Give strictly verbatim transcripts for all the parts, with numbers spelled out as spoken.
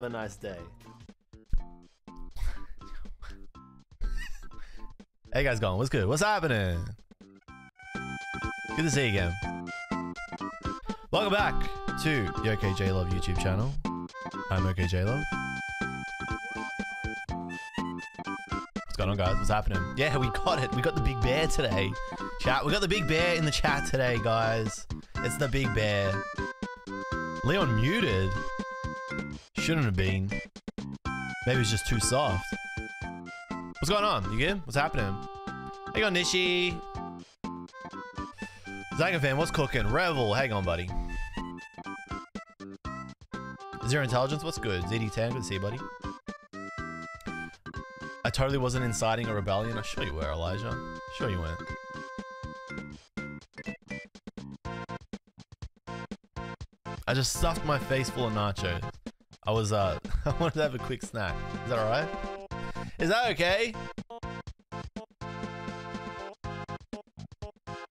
a nice day. Hey guys, going? What's good? What's happening? Good to see you again. Welcome back to the O K J L U V YouTube channel. I'm O K J L U V. What's going on, guys? What's happening? Yeah, we got it. We got the big bear today. Chat. We got the big bear in the chat today, guys. It's the big bear. Leon muted. Shouldn't have been. Maybe it's just too soft. What's going on? You good? What's happening? Hang on, Nishi. Zangafan, what's cooking? Revel, hang on, buddy. Zero Intelligence, what's good? Z D ten, good to see you, buddy. I totally wasn't inciting a rebellion. I'm sure you were, Elijah. Sure you weren't. I just stuffed my face full of nachos. I was, uh, I wanted to have a quick snack. Is that alright? Is that okay?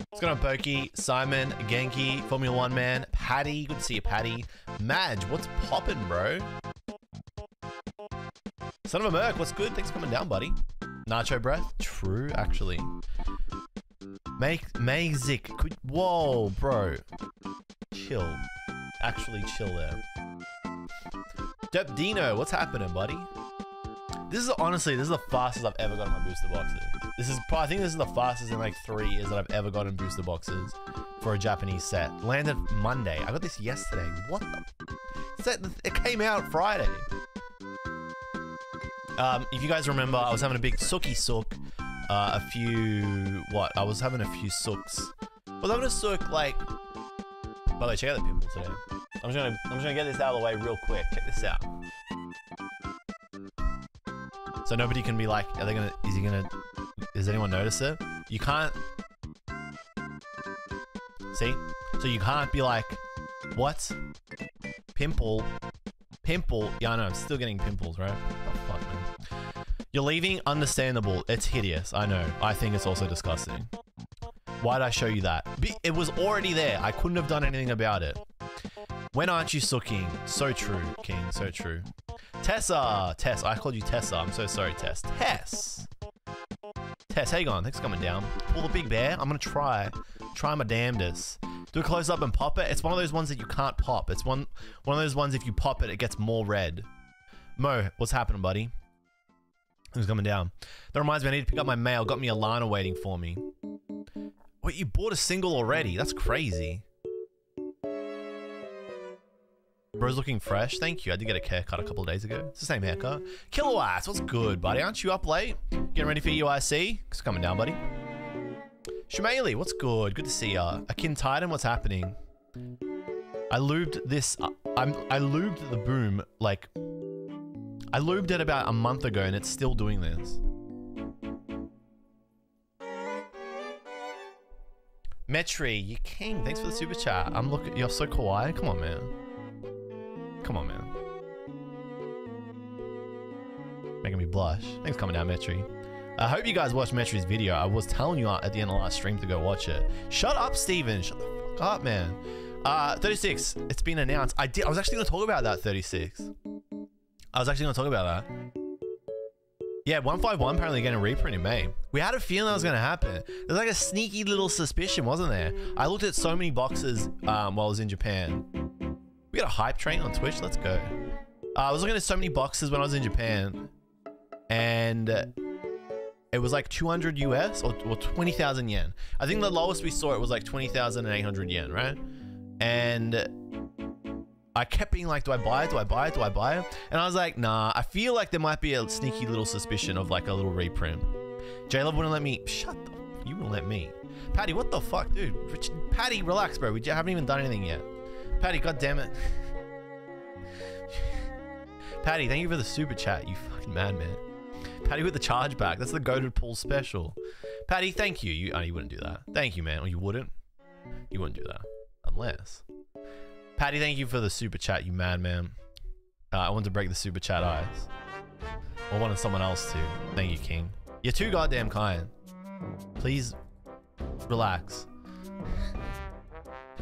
What's going on, Pokey? Simon, Genki, Formula One Man, Patty, good to see you, Patty. Madge, what's poppin', bro? Son of a Merc, what's good? Thanks for coming down, buddy. Nacho breath? True, actually. Make, Mazik, whoa, bro. Chill. Actually chill there. Dep Dino, what's happening, buddy? This is honestly, this is the fastest I've ever gotten my booster boxes. This is, I think this is the fastest in like three years that I've ever gotten booster boxes for a Japanese set. Landed Monday. I got this yesterday. What the? Set, it came out Friday. Um, if you guys remember, I was having a big sookie sook. Uh, a few, what? I was having a few sooks. I was having a sook like, by the way, check out the pimple today. I'm just gonna, I'm just gonna get this out of the way real quick. Check this out. So nobody can be like, are they gonna, is he gonna, does anyone notice it? You can't, see? So you can't be like, what? Pimple, pimple. Yeah, I know, I'm still getting pimples, right? What the fuck, man? You're leaving, understandable. It's hideous, I know. I think it's also disgusting. Why'd I show you that? It was already there. I couldn't have done anything about it. When aren't you sooking? So true, King. So true. Tessa. Tess. I called you Tessa. I'm so sorry, Tess. Tess. Tess, how you going? Thanks for coming down. Pull the big bear. I'm going to try. Try my damnedest. Do a close up and pop it. It's one of those ones that you can't pop. It's one, one of those ones if you pop it, it gets more red. Mo, what's happening, buddy? Who's coming down? That reminds me, I need to pick up my mail. Got me Alana waiting for me. Wait, you bought a single already? That's crazy. Bro's looking fresh. Thank you. I did get a haircut a couple of days ago. It's the same haircut. Kilowass, what's good, buddy? Aren't you up late? Getting ready for U I C? It's coming down, buddy. Shmaili, what's good? Good to see ya. Akin Titan, what's happening? I lubed this. Uh, I'm, I lubed the boom, like... I lubed it about a month ago and it's still doing this. Metri, you king. Thanks for the super chat. I'm looking. You're so kawaii. Come on, man. Come on, man. Making me blush. Thanks for coming down, Metri. I hope you guys watched Metri's video. I was telling you at the end of last stream to go watch it. Shut up, Steven. Shut the fuck up, man. Uh, thirty-six. It's been announced. I did. I was actually going to talk about that, thirty-six. I was actually going to talk about that. Yeah, one five one apparently getting a reprint in May. We had a feeling that was going to happen. There's like a sneaky little suspicion, wasn't there? I looked at so many boxes um, while I was in Japan. We got a hype train on Twitch. Let's go. Uh, I was looking at so many boxes when I was in Japan, and it was like two hundred U S or, or twenty thousand yen. I think the lowest we saw it was like twenty thousand eight hundred yen, right? And I kept being like, do I buy it? Do I buy it? Do I buy it? And I was like, nah, I feel like there might be a sneaky little suspicion of like a little reprint. J Love wouldn't let me. Shut the. You wouldn't let me. Patty, what the fuck, dude? Richard, Patty, relax, bro. We haven't even done anything yet. Patty, goddammit. Patty, thank you for the super chat, you fucking madman. Patty with the chargeback. That's the goated pool special. Patty, thank you. You, oh, you wouldn't do that. Thank you, man. Or you wouldn't. You wouldn't do that. Unless. Patty, thank you for the super chat, you madman. Uh, I want to break the super chat ice. I wanted someone else to. Thank you, King. You're too goddamn kind. Please relax.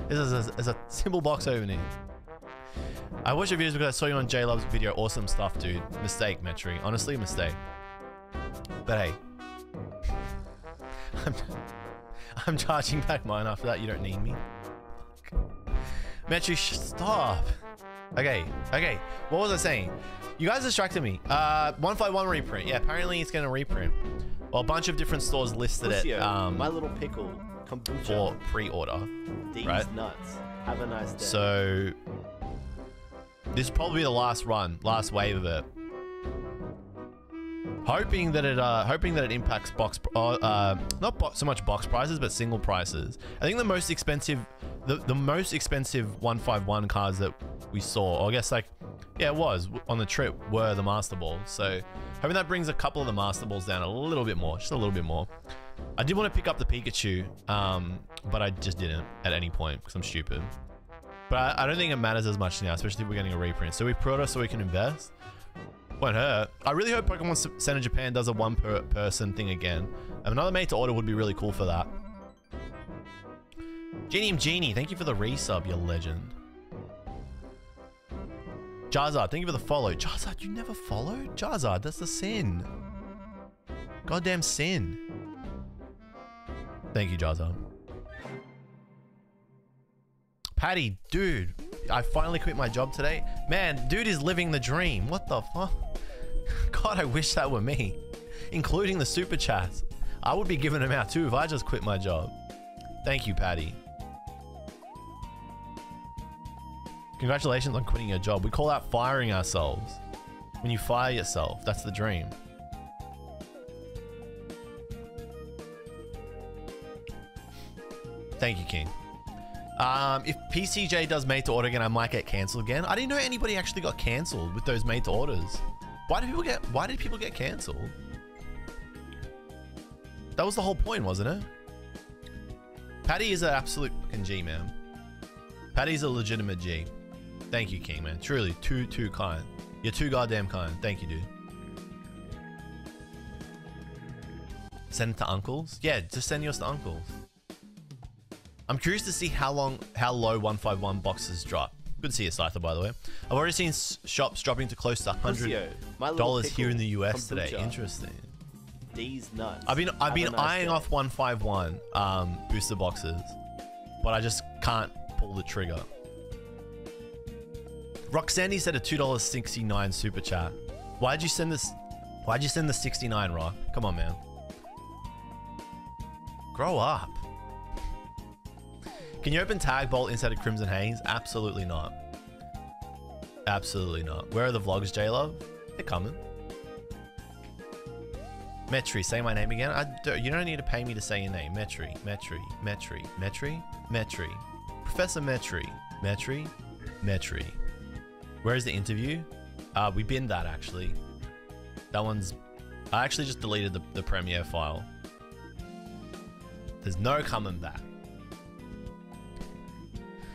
This is a, is a simple box opening. I watched your videos because I saw you on J Love's video. Awesome stuff, dude. Mistake, Metri. Honestly, a mistake. But hey. I'm, I'm charging back mine after that. You don't need me. Metri, stop. Okay, okay. What was I saying? You guys distracted me. Uh, one five one reprint. Yeah, apparently it's going to reprint. Well, a bunch of different stores listed Lucio, it. Um, My Little Pickle. Kombucha. For pre-order. These right? nuts. Have a nice day. So... this is probably the last run, last wave of it. Hoping that it, uh, hoping that it impacts box, uh, uh not bo so much box prices, but single prices. I think the most expensive, the the most expensive one five one cards that we saw, or I guess like, yeah, it was on the trip, were the Master Balls. So hoping that brings a couple of the Master Balls down a little bit more, just a little bit more. I did want to pick up the Pikachu, um, but I just didn't at any point because I'm stupid. But I, I don't think it matters as much now, especially if we're getting a reprint. So we pre-order so we can invest. Won't hurt. I really hope Pokémon Center Japan does a one per person thing again. Another mate to order would be really cool for that. Genium Genie, thank you for the resub, you legend. Charizard, thank you for the follow. Charizard, you never followed? Charizard, that's the sin. Goddamn sin. Thank you, Charizard. Patty, dude, I finally quit my job today. Man, dude is living the dream. What the fuck? God, I wish that were me. Including the super chats. I would be giving them out too if I just quit my job. Thank you, Patty. Congratulations on quitting your job. We call that firing ourselves. When you fire yourself, that's the dream. Thank you, King. Um, if P C J does made to order again, I might get cancelled again. I didn't know anybody actually got cancelled with those made to orders. Why did people get? Why did people get cancelled? That was the whole point, wasn't it? Patty is an absolute fucking G, man. Patty's a legitimate G. Thank you, King, man. Truly, too, too kind. You're too goddamn kind. Thank you, dude. Send it to uncles? Yeah, just send yours to uncles. I'm curious to see how long, how low one five one boxes drop. Good to see you, Scyther, by the way. I've already seen shops dropping to close to one hundred dollars here in the U S today. Interesting. These nuts. I've been, I've been eyeing off one five one um, booster boxes, but I just can't pull the trigger. Roxandy said a two dollars sixty-nine super chat. Why'd you send this? Why'd you send the sixty-nine, Rock? Come on, man. Grow up. Can you open Tag Bolt instead of Crimson Haze? Absolutely not. Absolutely not. Where are the vlogs, J Love? They're coming. Metri, say my name again. I do, you don't need to pay me to say your name. Metri, Metri, Metri, Metri, Metri. Professor Metri, Metri, Metri. Where's the interview? Uh, we binned that, actually. That one's... I actually just deleted the, the Premiere file. There's no coming back.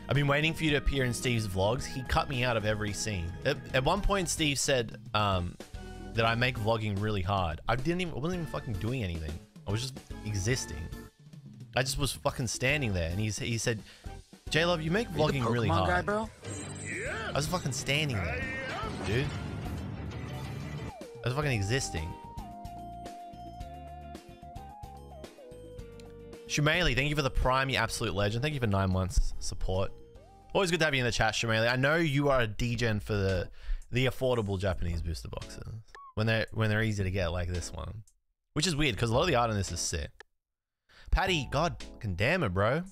I've been waiting for you to appear in Steve's vlogs. He cut me out of every scene. At, at one point, Steve said um, that I make vlogging really hard. I didn't even, I wasn't even fucking doing anything. I was just existing. I just was fucking standing there, and he he said, "J Love, you make vlogging really hard." Guy, bro? I was fucking standing there, dude. I was fucking existing. Shumaili, thank you for the prime, you absolute legend. Thank you for nine months support. Always good to have you in the chat, Shumaili. I know you are a degen for the the affordable Japanese booster boxes when they're when they're easy to get like this one, which is weird because a lot of the art on this is sick. Patty, God, fucking damn it, bro.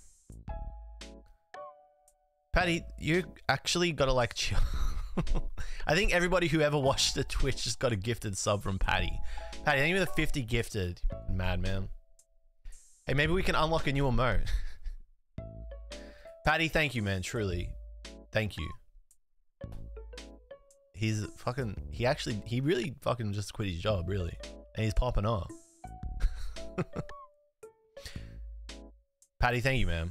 Patty, you actually gotta like chill. I think everybody who ever watched the Twitch just got a gifted sub from Patty. Patty, thank you for the fifty gifted, madman. Hey, maybe we can unlock a new emote. Patty, thank you, man. Truly. Thank you. He's fucking... He actually... He really fucking just quit his job, really. And he's popping off. Patty, thank you, man.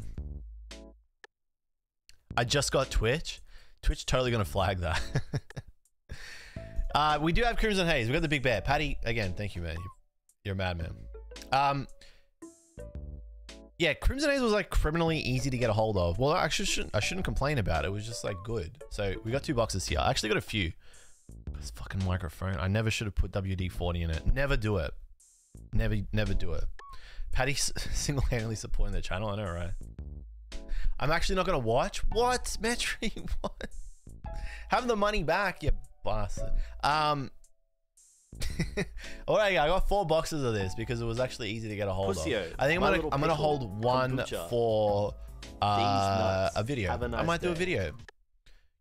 I just got Twitch. Twitch totally gonna flag that. uh, we do have Crimson Haze. We got the Big Bear. Patty, again, thank you, man. You're a madman. Um... Yeah, Crimson Haze was like criminally easy to get a hold of. Well, I actually shouldn't, I shouldn't complain about it. It was just like good. So we got two boxes here. I actually got a few. This fucking microphone. I never should have put W D forty in it. Never do it. Never, never do it. Patty's single-handedly supporting the channel. I know, right? I'm actually not gonna watch. What, Metri? What? Have the money back, you bastard. Um. All right, I got four boxes of this because it was actually easy to get a hold Pussio, of. I think I'm gonna I'm gonna hold one kombucha. for uh, a video. A nice I might day. do a video.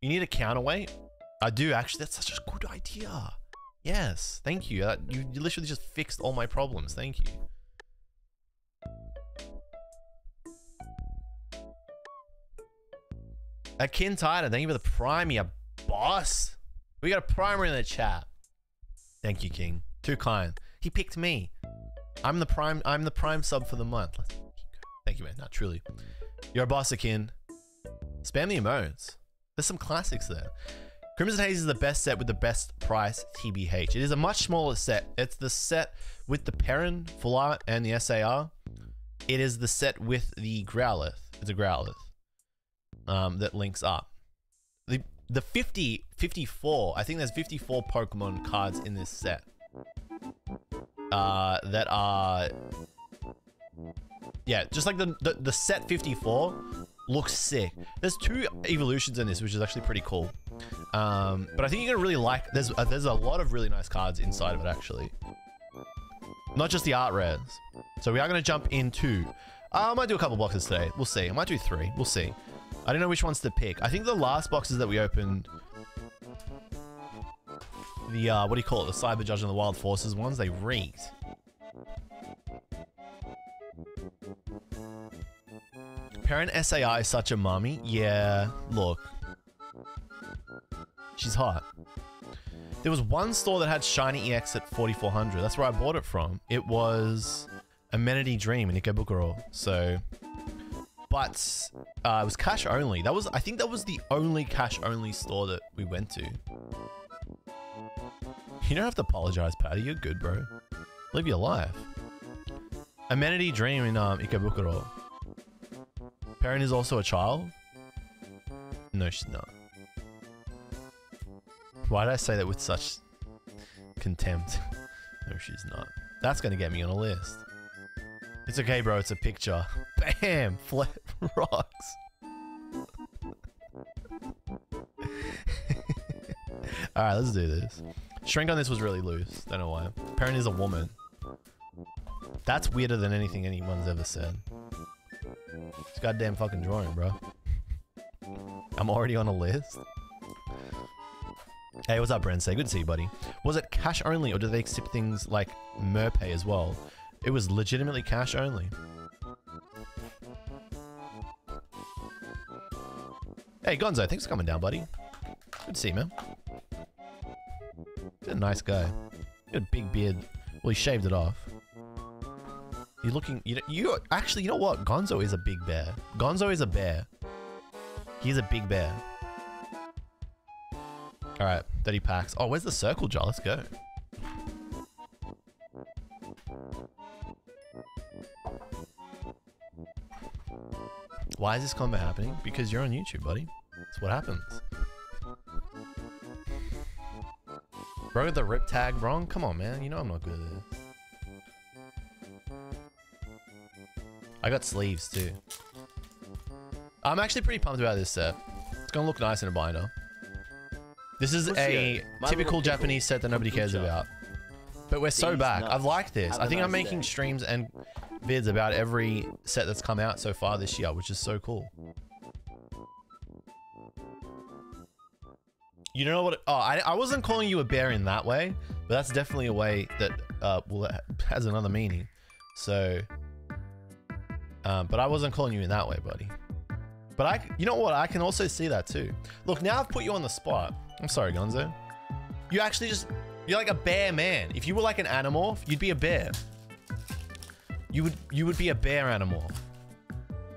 You need a counterweight? I do actually. That's such a good idea. Yes, thank you. Uh, you, you literally just fixed all my problems. Thank you. Akin Titan, thank you for the prime, you boss. We got a primer in the chat. Thank you, King. Too kind. He picked me. I'm the prime. I'm the prime sub for the month. Let's keep going. Thank you, man. Not truly. You're a boss, Akin. Spam the emotes. There's some classics there. Crimson Haze is the best set with the best price, T B H. It is a much smaller set. It's the set with the Perrin, Full Art, and the S A R. It is the set with the Growlithe. It's a Growlithe. Um, that links up. The the fifty, fifty-four, I think there's fifty-four Pokemon cards in this set. Uh, that are... Yeah, just like the, the, the set fifty-four looks sick. There's two evolutions in this, which is actually pretty cool. Um, but I think you're gonna really like... There's, uh, there's a lot of really nice cards inside of it, actually. Not just the art rares. So we are gonna jump into... Uh, I might do a couple boxes today. We'll see. I might do three. We'll see. I don't know which ones to pick. I think the last boxes that we opened, the, uh, what do you call it? The Cyber Judge and the Wild Forces ones, they reeked. Parent S A I is such a mommy. Yeah, look. She's hot. There was one store that had Shiny E X at forty-four hundred. That's where I bought it from. It was Amenity Dream in Ikebukuro. So... But uh, it was cash only. That was, I think that was the only cash only store that we went to. You don't have to apologize, Patty. You're good, bro. Live your life. Amenity Dream in um, Ikebukuro. Parent is also a child? No, she's not. Why did I say that with such contempt? No, she's not. That's going to get me on a list. It's okay, bro. It's a picture. Bam! Flat rocks. Alright, let's do this. Shrink on this was really loose. Don't know why. Parent is a woman. That's weirder than anything anyone's ever said. It's goddamn fucking drawing, bro. I'm already on a list. Hey, what's up, Brensay? Good to see you, buddy. Was it cash only, or do they accept things like Merpay as well? It was legitimately cash only. Hey, Gonzo, thanks for coming down, buddy. Good to see you, man. You're a nice guy. You got a big beard. Well, he shaved it off. You're looking... You, you Actually, you know what? Gonzo is a big bear. Gonzo is a bear. He's a big bear. Alright, thirty packs. Oh, where's the circle jar? Let's go. Why is this combat happening? Because you're on YouTube, buddy. That's what happens. Bro, the rip tag wrong? Come on, man. You know I'm not good at this. I got sleeves, too. I'm actually pretty pumped about this set. It's gonna look nice in a binder. This is a typical Japanese set that nobody cares about. But we're so back. I've liked this. I think I'm making streams and... vids about every set that's come out so far this year, which is so cool. You know what? Oh, I, I wasn't calling you a bear in that way, but that's definitely a way that uh, well, that has another meaning. So, um, but I wasn't calling you in that way, buddy. But I, you know what? I can also see that too. Look, now I've put you on the spot. I'm sorry, Gonzo. You actually just, you're like a bear man. If you were like an animal, you'd be a bear. You would you would be a bear animal.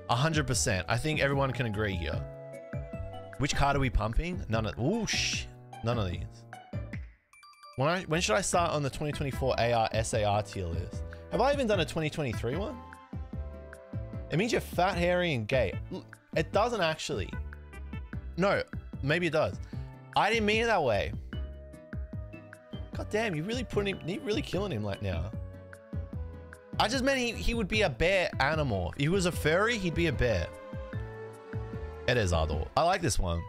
A hundred percent. I think everyone can agree here. Which card are we pumping? None of ooh shh. None of these. When I when should I start on the twenty twenty-four A R S A R tier list? Have I even done a twenty twenty-three one? It means you're fat, hairy, and gay. It doesn't actually. No, maybe it does. I didn't mean it that way. God damn, you really putting him, you're really killing him like now. I just meant he, he would be a bear animal. If he was a furry, he'd be a bear. It is Ardor. I like this one.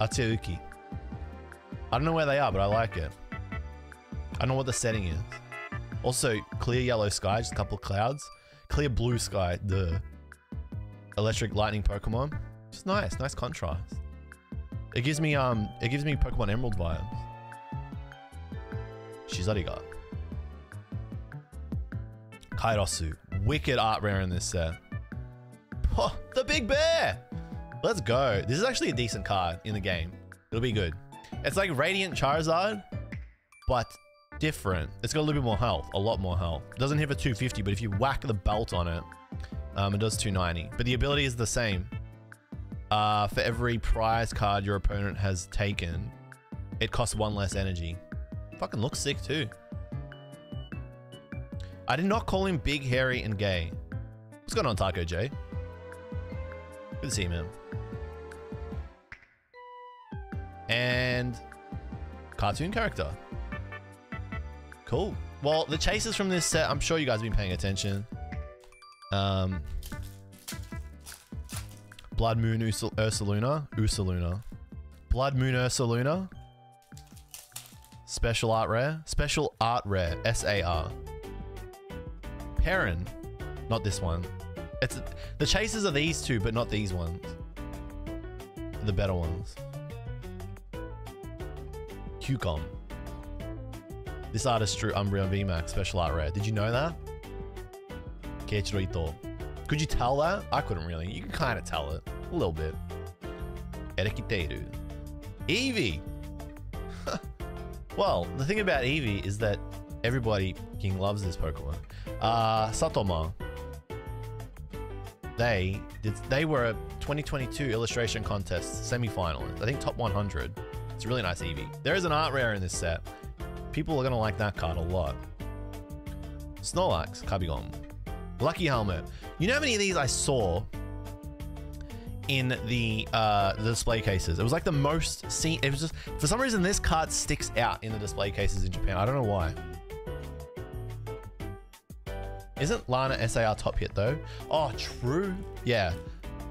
Ateuki. I don't know where they are, but I like it. I don't know what the setting is. Also, clear yellow sky, just a couple of clouds. Clear blue sky, the electric lightning Pokemon. Just nice, nice contrast. It gives me um, it gives me Pokemon Emerald vibes. Shizariga. Kairosu, wicked art rare in this set. Oh, the big bear! Let's go. This is actually a decent card in the game. It'll be good. It's like Radiant Charizard, but different. It's got a little bit more health, a lot more health. It doesn't hit for two fifty, but if you whack the belt on it, um, it does two ninety. But the ability is the same. Uh, for every prize card your opponent has taken, it costs one less energy. Fucking looks sick too. I did not call him big, hairy, and gay. What's going on, Taco J? Good to see you, man. And cartoon character. Cool. Well, the chases from this set, I'm sure you guys have been paying attention. Um, Blood Moon Ursa Ursaluna. Ursaluna. Blood Moon Ursaluna. Special art rare. Special art rare. S A R. Perrin. Not this one. It's the chases are these two, but not these ones. The better ones. Qcom. This artist drew Umbreon V MAX. Special art rare. Did you know that? Keiichiro Ito. Could you tell that? I couldn't really. You can kind of tell it. A little bit. Erekiteru. Eevee. Well, the thing about Eevee is that everybody fucking loves this Pokemon. Uh, Satoma. They did, they were a twenty twenty-two illustration contest semi-finalist. I think top one hundred. It's a really nice Eevee. There is an art rare in this set. People are going to like that card a lot. Snorlax, Kabigom. Lucky Helmet. You know how many of these I saw in the uh the display cases? It was like the most seen. It was just, for some reason, this card sticks out in the display cases in Japan. I don't know why. Isn't Lana S A R top hit though? Oh, true. Yeah,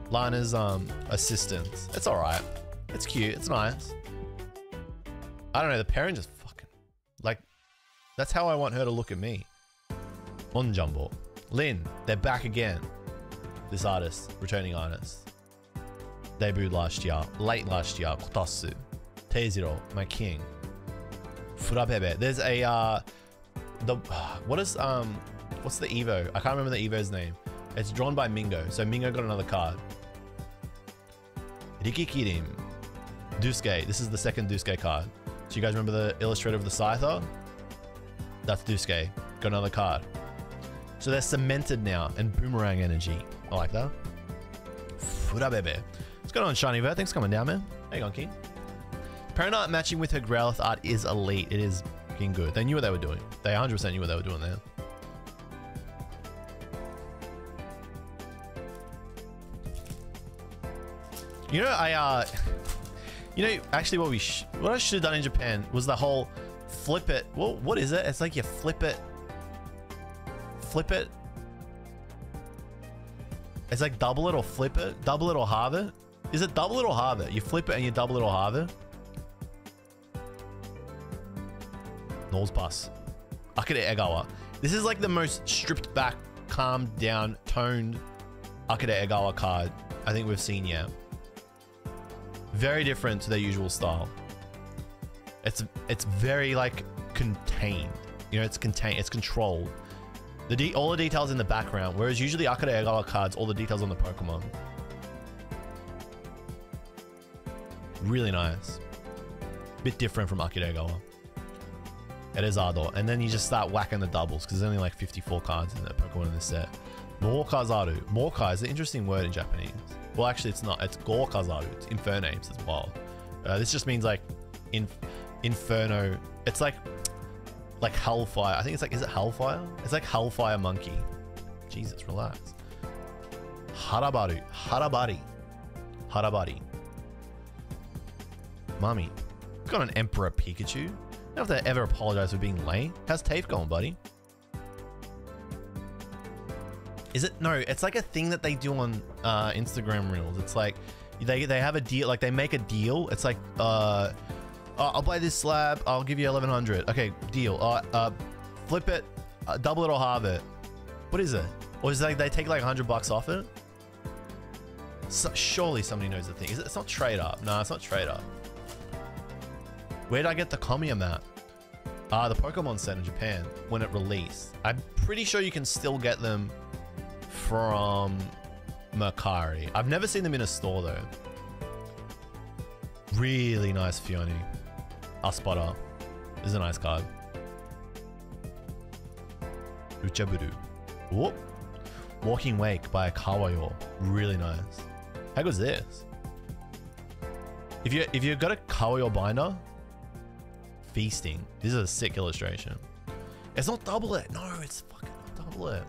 Lana's um assistant. It's all right. It's cute. It's nice. I don't know. The parent just fucking like. That's how I want her to look at me. On Jumble, Lin. They're back again. This artist, returning artist. Debuted last year, late last year. Kotatsu, Teizero, my king. Furabebe. There's a uh, the what is um, what's the Evo? I can't remember the Evo's name. It's drawn by Mingo, so Mingo got another card. Rikikirim, Dusuke. This is the second Dusuke card. So you guys remember the illustrator of the Scyther? That's Dusuke. Got another card. So they're cemented now and boomerang energy. I like that. Furabebe. What's going on, Shiny Vert? Thanks for coming down, man. How you going, King? Paranoid matching with her Growlithe art is elite. It is fucking good. They knew what they were doing. They one hundred percent knew what they were doing there. You know, I, uh... You know, actually what we... Sh what I should have done in Japan was the whole flip it... Well, what is it? It's like you flip it... Flip it... It's like double it or flip it. Double it or halve it. Is it double it or halve it? You flip it and you double it or halve it. Nosepass. Akira Egawa. This is like the most stripped back, calmed down, toned Akira Egawa card I think we've seen yet. Very different to their usual style. It's it's very like contained. You know, it's contained. It's controlled. The de all the details in the background, whereas usually Akira Egawa cards, all the details on the Pokemon. Really nice. Bit different from Akira Egawa. It is Ardor. And then you just start whacking the doubles, because there's only like fifty-four cards in that Pokemon in this set. Morkazaru. Morkai is an interesting word in Japanese. Well, actually, it's not. It's Gorkazaru. It's Infernames as well. Uh, this just means like inf Inferno. It's like... Like Hellfire. I think it's like, is it Hellfire? It's like Hellfire Monkey. Jesus, relax. Harabaru. Harabari. Harabari. Mummy. Got an Emperor Pikachu. I don't have to ever apologize for being lame. How's TAFE going, buddy? Is it? No, it's like a thing that they do on uh, Instagram Reels. It's like they, they have a deal, like they make a deal. It's like, uh, oh, I'll buy this slab. I'll give you eleven hundred. Okay, deal. Uh, uh, flip it, uh, double it or halve it. What is it? Or is it like they take like a hundred bucks off it? So, surely somebody knows the thing. Is it? It's not trade up. No, it's not trade up. Where did I get the Komiya map? Uh, the Pokémon Center Japan, when it released. I'm pretty sure you can still get them from Mercari. I've never seen them in a store though. Really nice Fioni. Our spotter. This is a nice card. Uchaburu. Whoop. Walking Wake by Kawayo. Really nice. How good's this? If you if you've got a Kawayo binder, Feasting. This is a sick illustration. It's not double it. No, it's fucking not double it.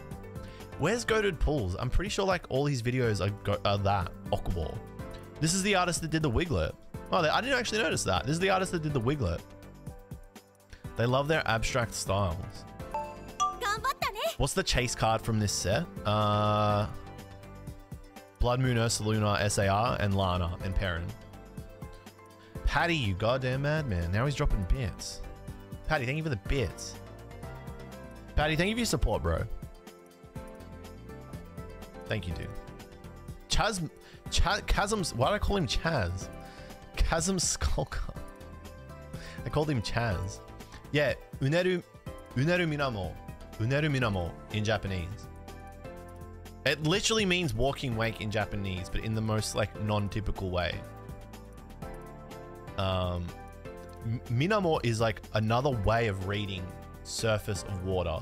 Where's Goated Pools? I'm pretty sure like all his videos are, go are that. Okaball. This is the artist that did the Wiglet. Oh, they, I didn't actually notice that. This is the artist that did the Wiglet. They love their abstract styles. What's the chase card from this set? Uh, Blood Moon, Ursaluna, S A R, and Lana, and Perrin. Patty, you goddamn madman. Now he's dropping bits. Patty, thank you for the bits. Patty, thank you for your support, bro. Thank you, dude. Chaz... Chaz... Chasm's... Why did I call him Chaz? Chasm Skulker. I called him Chaz. Yeah, Uneru... Uneru Minamo. Uneru Minamo in Japanese. It literally means walking wake in Japanese, but in the most, like, non-typical way. Um, Minamo is like another way of reading surface of water,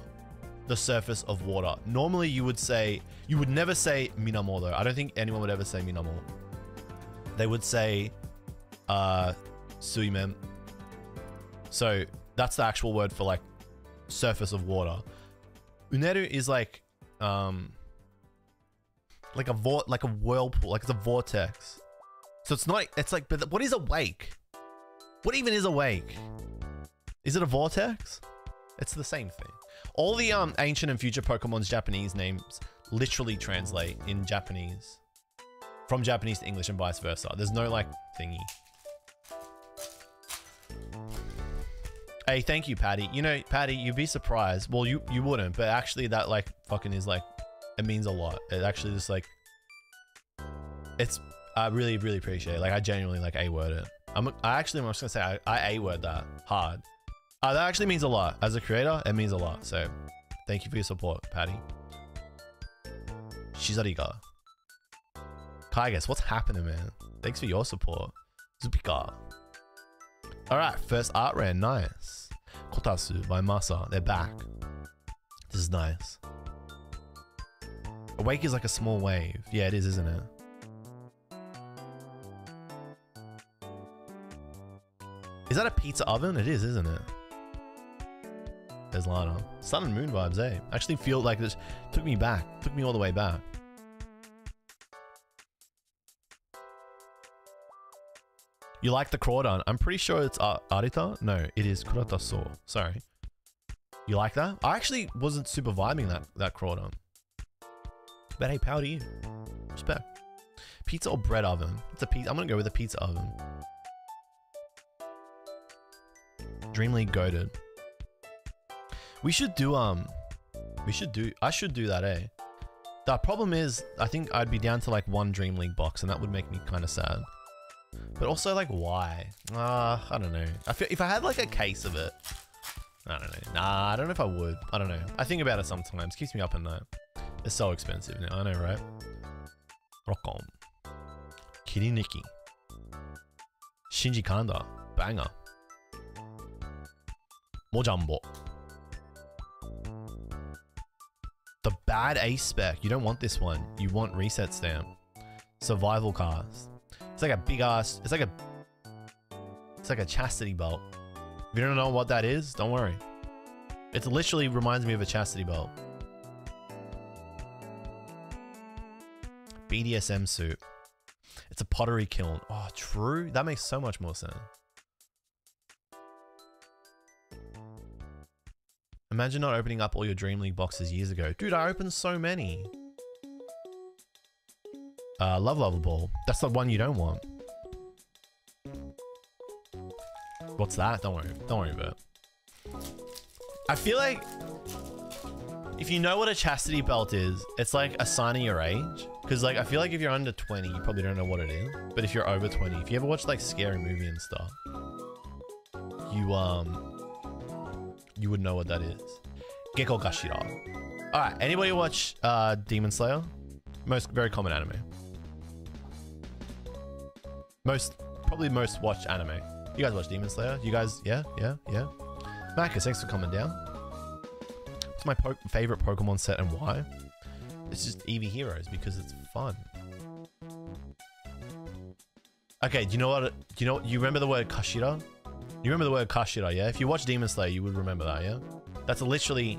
the surface of water. Normally you would say, you would never say Minamo though. I don't think anyone would ever say Minamo. They would say, uh, Suimem. So that's the actual word for like surface of water. Uneru is like, um, like a vor like a whirlpool, like it's a vortex. So it's not, it's like, but what is a wake? What even is a wake? Is it a vortex? It's the same thing. All the um, ancient and future Pokemon's Japanese names literally translate in Japanese. From Japanese to English and vice versa. There's no like thingy. Hey, thank you, Patty. You know, Patty, you'd be surprised. Well, you, you wouldn't, but actually that like fucking is like, it means a lot. It actually just like, it's, I really, really appreciate it. Like, I genuinely, like, A-word it. I'm, I actually, I'm just gonna say, I, I A-word that hard. Uh, that actually means a lot. As a creator, it means a lot. So, thank you for your support, Patty. Shizariga. Kaigas, what's happening, man? Thanks for your support. Zupika. Alright, first art rare. Nice. Kotatsu by Masa. They're back. This is nice. A wake is like a small wave. Yeah, it is, isn't it? Is that a pizza oven? It is, isn't it? There's Lana. Sun and moon vibes, eh? Actually feel like this took me back. Took me all the way back. You like the crawdon? I'm pretty sure it's uh, Arita. No, it is Kurataso. Sorry. You like that? I actually wasn't super vibing that, that crawdon. But hey, power to you. Respect. Pizza or bread oven? It's a pizza. I'm gonna go with a pizza oven. Dream League goated. We should do um we should do I should do that, eh? The problem is I think I'd be down to like one Dream League box and that would make me kind of sad. But also like why? Uh I don't know. I feel if I had like a case of it. I don't know. Nah, I don't know if I would. I don't know. I think about it sometimes. Keeps me up at night. It's so expensive now, I know, right? Rock on. Kiriniki. Shinji Kanda. Banger. Mojambo. The bad ace spec. You don't want this one. You want reset stamp. Survival cast. It's like a big ass. It's like a. It's like a chastity belt. If you don't know what that is, don't worry. It literally reminds me of a chastity belt. B D S M suit. It's a pottery kiln. Oh, true. That makes so much more sense. Imagine not opening up all your Dream League boxes years ago. Dude, I opened so many. Uh, love Love Ball. That's the one you don't want. What's that? Don't worry. Don't worry about it. I feel like if you know what a chastity belt is, it's like a sign of your age. Because, like, I feel like if you're under twenty, you probably don't know what it is. But if you're over twenty, if you ever watch, like, Scary Movie and stuff, you, um, you would know what that is. Gekko Gashira. All right. Anybody watch uh, Demon Slayer? Most, very common anime. Most, probably most watched anime. You guys watch Demon Slayer? You guys, yeah, yeah, yeah. Marcus, thanks for coming down. What's my po favorite Pokemon set and why? It's just Eevee Heroes because it's fun. Okay, do you know what? Do you know? You remember the word Kashira? You remember the word Kashira, yeah? If you watch Demon Slayer, you would remember that, yeah? That's literally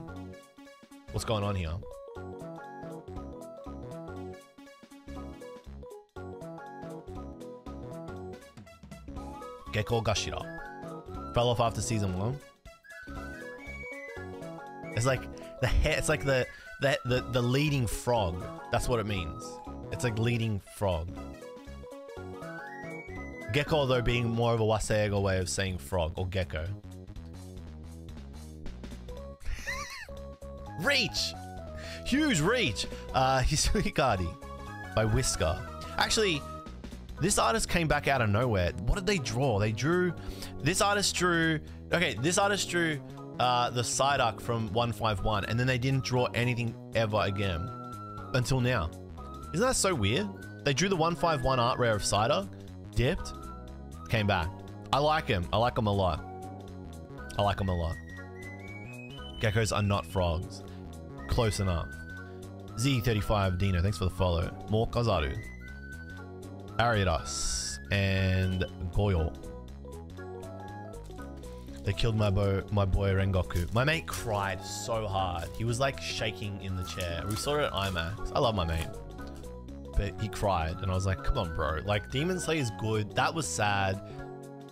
what's going on here. Gekko Gashira. Fell off after season one. It's like the hair. It's like the. The, the, the leading frog. That's what it means. It's like leading frog. Gecko, though, being more of a Waseigo way of saying frog or gecko. Reach! Huge reach! Uh, Hisui by Whisker. Actually, this artist came back out of nowhere. What did they draw? They drew... This artist drew... Okay, this artist drew... Uh, the Psyduck from one five one, and then they didn't draw anything ever again until now. Isn't that so weird? They drew the one five one art rare of Psyduck, dipped, came back. I like him. I like him a lot. I like him a lot. Geckos are not frogs. Close enough. Z thirty-five Dino, thanks for the follow. More Kozaru, Ariados, and Goyo. They killed my, bo my boy Rengoku. My mate cried so hard. He was like shaking in the chair. We saw it at IMAX. I love my mate. But he cried and I was like, come on, bro. Like, Demon Slayer is good. That was sad.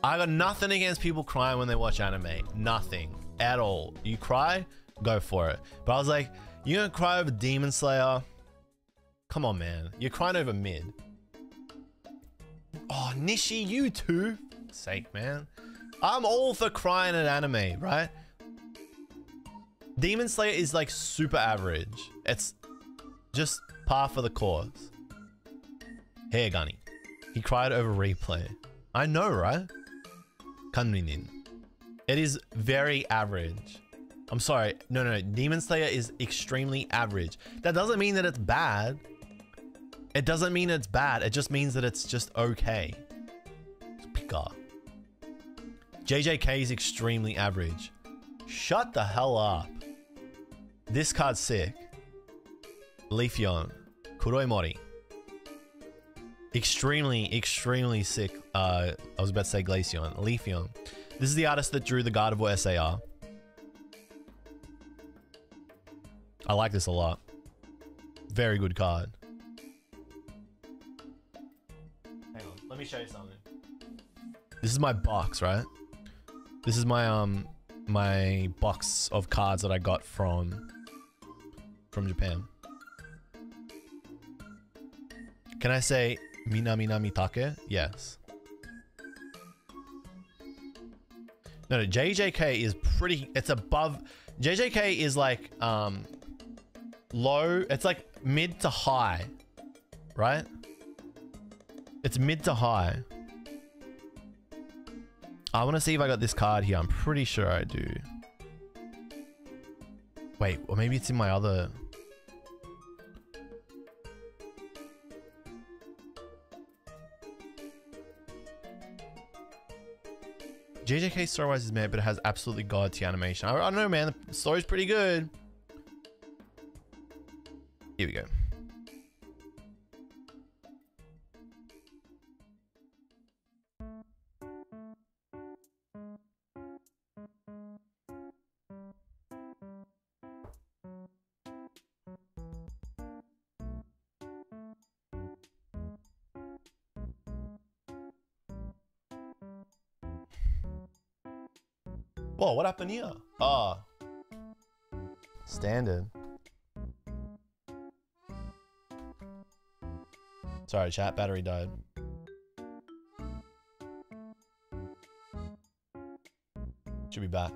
I got nothing against people crying when they watch anime. Nothing. At all. You cry, go for it. But I was like, you're gonna cry over Demon Slayer? Come on, man. You're crying over mid. Oh, Nishi, you too. For sake, man. I'm all for crying at anime, right? Demon Slayer is like super average. It's just par for the course. Hey, Gani. He cried over replay. I know, right? Kanrinin. It is very average. I'm sorry. No, no, no. Demon Slayer is extremely average. That doesn't mean that it's bad. It doesn't mean it's bad. It just means that it's just okay. Pick up. J J K is extremely average. Shut the hell up. This card's sick. Leafeon. Kuroimori. Extremely, extremely sick. Uh, I was about to say Glaceon. Leafeon. This is the artist that drew the God of War S A R. I like this a lot. Very good card. Hang on. Let me show you something. This is my box, right? This is my um my box of cards that I got from from Japan. Can I say Minami Namitake? Yes. No, no, J J K is pretty, it's above, J J K is like um low, it's like mid to high, right? It's mid to high. I want to see if I got this card here. I'm pretty sure I do. Wait, or maybe it's in my other... J J K Storywise is mad, but it has absolutely god-tier animation. I, I don't know, man. The story's pretty good. Here we go. Whoa, what happened here? Ah. Uh, standard. Sorry, chat, battery died. Should be back.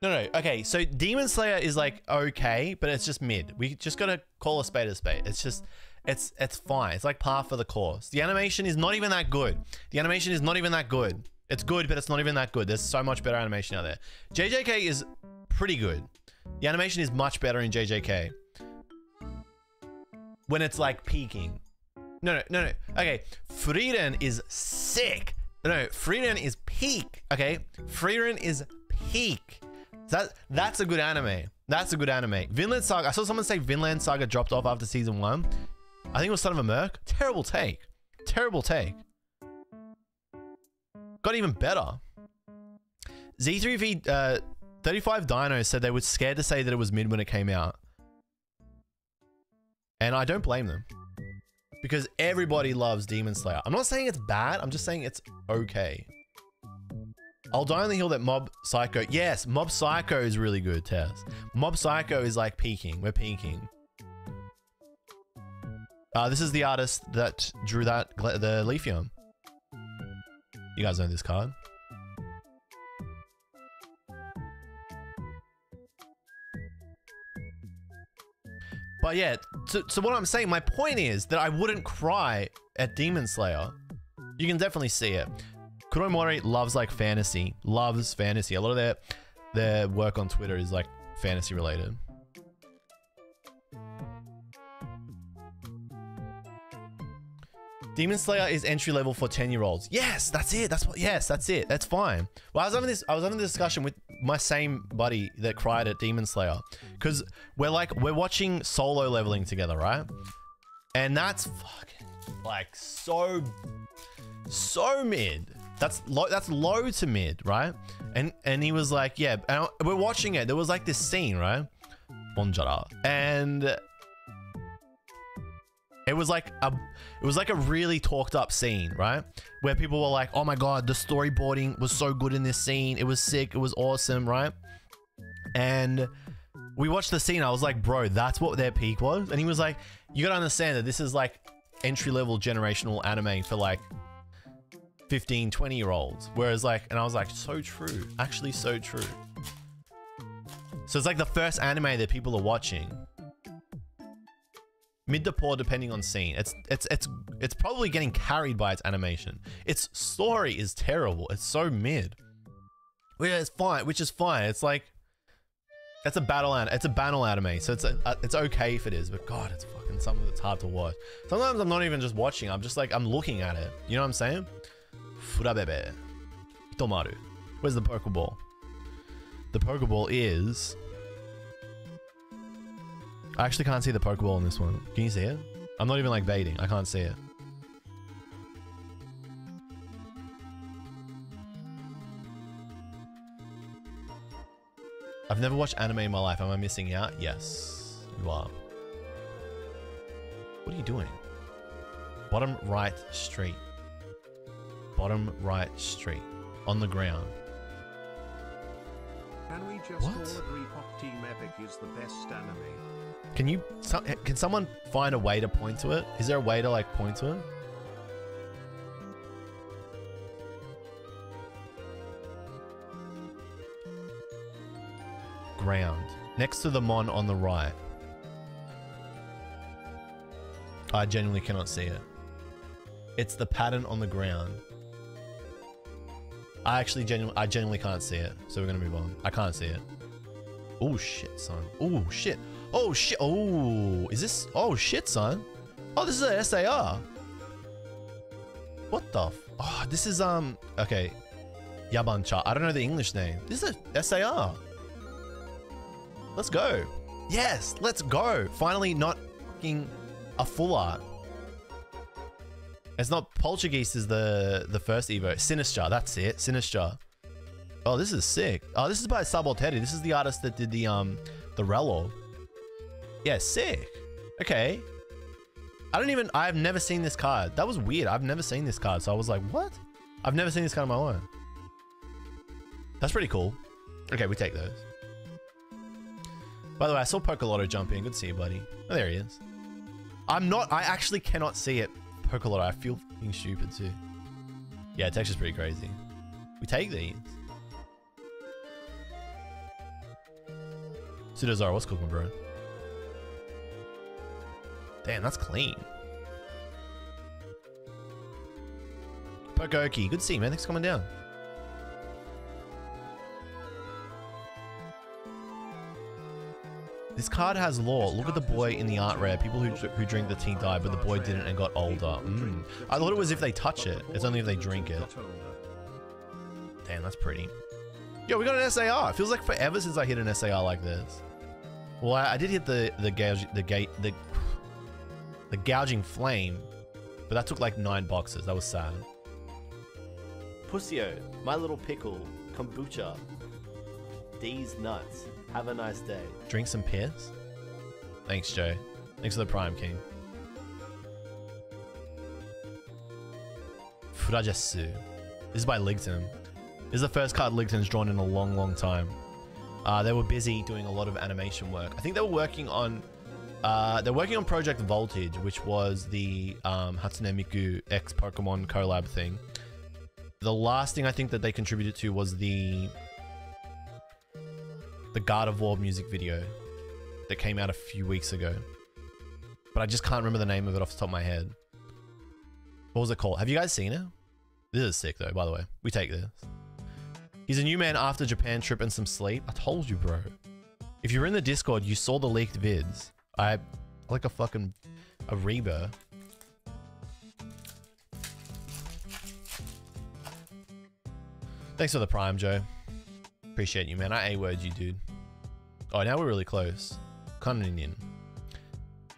No, no, okay, so Demon Slayer is like okay, but it's just mid. We just gotta call a spade a spade. It's just, it's it's fine. It's like par for the course. The animation is not even that good. The animation is not even that good. It's good, but it's not even that good. There's so much better animation out there. J J K is pretty good. The animation is much better in J J K. When it's like peaking. No, no, no, no. Okay, Frieren is sick. No, Frieren is peak, okay? Frieren is peak. That, that's a good anime. That's a good anime. Vinland Saga. I saw someone say Vinland Saga dropped off after season one. I think it was Son of a Merc. Terrible take. Terrible take. Got even better. Z three V uh, thirty-five Dino said they were scared to say that it was mid when it came out. And I don't blame them. Because everybody loves Demon Slayer. I'm not saying it's bad. I'm just saying it's okay. I'll die on the hill that Mob Psycho... Yes, Mob Psycho is really good, Tess. Mob Psycho is like peaking. We're peaking. Uh, this is the artist that drew that the Leafeon. You guys know this card. But yeah, so, so what I'm saying, my point is that I wouldn't cry at Demon Slayer. You can definitely see it. Kuromori loves like fantasy, loves fantasy. A lot of their, their work on Twitter is like fantasy related. Demon Slayer is entry level for ten year olds. Yes, that's it. That's what, yes, that's it. That's fine. Well, I was having this, I was having this discussion with my same buddy that cried at Demon Slayer. Cause we're like, we're watching Solo Leveling together, right? And that's fucking like so, so mid. That's low, that's low to mid, right? And and he was like, yeah, and we're watching it. There was like this scene, right? Bonjara. And it was like a it was like a really talked up scene, right? Where people were like, oh my God, the storyboarding was so good in this scene. It was sick. It was awesome, right? And we watched the scene. I was like, bro, that's what their peak was. And he was like, you gotta understand that this is like entry level generational anime for like fifteen, twenty year olds. Whereas like, and I was like, so true, actually so true. So it's like the first anime that people are watching. Mid to poor depending on scene. It's, it's, it's, it's probably getting carried by its animation. Its story is terrible. It's so mid. Which is fine, which is fine. It's like, that's a battle anime. It's a battle anime. So it's, a, it's okay if it is, but God, it's fucking something that's hard to watch. Sometimes I'm not even just watching. I'm just like, I'm looking at it. You know what I'm saying? Furabebe. Tomaru. Where's the Pokeball? The Pokeball is... I actually can't see the Pokeball in this one. Can you see it? I'm not even like baiting. I can't see it. I've never watched anime in my life. Am I missing out? Yes, you are. What are you doing? Bottom right street. Bottom right street on the ground. Can we just what? All agree Pop Team Epic is the best anime? Can you so, can someone find a way to point to it? Is there a way to like point to it? Ground next to the mon on the right. I genuinely cannot see it. It's the pattern on the ground. I actually genuinely, I genuinely can't see it. So we're gonna move on. I can't see it. Oh shit, son. Oh shit. Oh shit. Oh, is this? Oh shit, son. Oh, this is an S A R. What the? F oh, this is um. Okay, Yabancha. I don't know the English name. This is a S A R. Let's go. Yes, let's go. Finally, not fucking a full art. It's not Poltergeist is the the first Evo. Sinister, that's it. Sinister. Oh, this is sick. Oh, this is by Sabolteri. This is the artist that did the um the Relor. Yeah, sick. Okay. I don't even, I've never seen this card. That was weird. I've never seen this card. So I was like, what? I've never seen this card in my life. That's pretty cool. Okay, we take those. By the way, I saw Pokolotto jump in. Good to see you, buddy. Oh, there he is. I'm not, I actually cannot see it, Pokolotto. I feel fucking stupid too. Yeah, texture's pretty crazy. We take these. Pseudozora, what's cooking, bro? Damn, that's clean. Pokoki, good to see you, man. Thanks for coming down. This card has lore. Look at the boy in the art rare. People who, who drink the tea die, but the boy didn't and got older. Mm. I thought it was if they touch it. It's only if they drink it. Damn, that's pretty. Yo, we got an S A R. It feels like forever since I hit an S A R like this. Well, I, I did hit the the gauge the gate the the gouging flame, but that took like nine boxes. That was sad. Pussio, My Little Pickle, kombucha, these nuts. Have a nice day. Drink some piss? Thanks, Joe. Thanks for the Prime King. Furajasu. This is by Ligton. This is the first card Ligton's drawn in a long, long time. Uh, they were busy doing a lot of animation work. I think they were working on... Uh, they're working on Project Voltage, which was the um, Hatsune Miku X Pokemon collab thing. The last thing I think that they contributed to was the... the God of War music video that came out a few weeks ago, but I just can't remember the name of it off the top of my head. What was it called? Have you guys seen it? This is sick though, by the way. We take this. He's a new man after Japan trip and some sleep. I told you, bro. If you were in the Discord, you saw the leaked vids. I like a fucking a rebirth. Thanks for the Prime, Joe. Appreciate you, man. I A-word you, dude. Oh, now we're really close. Kaninin.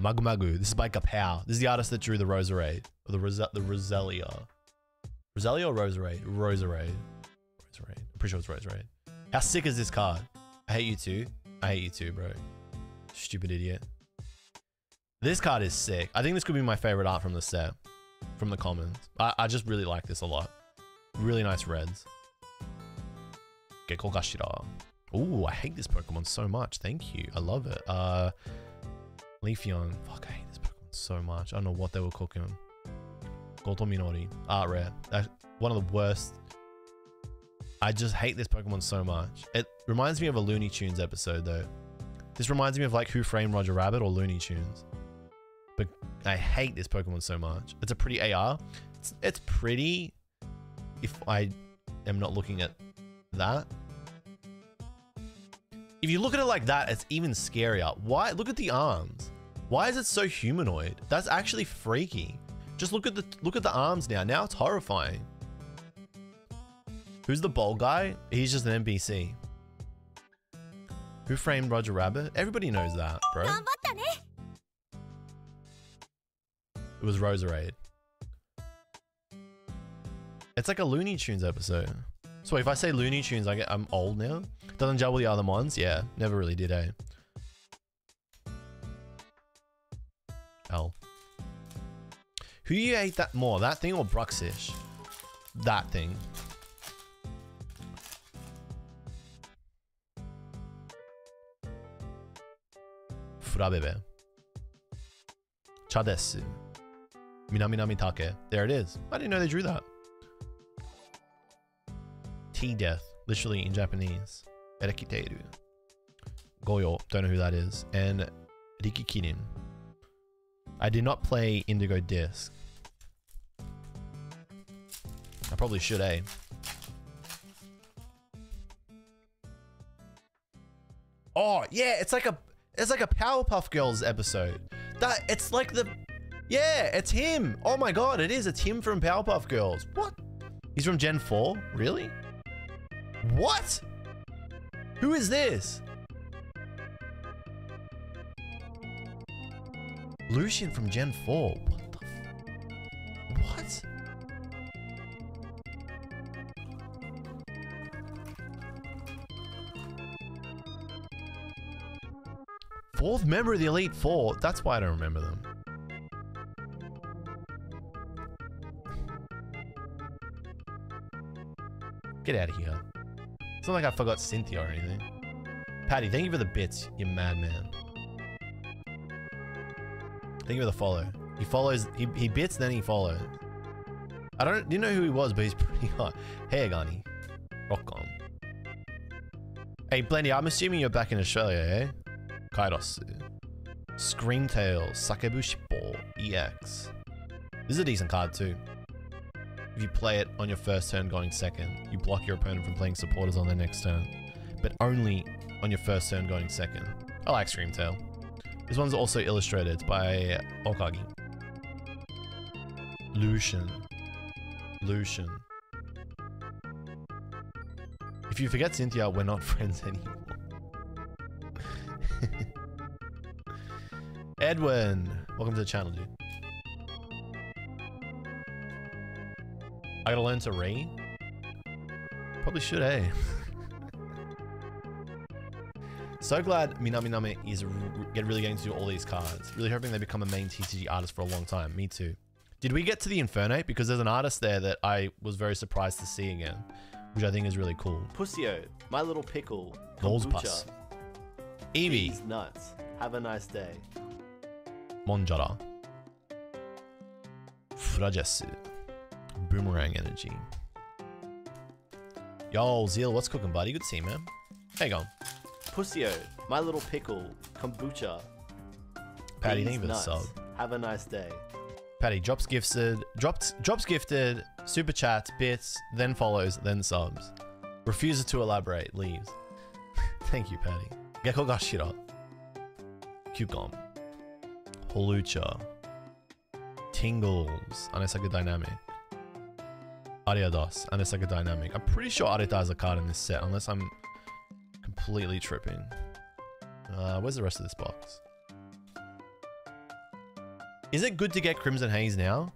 Magu Magu. This is by Kapow. This is the artist that drew the Roserade. Or the Ros the Roselia. Roselia or Roserade? Roserade. Roserade. I'm pretty sure it's Roserade. How sick is this card? I hate you too. I hate you too, bro. Stupid idiot. This card is sick. I think this could be my favorite art from the set. From the commons. I, I just really like this a lot. Really nice reds. Gekogashira. Ooh, I hate this Pokemon so much. Thank you. I love it. Uh, Leafeon. Fuck, I hate this Pokemon so much. I don't know what they were cooking. Gotominori. Art rare. That's one of the worst. I just hate this Pokemon so much. It reminds me of a Looney Tunes episode, though. This reminds me of like Who Framed Roger Rabbit or Looney Tunes. But I hate this Pokemon so much. It's a pretty A R. It's, it's pretty if I am not looking at that. If you look at it like that, it's even scarier. Why? Look at the arms. Why is it so humanoid? That's actually freaky. Just look at the look at the arms now. Now it's horrifying. Who's the bald guy? He's just an N P C. Who Framed Roger Rabbit? Everybody knows that, bro. It was Roserade. It's like a Looney Tunes episode. So if I say Looney Tunes, I get, I'm old now. Doesn't gel with the other ones? Yeah, never really did, eh? L. Who do you hate that more, that thing or Bruxish? That thing. Furabebe. Chadesu. Minaminamitake. There it is. I didn't know they drew that. Tea death, literally in Japanese. Erekiteru. Goyo, don't know who that is. And Rikikirin. I did not play Indigo Disc. I probably should, eh? Oh yeah, it's like a it's like a Powerpuff Girls episode. That it's like the yeah, it's him. Oh my god, it is. It's him from Powerpuff Girls. What? He's from Gen four? Really? What? Who is this? Lucian from Gen four. What the f- What? Fourth member of the Elite Four. That's why I don't remember them. Get out of here. It's not like I forgot Cynthia or anything. Patty, thank you for the bits, you madman. Thank you for the follow. He follows, he, he bits, then he follows. I don't, didn't know who he was, but he's pretty hot. Hey, Agani. Rock on. Hey, Blendy, I'm assuming you're back in Australia, eh? Kairos. Screamtail. Sakebushipo. E X. This is a decent card, too. If you play it on your first turn going second, you block your opponent from playing supporters on their next turn, but only on your first turn going second. I like Screamtail. This one's also illustrated by Okagi. Lucian. Lucian. If you forget Cynthia, we're not friends anymore. Edwin, welcome to the channel, dude. I gotta learn to read? Probably should, eh? So glad Minami-Nami is get really getting to do all these cards. Really hoping they become a main T C G artist for a long time. Me too. Did we get to the Inferno? Because there's an artist there that I was very surprised to see again, which I think is really cool. Pussio, My Little Pickle, Kombucha. Evie. Nuts. Have a nice day. Monjara. Frajesu. Boomerang energy. Yo, Zeal, what's cooking, buddy? Good to see you, man. How you going? Pussio, My Little Pickle, Kombucha. Patty, thank you for the sub. Have a nice day. Patty, drops gifted, drops, drops gifted, super chats, bits, then follows, then subs. Refuses to elaborate, leaves. Thank you, Patty. Gekko Gashira. Cucom. Holucha. Tingles. Anesaka Dynamic. Ariados, and it's like a dynamic. I'm pretty sure Arita is a card in this set, unless I'm completely tripping. Uh, where's the rest of this box? Is it good to get Crimson Haze now?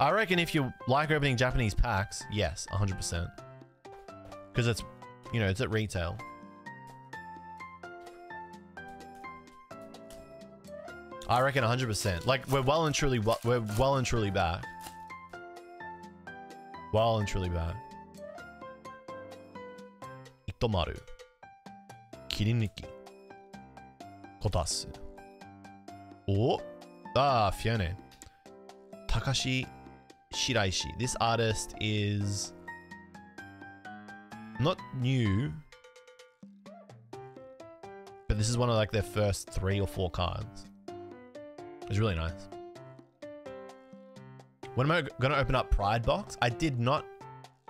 I reckon if you like opening Japanese packs, yes, one hundred percent. Because it's, you know, it's at retail. I reckon one hundred percent. Like, we're well and truly, we're well and truly back. Well and truly bad. Itomaru. Kiriniki. Kotasu. Oh! Ah, Fione. Takashi Shiraishi. This artist is not new, but this is one of like their first three or four cards. It's really nice. When am I going to open up Pride Box? I did not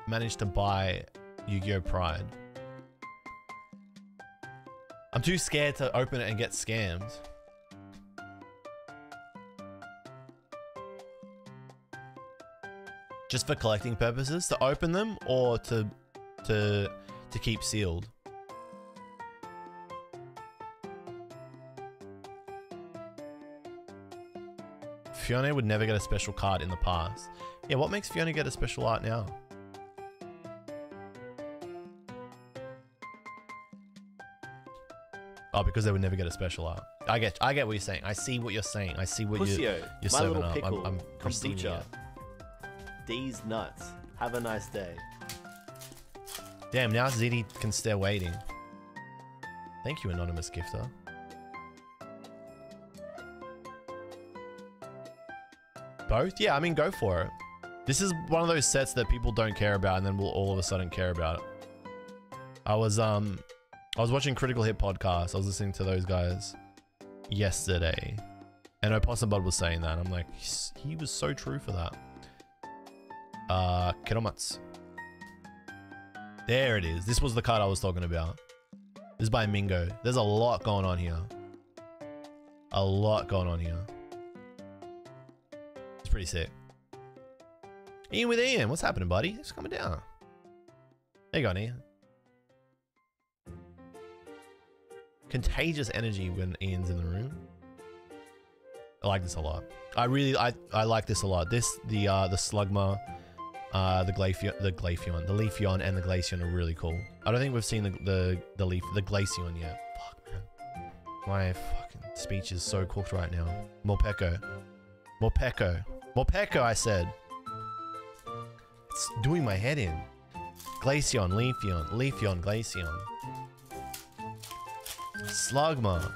manage to buy Yu-Gi-Oh! Pride. I'm too scared to open it and get scammed. Just for collecting purposes? To open them or to, to, to keep sealed? Fiona would never get a special card in the past. Yeah, what makes Fiona get a special art now? Oh, because they would never get a special art. I get, I get what you're saying. I see what you're saying. I see what Pussio, you, you're serving up. Pickle, I'm, I'm receiving it. These nuts. Have a nice day. Damn, now Ziti can stay waiting. Thank you, anonymous gifter. Both? Yeah, I mean, go for it. This is one of those sets that people don't care about and then we'll all of a sudden care about it. I was, um, I was watching Critical Hit podcast. I was listening to those guys yesterday and Opossum Bud was saying that. And I'm like, he was so true for that. Uh, Keromatsu. There it is. This was the card I was talking about. This is by Mingo. There's a lot going on here. A lot going on here. Pretty sick. Ian with Ian, what's happening, buddy? It's coming down. There you go, Ian. Contagious energy when Ian's in the room. I like this a lot. I really, I, I like this a lot. This, the, uh, the Slugma, uh, the Glaceon, the Glaceon, the Leafeon, and the Glaceon are really cool. I don't think we've seen the, the, the Leaf, the Glaceon yet. Fuck, man. My fucking speech is so cooked right now. Morpeko. Morpeko. Morpeko, I said. It's doing my head in. Glaceon, Leafeon, Leafeon, Glaceon. Slugma.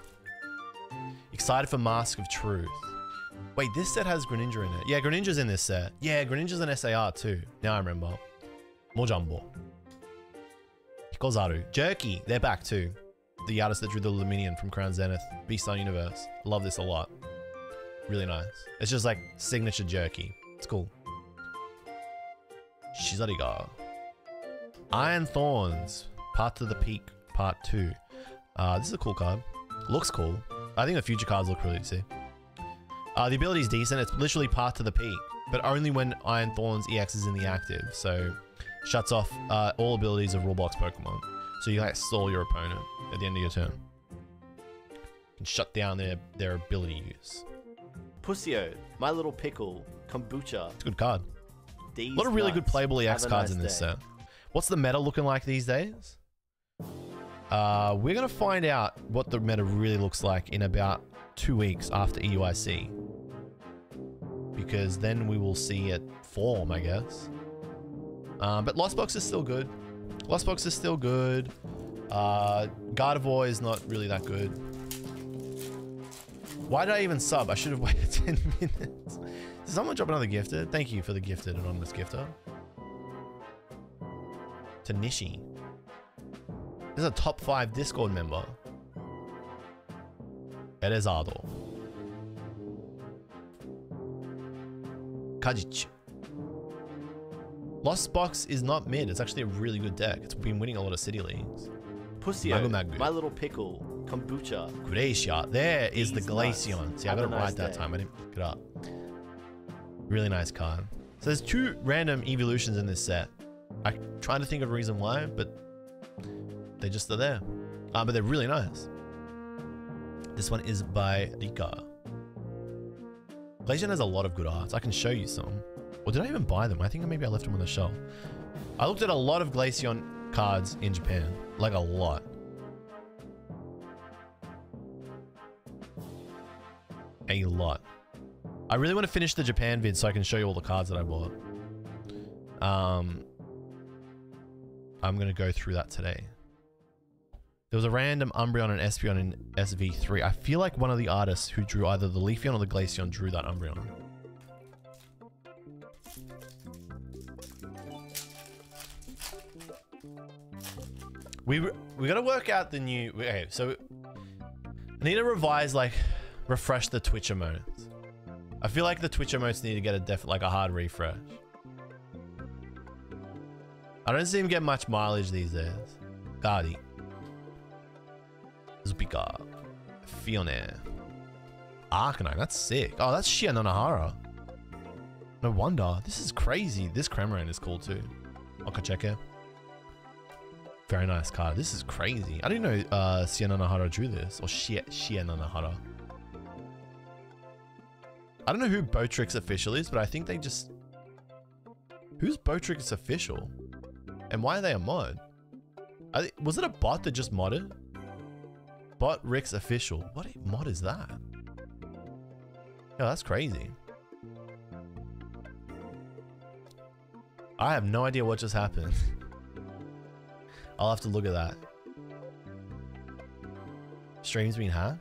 Excited for Mask of Truth. Wait, this set has Greninja in it. Yeah, Greninja's in this set. Yeah, Greninja's an S A R too. Now I remember. Mojumbo. Hikozaru. Jerky. They're back too. The artist that drew the Luminion from Crown Zenith. Beastline Universe. Love this a lot. Really nice. It's just like signature jerky. It's cool. Shizariga. Iron Thorns. Path to the Peak. Part two. Uh, this is a cool card. Looks cool. I think the future cards look really sick. Uh, the ability is decent. It's literally Path to the Peak, but only when Iron Thorns E X is in the active. So shuts off uh, all abilities of Rulebox Pokemon. So you like stall your opponent at the end of your turn. You can shut down their, their ability use. Pussio, My Little Pickle, Kombucha. It's a good card. These a lot of really good playable E X cards nice in this day. set. What's the meta looking like these days? Uh, we're going to find out what the meta really looks like in about two weeks after E U I C. Because then we will see it form, I guess. Um, but Lost Box is still good. Lost Box is still good. Uh, Gardevoir is not really that good. Why did I even sub? I should have waited ten minutes. Did someone drop another gifted? Thank you for the gifted, anonymous gifter. Tanishi. This is a top five Discord member. Erezado. Kajichu. Lost Box is not mid. It's actually a really good deck. It's been winning a lot of city leagues. Pussio, My Little Pickle, Kombucha. Kureisha. There is the Glaceon. See, I got it right that time. I didn't pick it up. Really nice card. So there's two random evolutions in this set. I'm trying to think of a reason why, but they just are there. Uh, but they're really nice. This one is by Rika. Glaceon has a lot of good arts. I can show you some. Or did I even buy them? I think maybe I left them on the shelf. I looked at a lot of Glaceon cards in Japan. Like a lot. A lot. I really want to finish the Japan vid so I can show you all the cards that I bought. Um, I'm going to go through that today. There was a random Umbreon and Espeon in S V three. I feel like one of the artists who drew either the Leafeon or the Glaceon drew that Umbreon. We we gotta work out the new. Okay, so I need to revise, like, refresh the Twitch emotes. I feel like the Twitch emotes need to get a def like a hard refresh. I don't seem to get much mileage these days. Gadi, Zupika, Fiona, Arcanine. That's sick. Oh, that's Shiena Nahara. No wonder. This is crazy. This Cremorant is cool too. Okacheka. Very nice card. This is crazy. I didn't know uh, Shiena Nahara drew this. Or Shiena Nahara. I don't know who Botrix official is, but I think they just... Who's Botrix official? And why are they a mod? I was it a bot that just modded? Botrix official. What mod is that? Yo, that's crazy. I have no idea what just happened. I'll have to look at that. Stream's been hacked?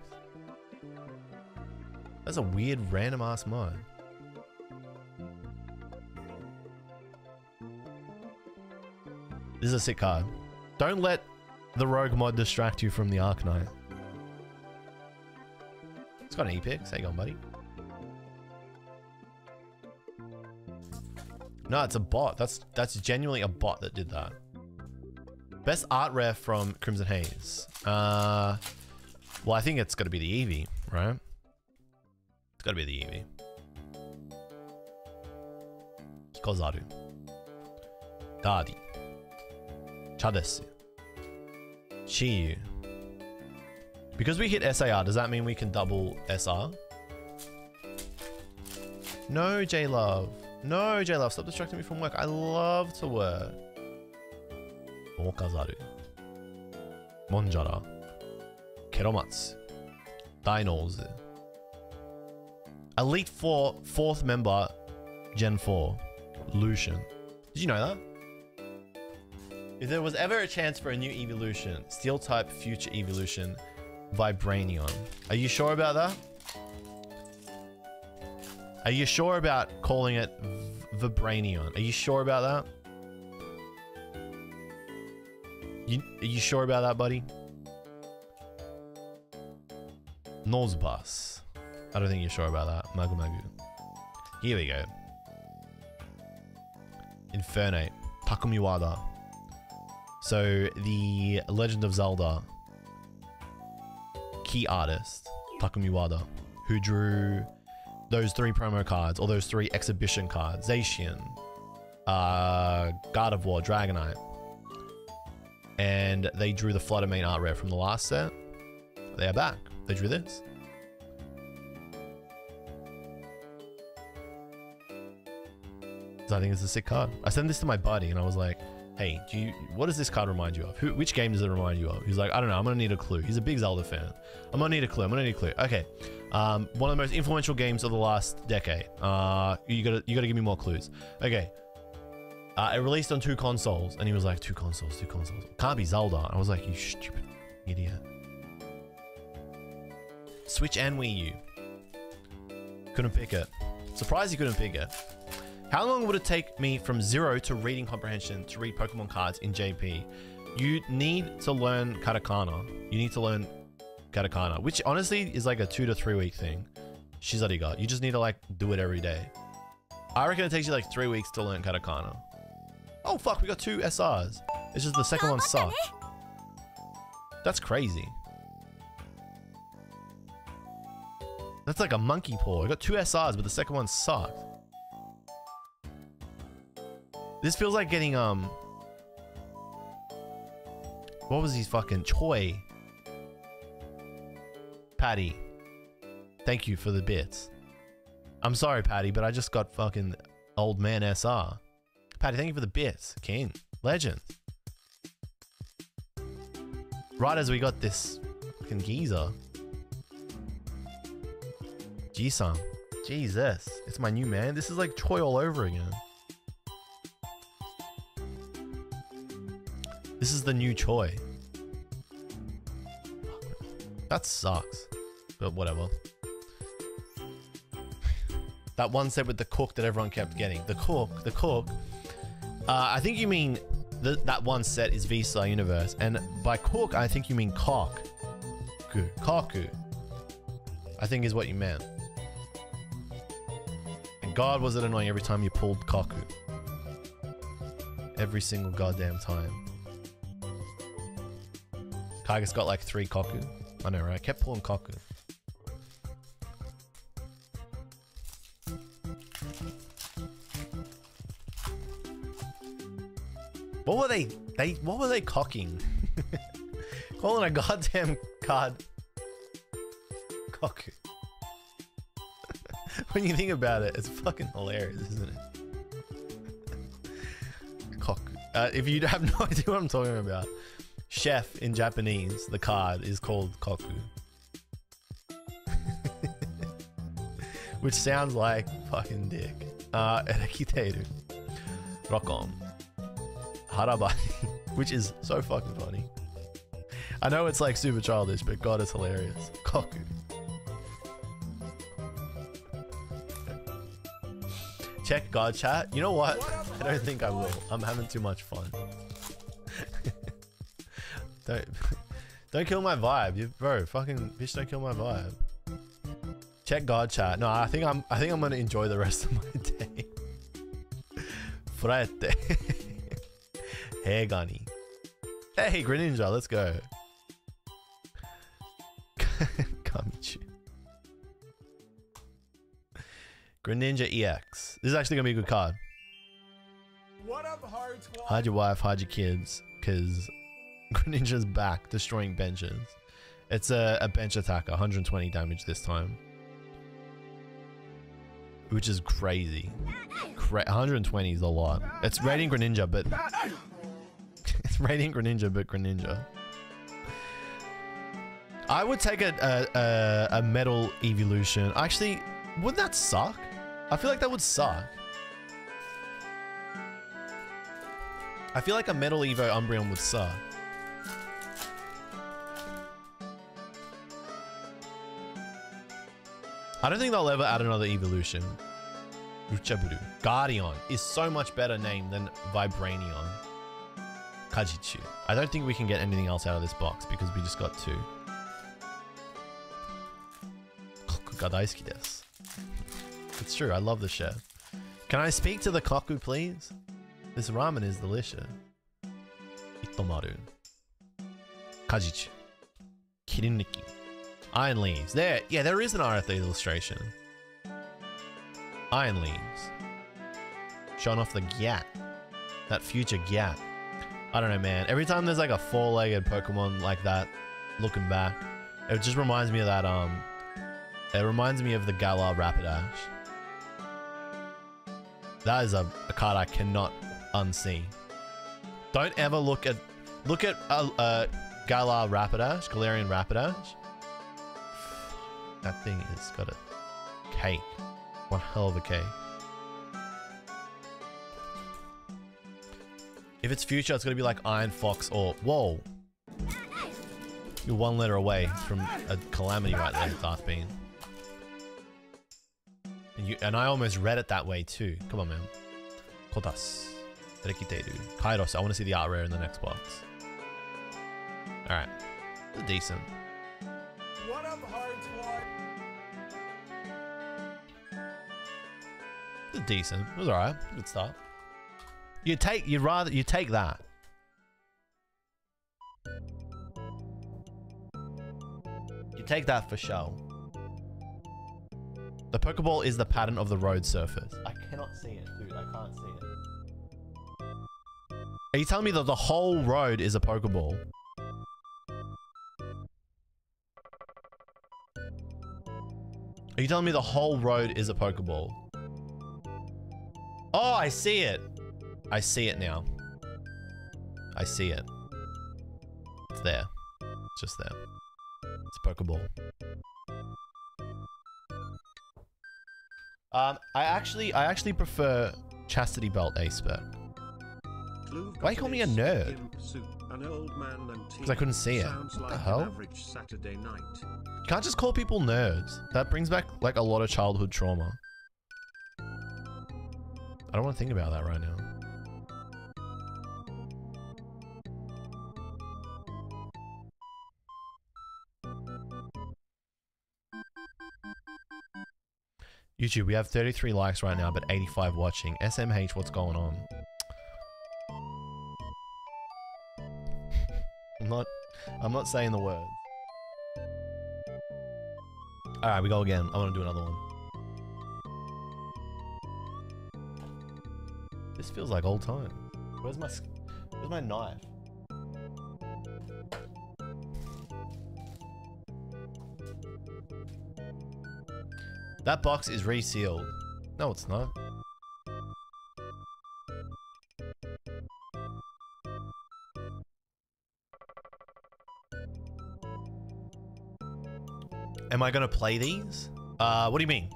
That's a weird random ass mod. This is a sick card. Don't let the rogue mod distract you from the Arcanine. It's got an E P I X. How you going, buddy? No, it's a bot. That's that's genuinely a bot that did that. Best art rare from Crimson Haze. Uh, well, I think it's gotta be the Eevee, right? It's gotta be the Eevee. Hikozaru. Dadi. Chadesu. Chiyu. Because we hit S A R, does that mean we can double S R? No, J Love. No, J Love, stop distracting me from work. I love to work. Okazaru, Monjara, Keromatsu, Dainose. Elite Four, fourth member, Gen four, Lucian. Did you know that? If there was ever a chance for a new evolution, Steel type future evolution, Vibranion. Are you sure about that? Are you sure about calling it Vibranion? Are you sure about that? You, are you sure about that, buddy? Nosebus. I don't think you're sure about that. Magu Magu. Here we go. Infernape. Takumi Wada. So, the Legend of Zelda key artist, Takumi Wada, who drew those three promo cards, or those three exhibition cards, Zacian, uh, God of War, Dragonite. And they drew the Flutter main art rare from the last set. They are back. They drew this. So I think it's a sick card. I sent this to my buddy and I was like, hey, do you, what does this card remind you of? Who, which game does it remind you of? He's like, I don't know. I'm going to need a clue. He's a big Zelda fan. I'm going to need a clue. I'm going to need a clue. Okay. Um, one of the most influential games of the last decade. Uh, you gotta, you gotta give me more clues. Okay. Uh, it released on two consoles, and he was like, two consoles, two consoles. Can't be Zelda. I was like, you stupid idiot. Switch and Wii U. Couldn't pick it. Surprised you couldn't pick it. How long would it take me from zero to reading comprehension to read Pokemon cards in J P? You need to learn katakana. You need to learn katakana, which honestly is like a two to three week thing. Shizariga. You just need to like do it every day. I reckon it takes you like three weeks to learn katakana. Oh fuck, we got two S Rs. It's just the second one sucked. That's crazy. That's like a monkey paw. We got two S Rs, but the second one sucked. This feels like getting, um... what was he fucking? Choi. Patty. Thank you for the bits. I'm sorry, Patty, but I just got fucking old man S R. Patty, thank you for the bits. King. Legend. Right as we got this fucking geezer. G-san. Jesus. It's my new man. This is like Choi all over again. This is the new Choi. That sucks. But whatever. That one set with the cook that everyone kept getting. The cook, the cook. Uh, I think you mean th that one set is V-Star Universe. And by cook, I think you mean cock. Kaku. I think is what you meant. And God, was it annoying every time you pulled Kaku. Every single goddamn time. Kaiga's got like three Kaku. I know, right? I kept pulling Kaku. What were they? They what were they cocking? Calling a goddamn card Kaku. When you think about it, it's fucking hilarious, isn't it? Kaku. Uh, if you have no idea what I'm talking about, chef in Japanese, the card is called Kaku, which sounds like fucking dick. Uh, Erekiteru, Rokom. Harabari, which is so fucking funny. I know it's like super childish, but God, it's hilarious. Kaku. Check God chat. You know what? I don't think I will. I'm having too much fun. Don't, don't kill my vibe, you, bro. Fucking bitch, don't kill my vibe. Check God chat. No, I think I'm. I think I'm gonna enjoy the rest of my day. Frete. Hair gunny. Hey, Greninja, let's go. Kamichu. Greninja E X. This is actually gonna be a good card. What up, hard squad? Hide your wife, hide your kids, cause Greninja's back, destroying benches. It's a, a bench attacker, one hundred twenty damage this time. Which is crazy. Cra one hundred twenty is a lot. It's raiding Greninja, but it's raiding Greninja, but Greninja. I would take a, a, a metal evolution. Actually, wouldn't that suck? I feel like that would suck. I feel like a Metal Evo Umbreon would suck. I don't think they'll ever add another evolution. Ruchaburu. Guardian is so much better name than Vibranion. Kajichu. I don't think we can get anything else out of this box because we just got two. Koku daisuki desu. It's true, I love the chef. Can I speak to the Koku, please? This ramen is delicious. Itomaru. Kajichu. Kiriniki. Iron Leaves. There, yeah, there is an R F A illustration. Iron Leaves. Showing off the Gyat. That future Gyat. I don't know, man. Every time there's like a four-legged Pokemon like that, looking back, it just reminds me of that, um... It reminds me of the Galar Rapidash. That is a, a card I cannot unsee. Don't ever look at... Look at uh, uh, Galar Rapidash, Galarian Rapidash. That thing has got a cake. One hell of a cake. If it's future, it's going to be like Iron Fox or... Whoa. You're one letter away from a calamity right there, Darth Bean. And, you, and I almost read it that way too. Come on, man. Kotas. Rekiteru. Kairos. I want to see the art rare in the next box. Alright. Decent. What up, Hardcore? Decent. It was alright. Good start. You take. You'd rather. You take that. You take that for show. The Pokeball is the pattern of the road surface. I cannot see it, dude. I can't see it. Are you telling me that the whole road is a Pokeball? Are you telling me the whole road is a Pokeball? Oh, I see it. I see it now. I see it. It's there. It's just there. It's a Pokeball. Um, I actually, I actually prefer Chastity Belt Ace Spec. Why you call me a nerd? Because I couldn't see it. What the hell? You can't just call people nerds. That brings back like a lot of childhood trauma. I don't want to think about that right now. YouTube, we have thirty-three likes right now, but eighty-five watching. S M H, what's going on? I'm not, I'm not saying the word. Alright, we go again. I want to do another one. This feels like old time. Where's my, where's my knife? That box is resealed. No, it's not. Am I gonna play these? Uh, what do you mean?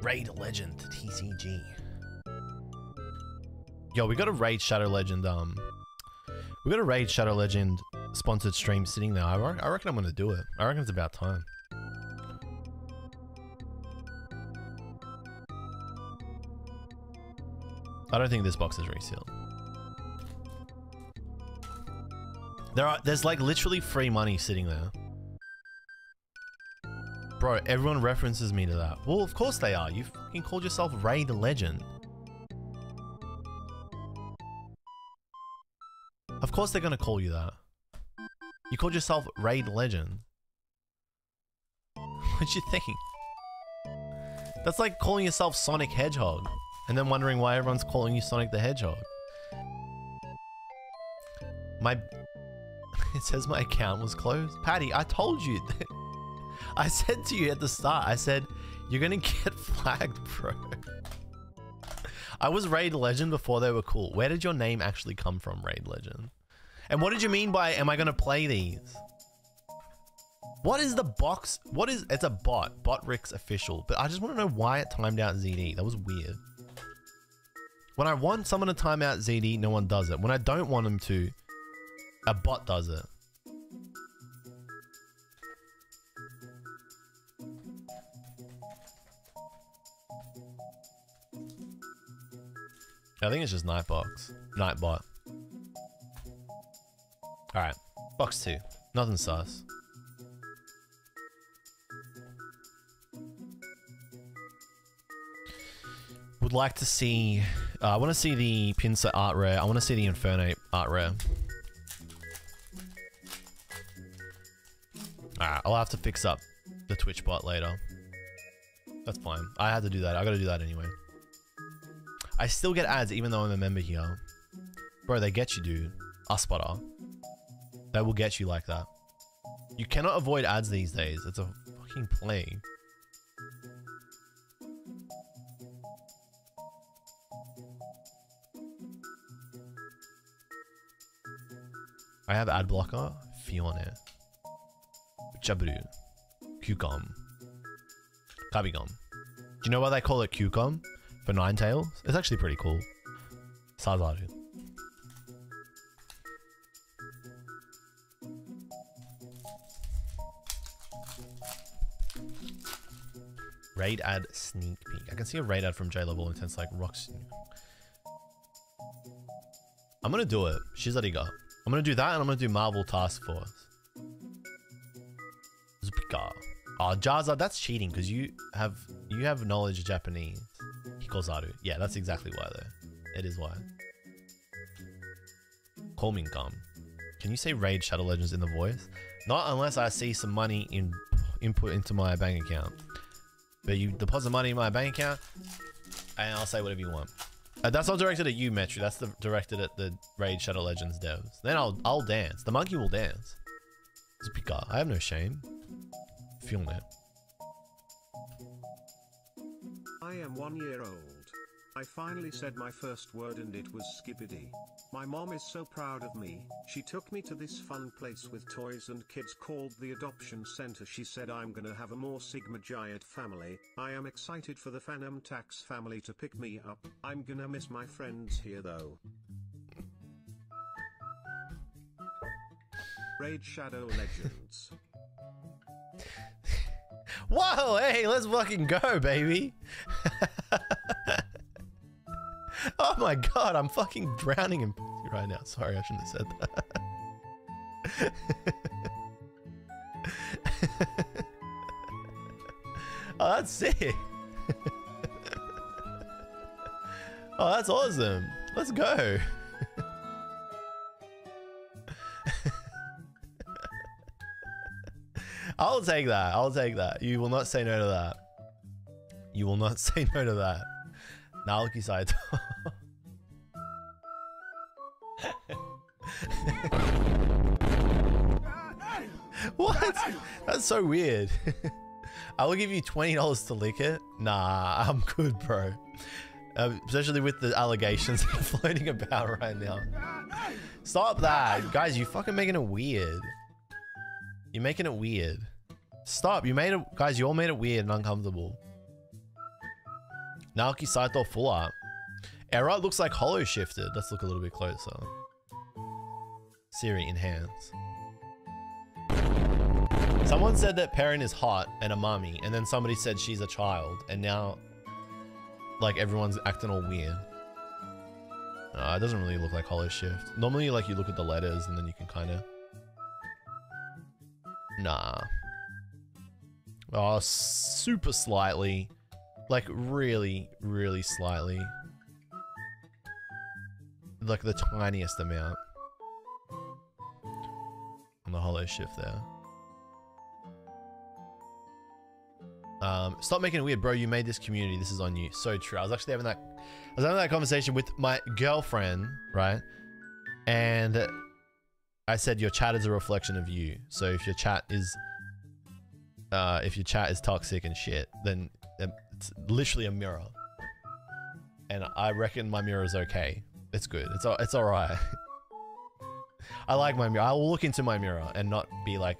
Raid Legend T C G. Yo, we got a Raid Shadow Legend, um... We got a Raid Shadow Legend sponsored stream sitting there. I, re I reckon I'm gonna do it. I reckon it's about time. I don't think this box is resealed. There are- there's like literally free money sitting there. Bro, everyone references me to that. Well, of course they are. You fucking called yourself Raid Legend. Of course they're gonna call you that. You called yourself Raid Legend. What'd you think? That's like calling yourself Sonic Hedgehog and then wondering why everyone's calling you Sonic the Hedgehog. My... It says my account was closed. Patty, I told you. That I said to you at the start, I said, you're gonna get flagged, bro. I was Raid Legend before they were cool. Where did your name actually come from, Raid Legend? And what did you mean by, am I gonna play these? What is the box? What is, it's a bot. Botrix official. But I just want to know why it timed out Z D. That was weird. When I want someone to time out Z D, no one does it. When I don't want them to, a bot does it. I think it's just Nightbox. Nightbot. Alright. Box two. Nothing sus. Would like to see... Uh, I want to see the Pinsir art rare. I want to see the Infernape art rare. Alright. I'll have to fix up the Twitch bot later. That's fine. I had to do that. I gotta do that anyway. I still get ads even though I'm a member here. Bro, they get you, dude. Us spotter. They will get you like that. You cannot avoid ads these days. It's a fucking plague. I have ad blocker. Fiona. Jaburu. Q-Gum. Kabigum. Do you know why they call it Q-Gum? For Ninetales? It's actually pretty cool. Sazaru. Raid ad sneak peek. I can see a raid ad from J-Level Intense like rocks. I'm gonna do it. She's letting go. I'm gonna do that and I'm gonna do Marvel Task Force. Zupika. Oh, Jaza, that's cheating because you have you have knowledge of Japanese. Hikozaru. Yeah, that's exactly why though. It is why. Komingam. Can you say Raid Shadow Legends in the voice? Not unless I see some money in input into my bank account. But you deposit money in my bank account and I'll say whatever you want. Uh, that's not directed at you, Metru. That's the, directed at the Raid Shadow Legends devs. Then I'll I'll dance. The monkey will dance. Zupika. I have no shame. Film it. I am one year old. I finally said my first word and it was skibbity. My mom is so proud of me. She took me to this fun place with toys and kids called the Adoption Center. She said I'm gonna have a more Sigma Giant family. I am excited for the Phantom Tax family to pick me up. I'm gonna miss my friends here though. Raid Shadow Legends. Whoa, hey, let's fucking go, baby. Oh my god, I'm fucking drowning in pussy right now. Sorry, I shouldn't have said that. Oh, that's sick. Oh, that's awesome. Let's go. I'll take that. I'll take that. You will not say no to that. You will not say no to that. Naoki Saito. What? That's so weird. I will give you twenty dollars to lick it. Nah, I'm good, bro. Uh, especially with the allegations floating about right now. Stop that. Guys, you're fucking making it weird. You're making it weird. Stop. You made it. Guys, you all made it weird and uncomfortable. Naoki Saito full art. Error looks like hollow shifted. Let's look a little bit closer. Siri enhance. Someone said that Perrin is hot and a mommy, and then somebody said she's a child, and now, like, everyone's acting all weird. Uh, it doesn't really look like hollow shift. Normally, like, you look at the letters and then you can kind of. Nah. Oh, super slightly. Like, really, really slightly. Like, the tiniest amount. On the hollow shift there. Um, stop making it weird, bro. You made this community. This is on you. So true. I was actually having that... I was having that conversation with my girlfriend, right? And... I said your chat is a reflection of you. So if your chat is... Uh, if your chat is toxic and shit, then... It's literally a mirror, and I reckon my mirror is okay. It's good. It's all, it's all right. I like my mirror. I will look into my mirror and not be like,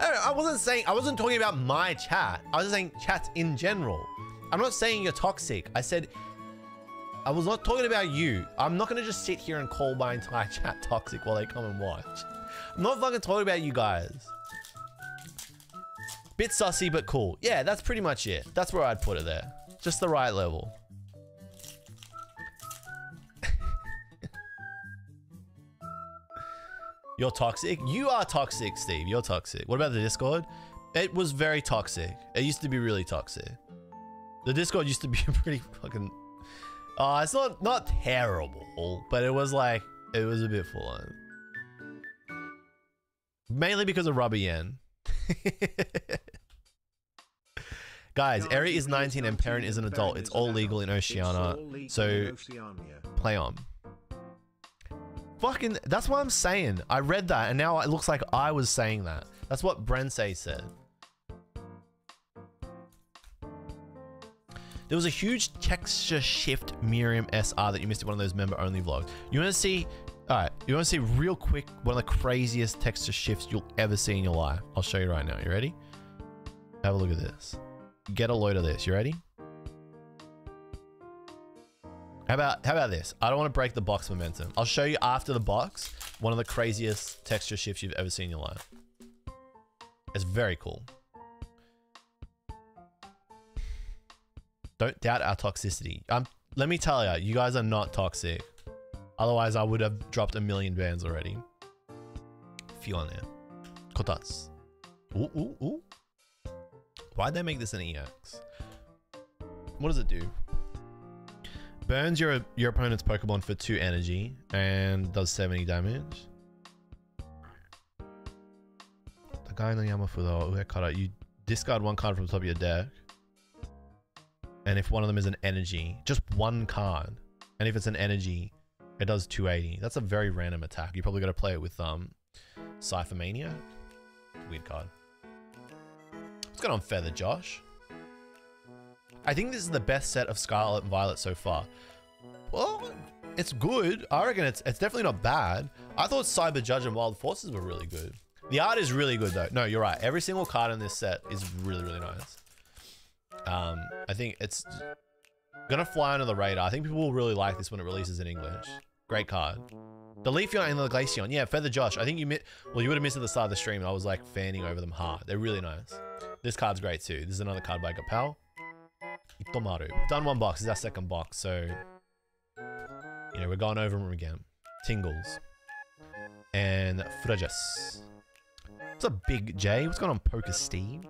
I, don't know, I wasn't saying, I wasn't talking about my chat. I was just saying chats in general. I'm not saying you're toxic. I said I was not talking about you. I'm not going to just sit here and call my entire chat toxic while they come and watch. I'm not fucking talking about you guys. Bit sussy, but cool. Yeah, that's pretty much it. That's where I'd put it there. Just the right level. You're toxic? You are toxic, Steve. You're toxic. What about the Discord? It was very toxic. It used to be really toxic. The Discord used to be pretty fucking... Uh, it's not, not terrible, but it was like... It was a bit full on. Mainly because of Rubber Yen. Guys, Eri is nineteen and Parent is an adult. It's all legal in Oceania. So, play on. Fucking, that's what I'm saying. I read that and now it looks like I was saying that. That's what Brensei said. There was a huge texture shift Miriam S R that you missed in one of those member only vlogs. You want to see, all right, you want to see real quick one of the craziest texture shifts you'll ever see in your life. I'll show you right now. You ready? Have a look at this. Get a load of this. You ready? How about, how about this? I don't want to break the box momentum. I'll show you after the box, one of the craziest texture shifts you've ever seen in your life. It's very cool. Don't doubt our toxicity. Um, let me tell you, you guys are not toxic. Otherwise, I would have dropped a million bans already. Feeling it. Kotats. Ooh, ooh, ooh. Why'd they make this an E X? What does it do? Burns your your opponent's Pokemon for two energy and does seventy damage. The guy in the Yamafudo, you discard one card from the top of your deck. And if one of them is an energy, just one card. And if it's an energy, it does two eighty. That's a very random attack. You probably got to play it with um, Cypher Maniac. Weird card. What's going on, Feather Josh? I think this is the best set of Scarlet and Violet so far. Well, it's good. I reckon it's it's definitely not bad. I thought Cyber Judge and Wild Forces were really good. The art is really good though. No, you're right. Every single card in this set is really, really nice. Um, I think it's gonna fly under the radar. I think people will really like this when it releases in English. Great card. The Leafeon and the Glaceon. Yeah, Feather Josh. I think you missed, well, you would have missed at the start of the stream. I was like fanning over them hard. They're really nice. This card's great too. This is another card by Gapal. Itomaru. We've done one box. This is our second box. So, you know, we're going over them again. Tingles. And Frugus. What's up, Big J? What's going on, Poker Steve?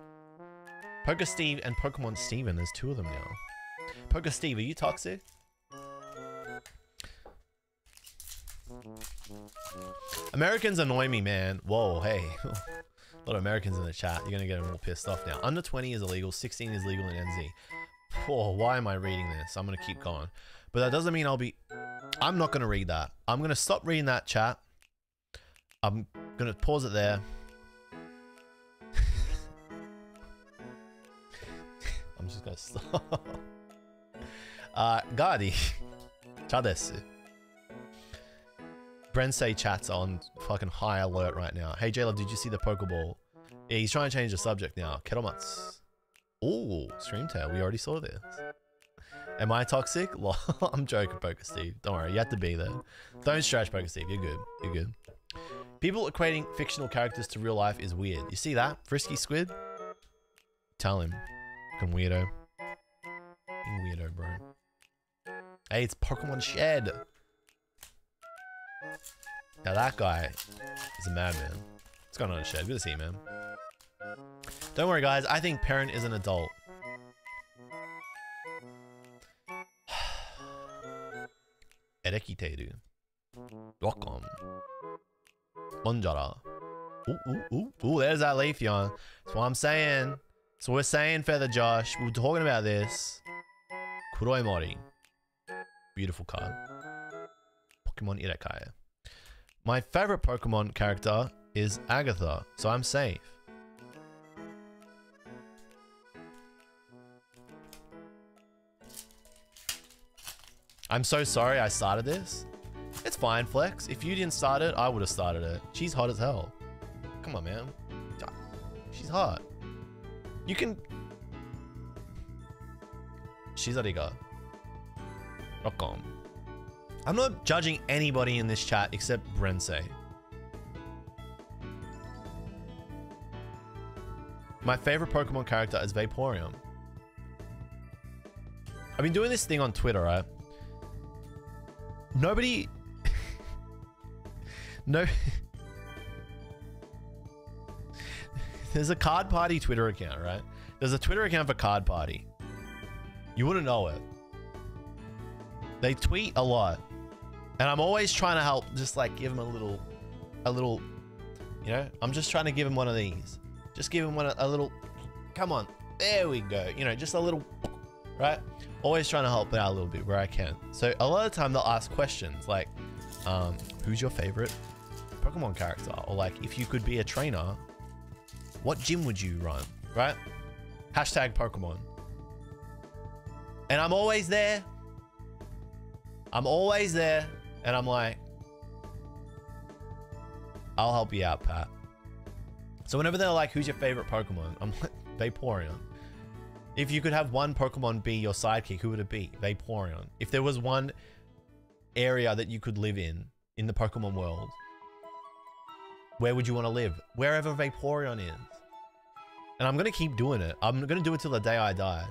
Poker Steve and Pokemon Steven. There's two of them now. Poker Steve, are you toxic? Americans annoy me, man. Whoa, hey. A lot of Americans in the chat. You're going to get them all pissed off now. Under twenty is illegal. sixteen is legal in N Z. Oh, why am I reading this? I'm going to keep going. But that doesn't mean I'll be... I'm not going to read that. I'm going to stop reading that chat. I'm going to pause it there. I'm just going to stop. uh, Gadi. Chadesu. Brensei chat's on fucking high alert right now. Hey, J Love, did you see the Pokeball? Yeah, he's trying to change the subject now. Keromatsu. Ooh, Streamtail, we already saw this. Am I toxic? Well, I'm joking, Poker Steve. Don't worry, you have to be there. Don't stretch, Poker Steve. You're good. You're good. People equating fictional characters to real life is weird. You see that? Frisky Squid? Tell him. Fucking weirdo. Fucking weirdo, bro. Hey, it's Pokemon Shed. Now that guy is a madman. What's going on in the Shed? Good to see you, man. Don't worry, guys. I think Parent is an adult. Erekiteru. Welcome. Bonjara. Ooh, ooh, ooh. Ooh, there's that Leafeon. That's what I'm saying. So we're saying, Feather Josh. We were talking about this. Kuroimori. Beautiful card. Pokemon Irekaya. My favorite Pokemon character is Agatha, so I'm safe. I'm so sorry I started this. It's fine, Flex. If you didn't start it, I would have started it. She's hot as hell. Come on, man. She's hot. You can... She's Ariga. Welcome. I'm not judging anybody in this chat except Rensei. My favorite Pokemon character is Vaporeon. I've been doing this thing on Twitter, right? Nobody... no... There's a Card Party Twitter account, right? There's a Twitter account for Card Party. You wouldn't know it. They tweet a lot. And I'm always trying to help, just like give them a little... A little... You know? I'm just trying to give them one of these. Just give him one a, a little, come on, there we go. You know, just a little, right? Always trying to help it out a little bit where I can. So a lot of the time they'll ask questions like, um, who's your favorite Pokemon character? Or like, if you could be a trainer, what gym would you run, right? Hashtag Pokemon. And I'm always there. I'm always there. And I'm like, I'll help you out, Pat. So whenever they're like, who's your favorite Pokemon? I'm like, Vaporeon. If you could have one Pokemon be your sidekick, who would it be? Vaporeon. If there was one area that you could live in, in the Pokemon world, where would you want to live? Wherever Vaporeon is. And I'm going to keep doing it. I'm going to do it till the day I die.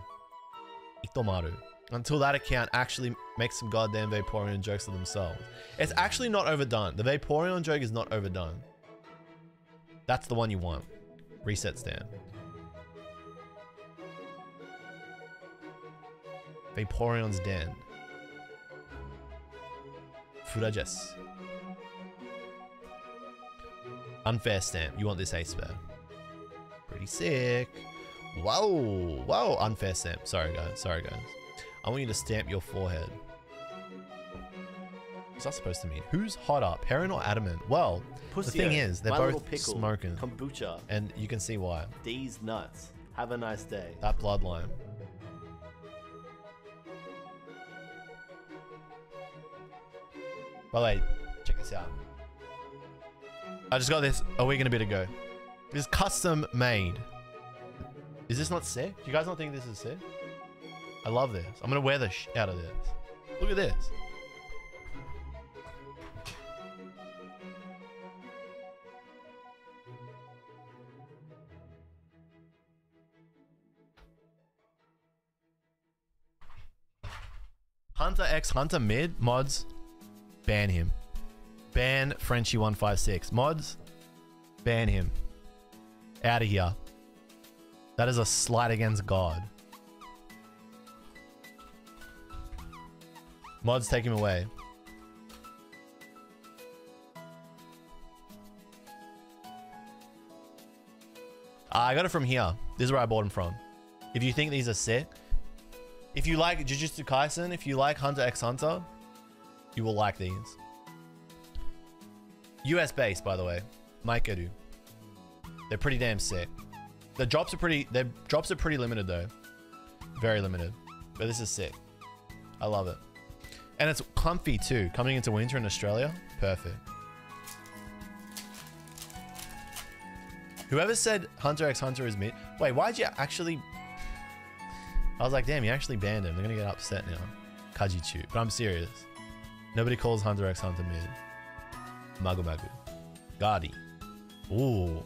Itomaru. Until that account actually makes some goddamn Vaporeon jokes to themselves. It's actually not overdone. The Vaporeon joke is not overdone. That's the one you want. Reset stand. Vaporeon's Den. Furages. Unfair stamp. You want this ace spare. Pretty sick. Whoa. Whoa. Unfair stamp. Sorry, guys. Sorry, guys. I want you to stamp your forehead. What's that supposed to mean? Who's hotter, Perrin or Adamant? Well, Pussy, the thing is, they're both pickle, smoking. Kombucha. And you can see why. These nuts. Have a nice day. That bloodline. Well, hey, check this out. I just got this. Are we going to be to go? This is custom made. Is this not sick? Do you guys not think this is sick? I love this. I'm going to wear the sh out of this. Look at this. Hunter x Hunter mid mods, ban him. Ban Frenchie one five six mods, ban him. Out of here. That is a slight against God. Mods, take him away. I got it from here. This is where I bought him from. If you think these are sick. If you like Jujutsu Kaisen, if you like Hunter x Hunter, you will like these. U S based, by the way. Maikeru. They're pretty damn sick. The drops are pretty, their drops are pretty limited though. Very limited. But this is sick. I love it. And it's comfy too. Coming into winter in Australia, perfect. Whoever said Hunter x Hunter is mid, wait, why'd you actually? I was like, damn, you actually banned him. They're going to get upset now. Kajichu. But I'm serious. Nobody calls Hunter x Hunter mid. Magu Magu. Gadi. Ooh.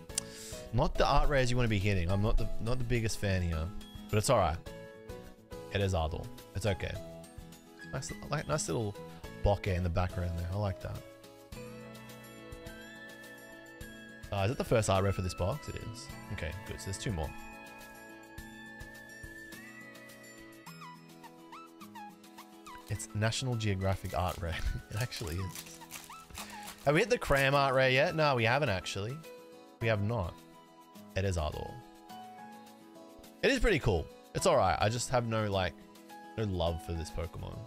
Not the art rares you want to be hitting. I'm not the not the biggest fan here. But it's alright. It is Ardor. It's okay. Nice, like, nice little bokeh in the background there. I like that. Uh, is it the first art rare for this box? It is. Okay, good. So there's two more. It's National Geographic art rare. It actually is. Have we hit the cram art rare yet? No, we haven't actually. We have not. It is Ardor. It is pretty cool. It's alright. I just have no like, no love for this Pokemon.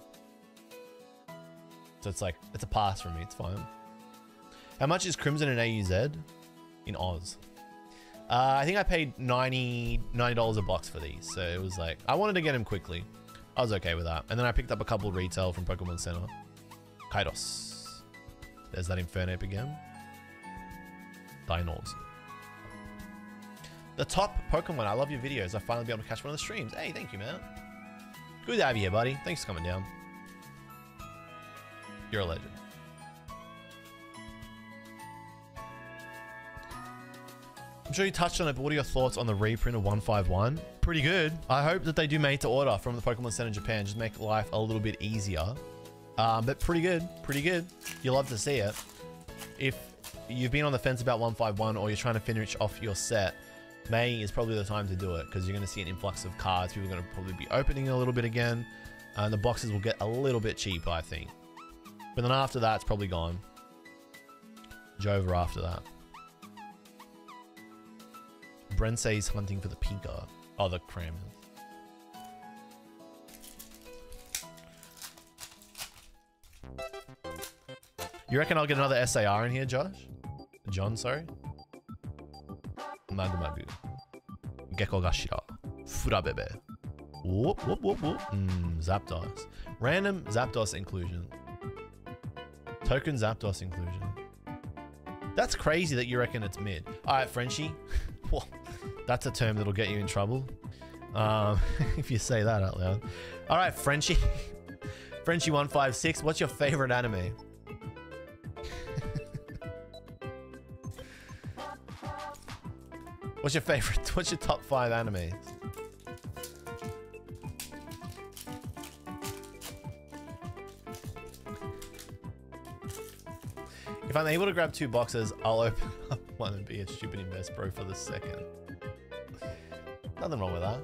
So it's like, it's a pass for me. It's fine. How much is Crimson in A U Z? In Oz. Uh, I think I paid ninety dollars a box for these. So it was like, I wanted to get him quickly. I was okay with that. And then I picked up a couple of retail from Pokemon Center. Kaidos. There's that Infernape again. Dynors. The top Pokemon. I love your videos. I finally be able to catch one of the streams. Hey, thank you, man. Good to have you here, buddy. Thanks for coming down. You're a legend. I'm sure you touched on it, but what are your thoughts on the reprint of one five one? Pretty good. I hope that they do made to order from the Pokémon Center Japan. Just make life a little bit easier. Um, but pretty good. Pretty good. You'll love to see it. If you've been on the fence about one five one or you're trying to finish off your set, May is probably the time to do it because you're going to see an influx of cards. People are going to probably be opening a little bit again. And the boxes will get a little bit cheap, I think. But then after that, it's probably gone. It's over after that. Brensei's hunting for the pinker. Oh, the Crimson. You reckon I'll get another S A R in here, Josh? John, sorry. Magu magu. Gekko gashira. Furabebe. Whoop, whoop, whoop, whoop. Mm, Zapdos. Random Zapdos inclusion. Token Zapdos inclusion. That's crazy that you reckon it's mid. All right, Frenchie. Well, that's a term that'll get you in trouble. Um, if you say that out loud. All right, Frenchie. Frenchie one five six, what's your favorite anime? What's your favorite? What's your top five anime? If I'm able to grab two boxes, I'll open up one and be a stupid invest bro for the second. Nothing wrong with that.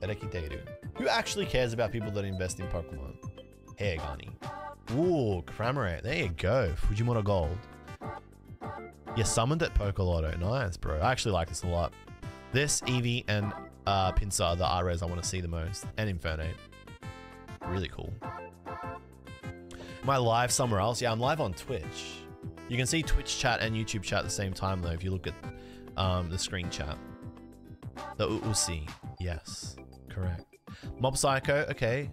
Ereki. Who actually cares about people that invest in Pokemon? Hairgani. Ooh, Cramorant. There you go. Fujimoto Gold. You summoned at Pokelotto. Nice, bro. I actually like this a lot. This, Eevee, and uh, Pinsir are the R-Res I want to see the most. And Infernape. Really cool. Am I live somewhere else? Yeah, I'm live on Twitch. You can see Twitch chat and YouTube chat at the same time, though, if you look at um, the screen chat. The Uzi. Yes. Correct. Mob Psycho. Okay.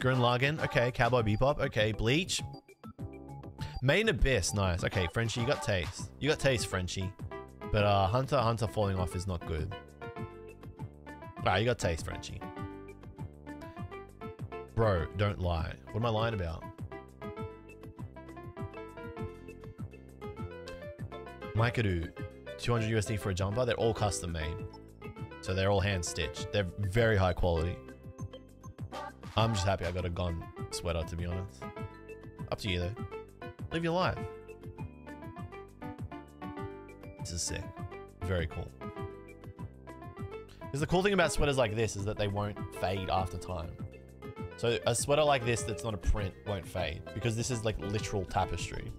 Gurren Lagann. Okay. Cowboy Bebop. Okay. Bleach. Made in Abyss. Nice. Okay, Frenchie, you got taste. You got taste, Frenchie. But uh, Hunter Hunter falling off is not good. Alright, you got taste, Frenchie. Bro, don't lie. What am I lying about? Maikaru, two hundred U S D for a jumper. They're all custom made. So they're all hand stitched. They're very high quality. I'm just happy I got a gun sweater, to be honest. Up to you though. Live your life. This is sick. Very cool. Because the cool thing about sweaters like this is that they won't fade after time. So a sweater like this that's not a print won't fade because this is like literal tapestry.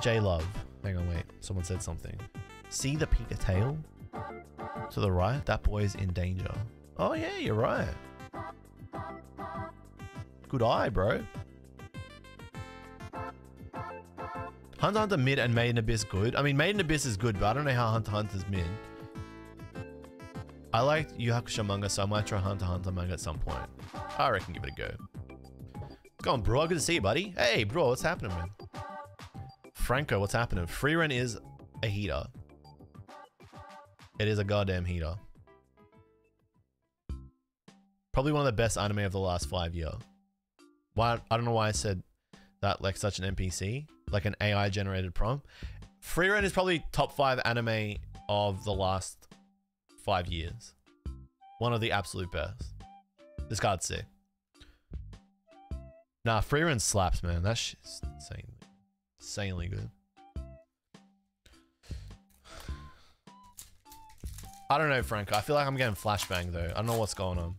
J Love. Hang on, wait. Someone said something. See the Pika tail? To the right? That boy's in danger. Oh yeah, you're right. Good eye, bro. Hunter Hunter mid and Made in Abyss good. I mean, Made in Abyss is good, but I don't know how Hunter Hunter's mid. I liked Yu Hakusho manga, so I might try Hunter Hunter manga at some point. I reckon give it a go. Go on, bro. Good to see you, buddy. Hey, bro. What's happening, man? Franco, what's happening? Frieren is a heater. It is a goddamn heater. Probably one of the best anime of the last five years. Why, I don't know why I said that like such an N P C, like an A I generated prompt. Frieren is probably top five anime of the last five years. One of the absolute best. This card's sick. Nah, Frieren slaps, man. That shit's insanely, insanely good. I don't know, Frank. I feel like I'm getting flashbang though. I don't know what's going on.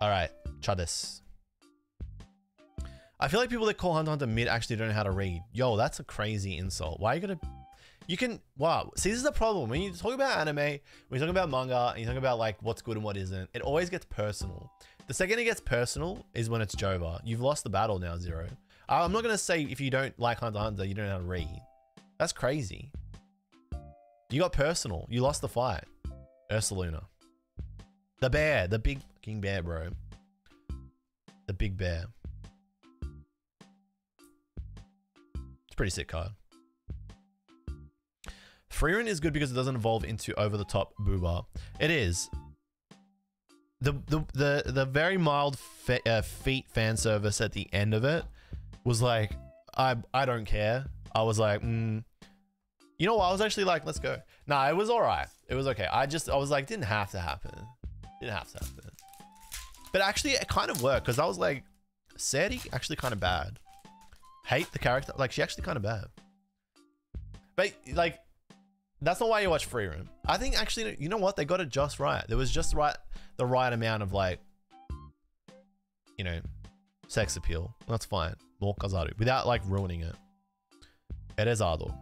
All right, try this. I feel like people that call Hunter Hunter mid actually don't know how to read. Yo, that's a crazy insult. Why are you gonna... You can... Wow. See, this is the problem. When you talk about anime, when you talk about manga, and you talk about like what's good and what isn't, it always gets personal. The second it gets personal is when it's Jova. You've lost the battle now, Zero. I'm not gonna say if you don't like Hunter Hunter, you don't know how to read. That's crazy. You got personal. You lost the fight. Ursaluna. The bear. The big... King bear, bro. The big bear. It's a pretty sick card. Frieren is good because it doesn't evolve into over-the-top booba. It is. the the the, the very mild fe uh, feet fan service at the end of it was like, I I don't care. I was like, mm. You know what? I was actually like, let's go. Nah, it was all right. It was okay. I just I was like, didn't have to happen. Didn't have to happen. But actually, it kind of worked because I was like, Sadie actually kind of bad. Hate the character. Like, she actually kind of bad. But like, that's not why you watch Frieren. I think actually, you know what? They got it just right. There was just right the right amount of like, you know, sex appeal. That's fine. More Kazaru without like ruining it. It is Ado.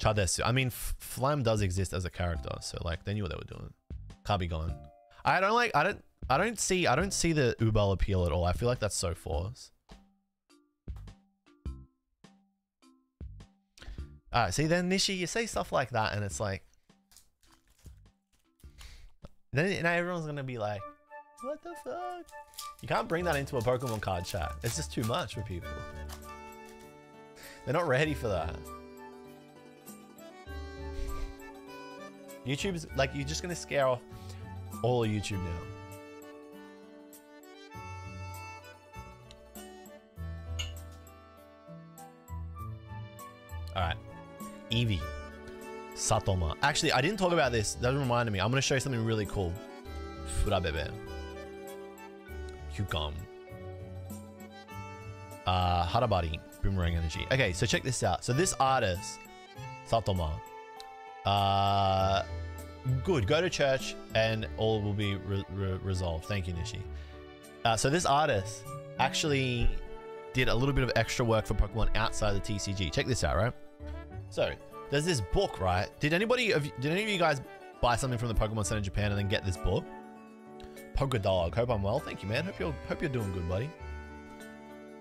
Chadesu. I mean, F Flame does exist as a character, so like they knew what they were doing. Kabigon. I don't like. I don't. I don't see. I don't see the Ubal appeal at all. I feel like that's so forced. All right. See, then Nishi, you say stuff like that, and it's like, then now everyone's gonna be like, "What the fuck?" You can't bring that into a Pokemon card chat. It's just too much for people. They're not ready for that. YouTube's like, you're just gonna scare off all of YouTube now. All right, Eevee, Satoma. Actually, I didn't talk about this. That reminded me. I'm gonna show you something really cool. Furabebe, Kyugum, uh, Harabari, Boomerang Energy. Okay, so check this out. So this artist, Satoma. Uh, good. Go to church and all will be re re resolved. Thank you, Nishi. Uh, so this artist actually did a little bit of extra work for Pokemon outside the T C G. Check this out, right? So there's this book, right? Did anybody, did any of you guys buy something from the Pokemon Center Japan and then get this book? Pogadog. Hope I'm well. Thank you, man. Hope you're hope you're doing good, buddy.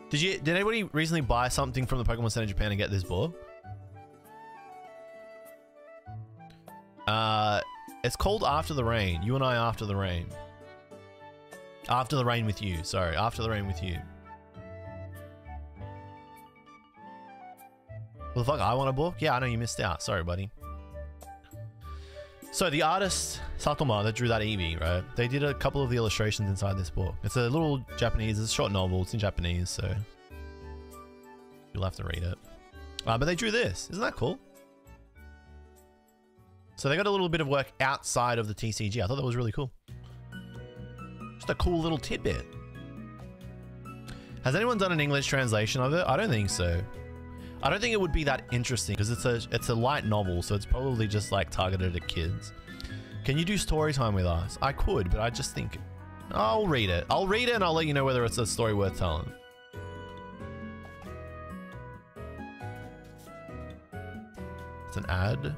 Did you? Did anybody recently buy something from the Pokemon Center Japan and get this book? Uh, it's called After the Rain. You and I After the Rain. After the Rain with You. Sorry, After the Rain with You. Well, fuck, I want a book? Yeah, I know you missed out. Sorry, buddy. So the artist, Satoma, that drew that Eevee, right? They did a couple of the illustrations inside this book. It's a little Japanese, it's a short novel. It's in Japanese, so you'll have to read it. Uh, but they drew this. Isn't that cool? So they got a little bit of work outside of the T C G. I thought that was really cool. Just a cool little tidbit. Has anyone done an English translation of it? I don't think so. I don't think it would be that interesting because it's a it's a light novel, so it's probably just like targeted at kids. Can you do story time with us? I could, but I just think I'll read it. I'll read it and I'll let you know whether it's a story worth telling. It's an ad.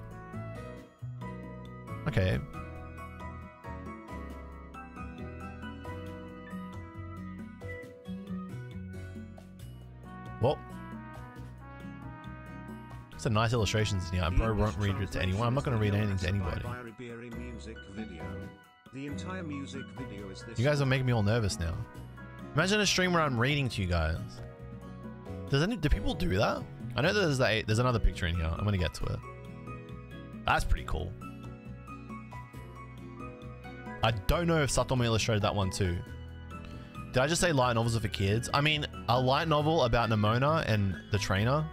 Okay. Well, some nice illustrations in here. I probably won't read it to anyone. I'm not going to read anything to anybody. You guys are making me all nervous now. Imagine a stream where I'm reading to you guys. Does any do people do that? I know that there's that. There's another picture in here. I'm going to get to it. That's pretty cool. I don't know if Satoma illustrated that one too. Did I just say light novels are for kids? I mean, a light novel about Nimona and the trainer,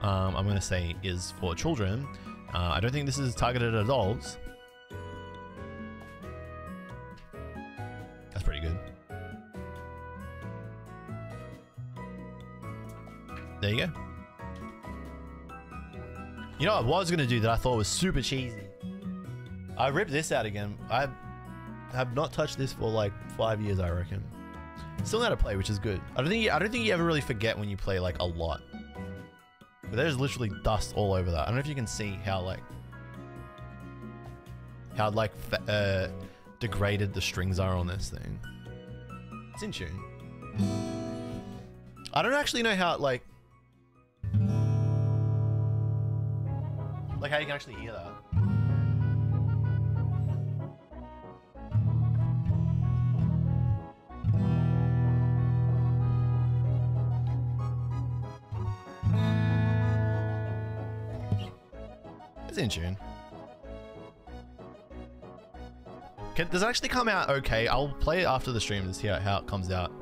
um, I'm going to say is for children. Uh, I don't think this is targeted at adults. That's pretty good. There you go. You know what I was going to do that I thought was super cheesy? I ripped this out again. I have not touched this for like five years, I reckon. Still know how to play, which is good. I don't think you, I don't think you ever really forget when you play like a lot. But there's literally dust all over that. I don't know if you can see how like how like uh, degraded the strings are on this thing. It's in tune. I don't actually know how it like like how you can actually hear that. It's in tune. Can, does it actually come out okay? I'll play it after the stream and see how, how it comes out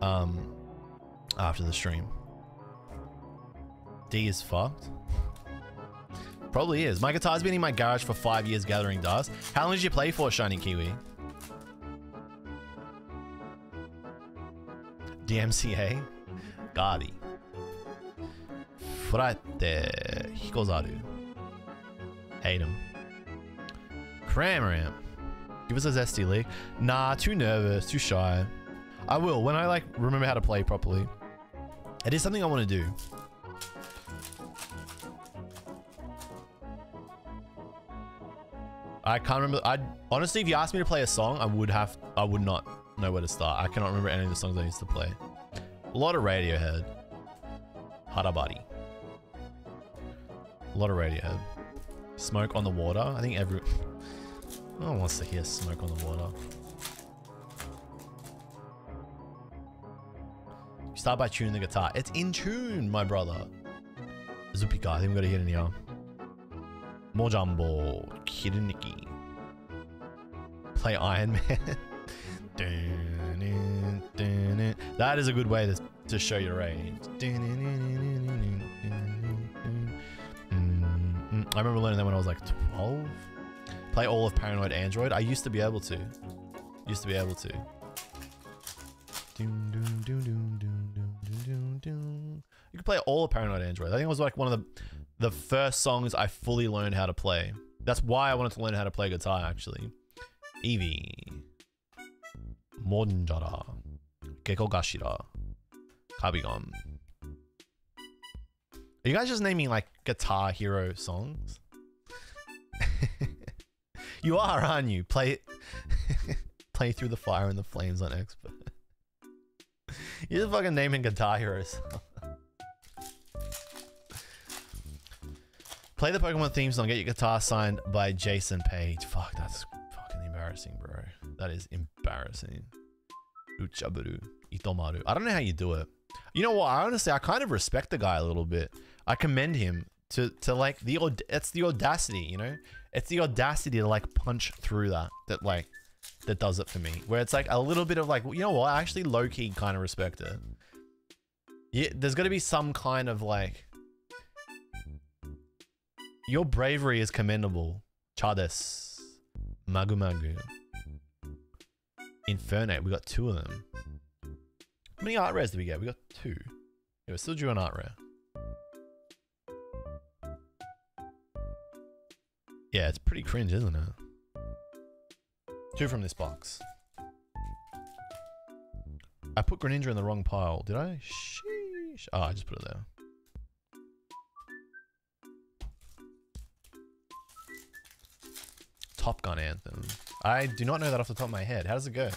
um, after the stream. D is fucked. Probably is. My guitar's been in my garage for five years gathering dust. How long did you play for, Shining Kiwi? D M C A? Gari. Furate. Hikozaru. Hate him. Cramramp. Give us a zesty league. Nah, too nervous, too shy. I will, when I like remember how to play properly. It is something I want to do. I can't remember. I honestly, if you asked me to play a song, I would have, I would not know where to start. I cannot remember any of the songs I used to play. A lot of Radiohead. Harabari. A lot of Radiohead. Smoke on the Water. I think every, no one wants to hear Smoke on the Water. You start by tuning the guitar. It's in tune, my brother. Zupika. I think we've got to hit in here. Mojambo, Kiriniki. Play Iron Man. Dun, dun, dun, dun. That is a good way to, to show your range. Dun, dun, dun, dun, dun, dun, dun. Mm, I remember learning that when I was like twelve. Play all of Paranoid Android. I used to be able to. Used to be able to. Dun, dun, dun, dun, dun, dun, dun, dun. You could play all of Paranoid Android. I think it was like one of the... the first songs I fully learned how to play. That's why I wanted to learn how to play guitar, actually. Evie. Mordenjara. Gekogashira. Kabigon. Are you guys just naming, like, Guitar Hero songs? You are, aren't you? Play... Play through the fire and the flames on expert. You're just fucking naming Guitar Hero songs. Play the Pokemon theme song, get your guitar signed by Jason Page. Fuck, that's fucking embarrassing, bro. That is embarrassing. Uchaburu, Itomaru. I don't know how you do it. You know what? I honestly, I kind of respect the guy a little bit. I commend him to, to like, the it's the audacity, you know? It's the audacity to, like, punch through that, that, like, that does it for me. Where it's, like, a little bit of, like, you know what? I actually low-key kind of respect it. Yeah, there's got to be some kind of, like... Your bravery is commendable. Chades. Magu Magu. Infernape. We got two of them. How many art rares did we get? We got two. Yeah, we're still due an art rare. Yeah, it's pretty cringe, isn't it? Two from this box. I put Greninja in the wrong pile. Did I? Sheesh. Oh, I just put it there. Top Gun Anthem. I do not know that off the top of my head. How does it go?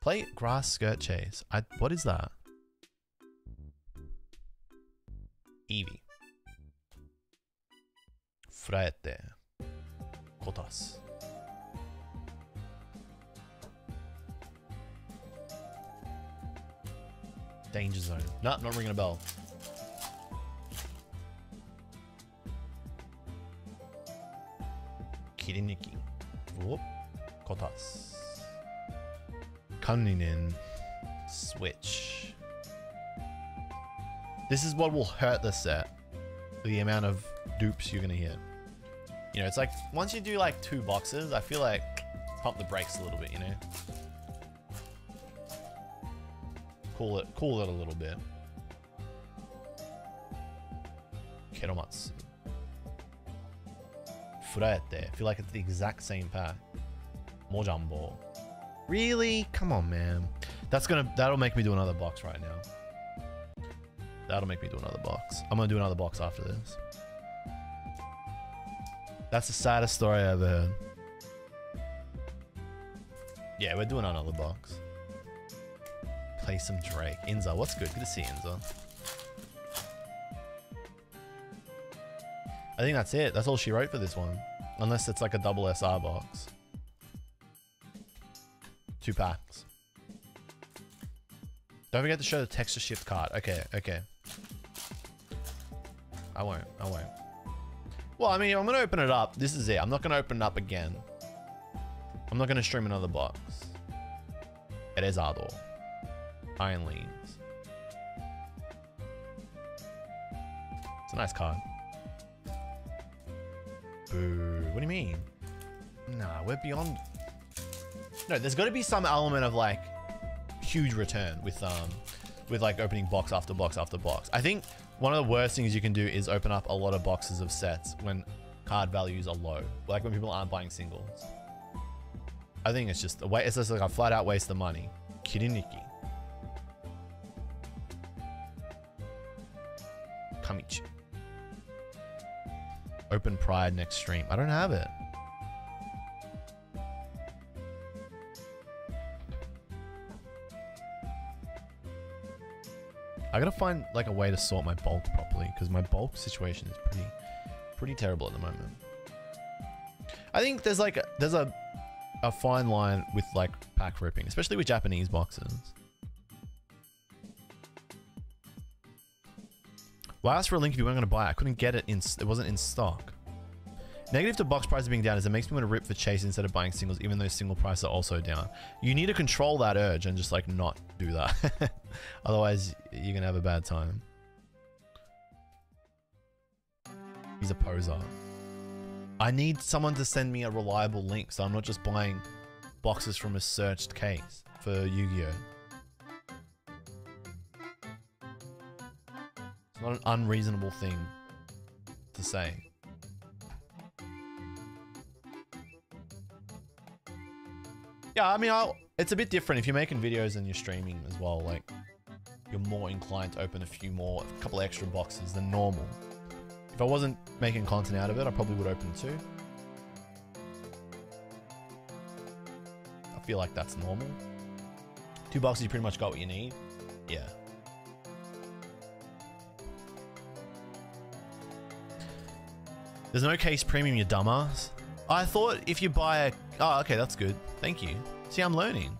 Play Grass Skirt Chase. I, what is that? Eevee. Frete. Kotas. Danger Zone. Nah, not ringing a bell. Kiriniki. Whoop. Kotas. Kaninen. Switch. This is what will hurt the set. The amount of dupes you're gonna hit. You know, it's like, once you do like two boxes, I feel like pump the brakes a little bit, you know? Cool it, cool it a little bit. Keromatsu. I feel like it's the exact same pack. Mojambo. Really? Come on, man. That's gonna, that'll make me do another box right now. That'll make me do another box. I'm gonna do another box after this. That's the saddest story I ever heard. Yeah, we're doing another box. Play some Drake. Inza, what's good? Good to see Inza. I think that's it. That's all she wrote for this one. Unless it's like a double S R box. Two packs. Don't forget to show the texture shift card. Okay, okay. I won't, I won't. Well, I mean, I'm gonna open it up. This is it. I'm not gonna open it up again. I'm not gonna stream another box. It is Ardor. Iron Leans. It's a nice card. Boo. What do you mean? Nah, we're beyond. No, there's got to be some element of like huge return with um with like opening box after box after box. I think one of the worst things you can do is open up a lot of boxes of sets when card values are low, like when people aren't buying singles. I think it's just a way. It's just like a flat out waste of money. Kiriniki. Kamichi. Open Pride next stream. I don't have it. I gotta find like a way to sort my bulk properly because my bulk situation is pretty, pretty terrible at the moment. I think there's like a, there's a, a fine line with like pack ripping, especially with Japanese boxes. Well, I asked for a link if you weren't gonna buy it. I couldn't get it in. It wasn't in stock. Negative to box prices being down is it makes me want to rip for chase instead of buying singles, even though single prices are also down. You need to control that urge and just like not do that. Otherwise, you're gonna have a bad time. He's a poser. I need someone to send me a reliable link so I'm not just buying boxes from a searched case for Yu-Gi-Oh. It's not an unreasonable thing to say. Yeah, I mean, I'll, it's a bit different. If you're making videos and you're streaming as well, like, you're more inclined to open a few more, a couple extra boxes than normal. If I wasn't making content out of it, I probably would open two. I feel like that's normal. Two boxes, you pretty much got what you need. Yeah. There's no case premium, you dumbass. I thought if you buy a... Oh, okay, that's good. Thank you. See, I'm learning.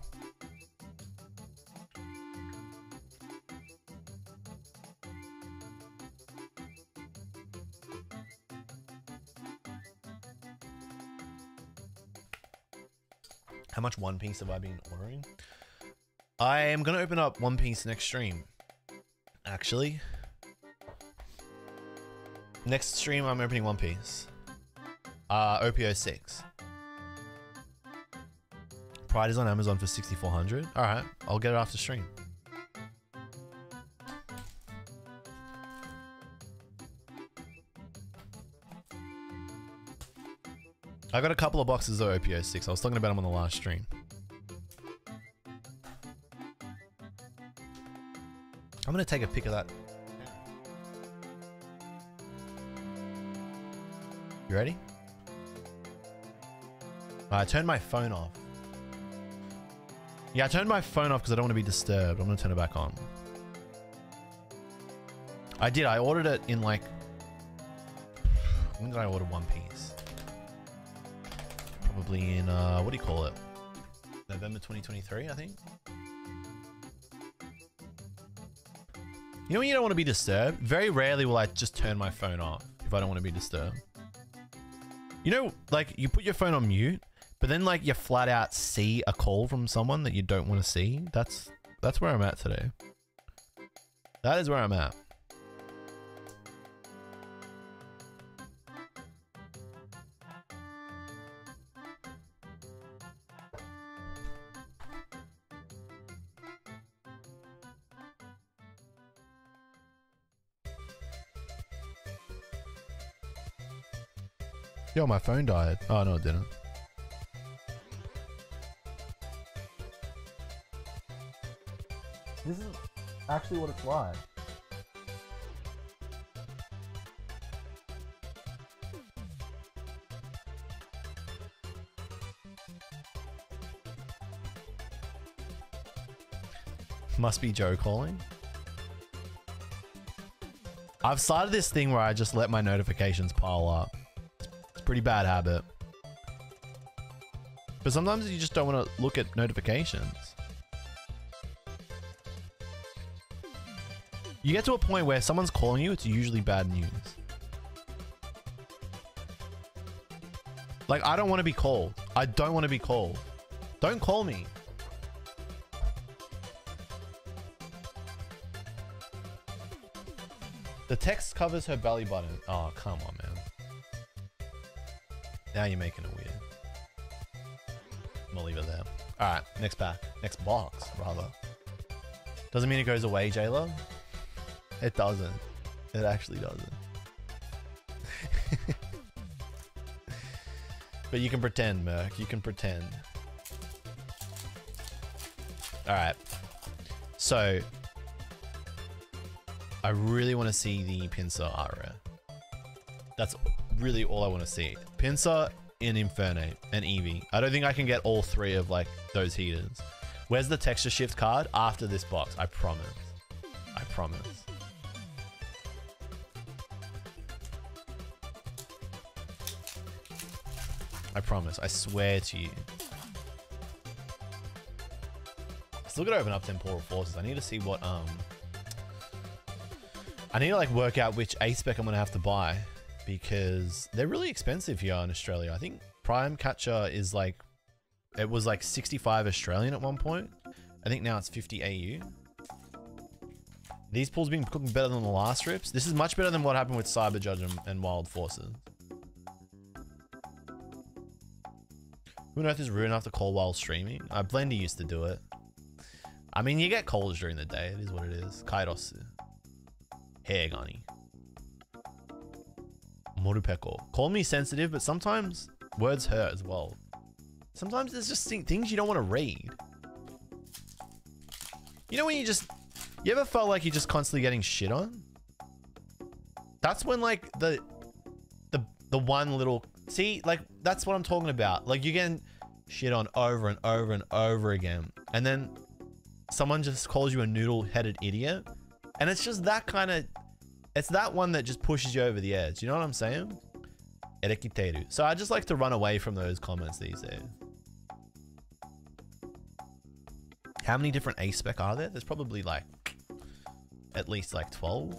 How much One Piece have I been ordering? I am going to open up One Piece next stream. Actually. Next stream, I'm opening One Piece. Uh, O P O six. Pride is on Amazon for sixty-four hundred. All right, I'll get it after stream. I got a couple of boxes of O P O six. I was talking about them on the last stream. I'm gonna take a pic of that. You ready? Uh, I turned my phone off. Yeah, I turned my phone off because I don't want to be disturbed. I'm going to turn it back on. I did. I ordered it in like... When did I order One Piece? Probably in, uh, what do you call it? November twenty twenty-three, I think. You know when you don't want to be disturbed? Very rarely will I just turn my phone off if I don't want to be disturbed. You know, like, you put your phone on mute... But then, like, you flat out see a call from someone that you don't want to see. That's that's where I'm at today. That is where I'm at. Yo, my phone died. Oh, no, it didn't. This is actually what it's like. Must be Joe calling. I've started this thing where I just let my notifications pile up. It's a pretty bad habit. But sometimes you just don't want to look at notifications. You get to a point where someone's calling you, it's usually bad news. Like, I don't want to be called. I don't want to be called. Don't call me. The text covers her belly button. Oh, come on, man. Now you're making it weird. I'm gonna leave it there. All right, next pack. Next box, rather. Doesn't mean it goes away, J Lo. It doesn't. It actually doesn't. But you can pretend, Merc. You can pretend. All right. So, I really want to see the Pinsir art rare. That's really all I want to see. Pinsir and Infernape and Eevee. I don't think I can get all three of like those heaters. Where's the texture shift card? After this box, I promise. I promise. I promise. I swear to you. I still gotta open up them Portal Forces. I need to see what, um... I need to, like, work out which A-Spec I'm gonna have to buy. Because they're really expensive here in Australia. I think Prime Catcher is, like... It was, like, sixty-five Australian at one point. I think now it's fifty A U. These pools have been cooking better than the last rips. This is much better than what happened with Cyber Judge and, and Wild Forces. Who on earth is rude enough to call while streaming? Uh, Blender used to do it. I mean, you get calls during the day. It is what it is. Kairos. Heegani. Morupeko. Call me sensitive, but sometimes words hurt as well. Sometimes there's just things you don't want to read. You know when you just... You ever felt like you're just constantly getting shit on? That's when, like, the... The, the one little... See, like, that's what I'm talking about. Like, you're getting shit on over and over and over again. And then someone just calls you a noodle-headed idiot. And it's just that kind of... It's that one that just pushes you over the edge. You know what I'm saying? Erekiteru. So I just like to run away from those comments these days. How many different A-Spec are there? There's probably, like, at least, like, twelve.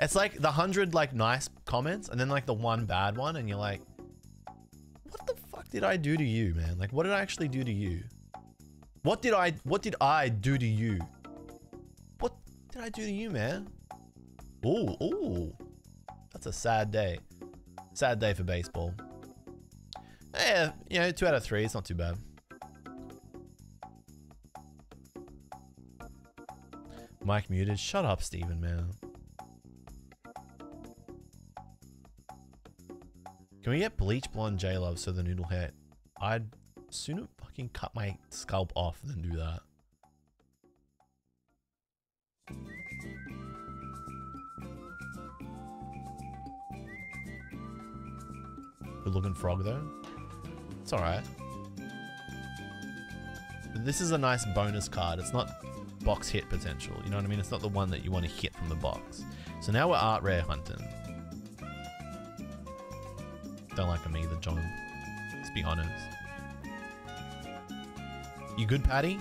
It's like the hundred like nice comments and then like the one bad one and you're like, what the fuck did I do to you, man? Like, what did I actually do to you? What did I, what did I do to you? What did I do to you, man? Ooh, ooh. That's a sad day. Sad day for baseball. Yeah, you know, two out of three. It's not too bad. Mike muted. Shut up, Steven, man. Can we get bleach blonde J Love so the noodle hair? I'd sooner fucking cut my scalp off than do that. Good looking frog though. It's alright. This is a nice bonus card. It's not box hit potential. You know what I mean? It's not the one that you want to hit from the box. So now we're art rare hunting. Don't like him either, John. Let's be honest. You good, Patty?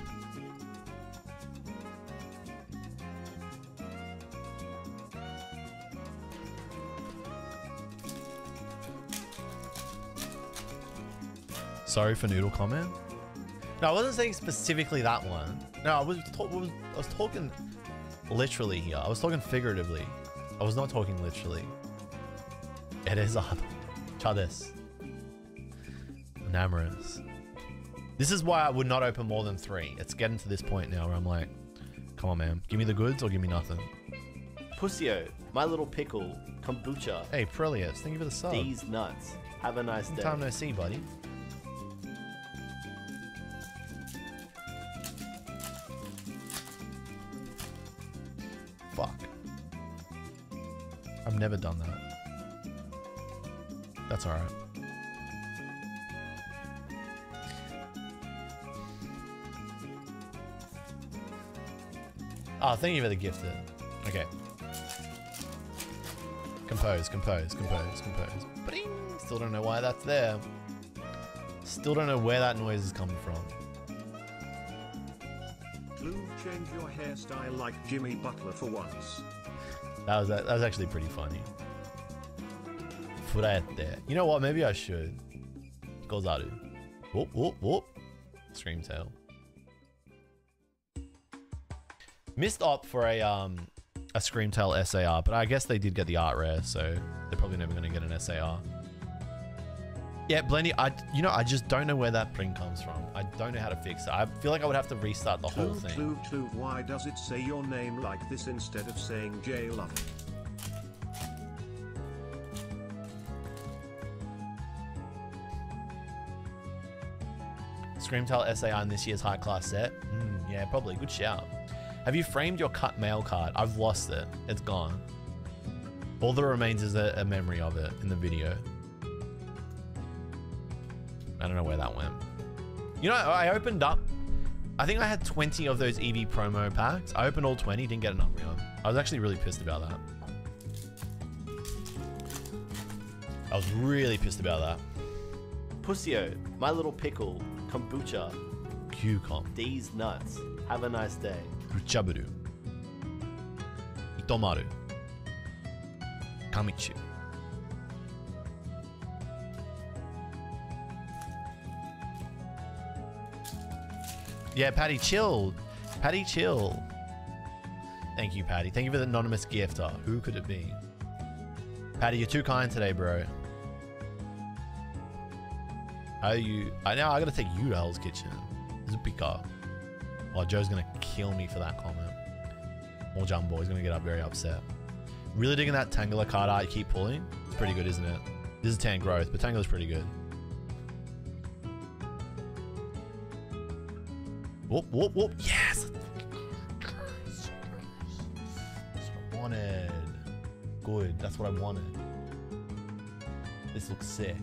Sorry for noodle comment. No, I wasn't saying specifically that one. No, I was, I was, I was talking literally here. I was talking figuratively. I was not talking literally. It is art. Try this. Enamorous. This is why I would not open more than three. It's getting to this point now where I'm like, come on, man. Give me the goods or give me nothing. Pussio, My Little Pickle, Kombucha. Hey, Prelius, thank you for the sub. These nuts. Have a nice day. Time no see, buddy. Fuck. I've never done that. That's alright. Oh, thank you for the gifted. Okay. Compose, compose, compose, compose. Ba-ding! Still don't know why that's there. Still don't know where that noise is coming from. Blue, change your hairstyle like Jimmy Butler for once. That was that was actually pretty funny. フラやって。 You know what? Maybe I should. Gozaru. Whoop, whoop, whoop. Scream tail. Missed up for a um a Scream Tail S A R, but I guess they did get the art rare, so they're probably never gonna get an S A R. Yeah, Blendy, I you know I just don't know where that print comes from. I don't know how to fix it. I feel like I would have to restart the whole thing. Clue, clue, why does it say your name like this instead of saying J Luv? Scream Tail S A R in this year's high class set? Mm, yeah, probably. Good shout. Have you framed your cut mail card? I've lost it. It's gone. All that remains is a, a memory of it in the video. I don't know where that went. You know, I opened up, I think I had twenty of those E V promo packs. I opened all twenty, didn't get an Umbreon. I was actually really pissed about that. I was really pissed about that. Pussio, My Little Pickle, Kombucha, Q COM, These Nuts, Have a Nice Day. Ruchabaru, Itomaru, Kamichu. Yeah, Patty, chill. Patty, chill. Thank you, Patty. Thank you for the anonymous gifter. Who could it be? Patty, you're too kind today, bro. How are you? I now I gotta take you to Hell's Kitchen. It's a pika. Oh, Joe's gonna kill me for that comment. More Jumbo, he's gonna get up very upset. Really digging that Tangela card art you keep pulling. It's pretty good, isn't it? This is Tan Growth, but Tangela's pretty good. Whoop, whoop, whoop, yes! That's what I wanted. Good, that's what I wanted. This looks sick.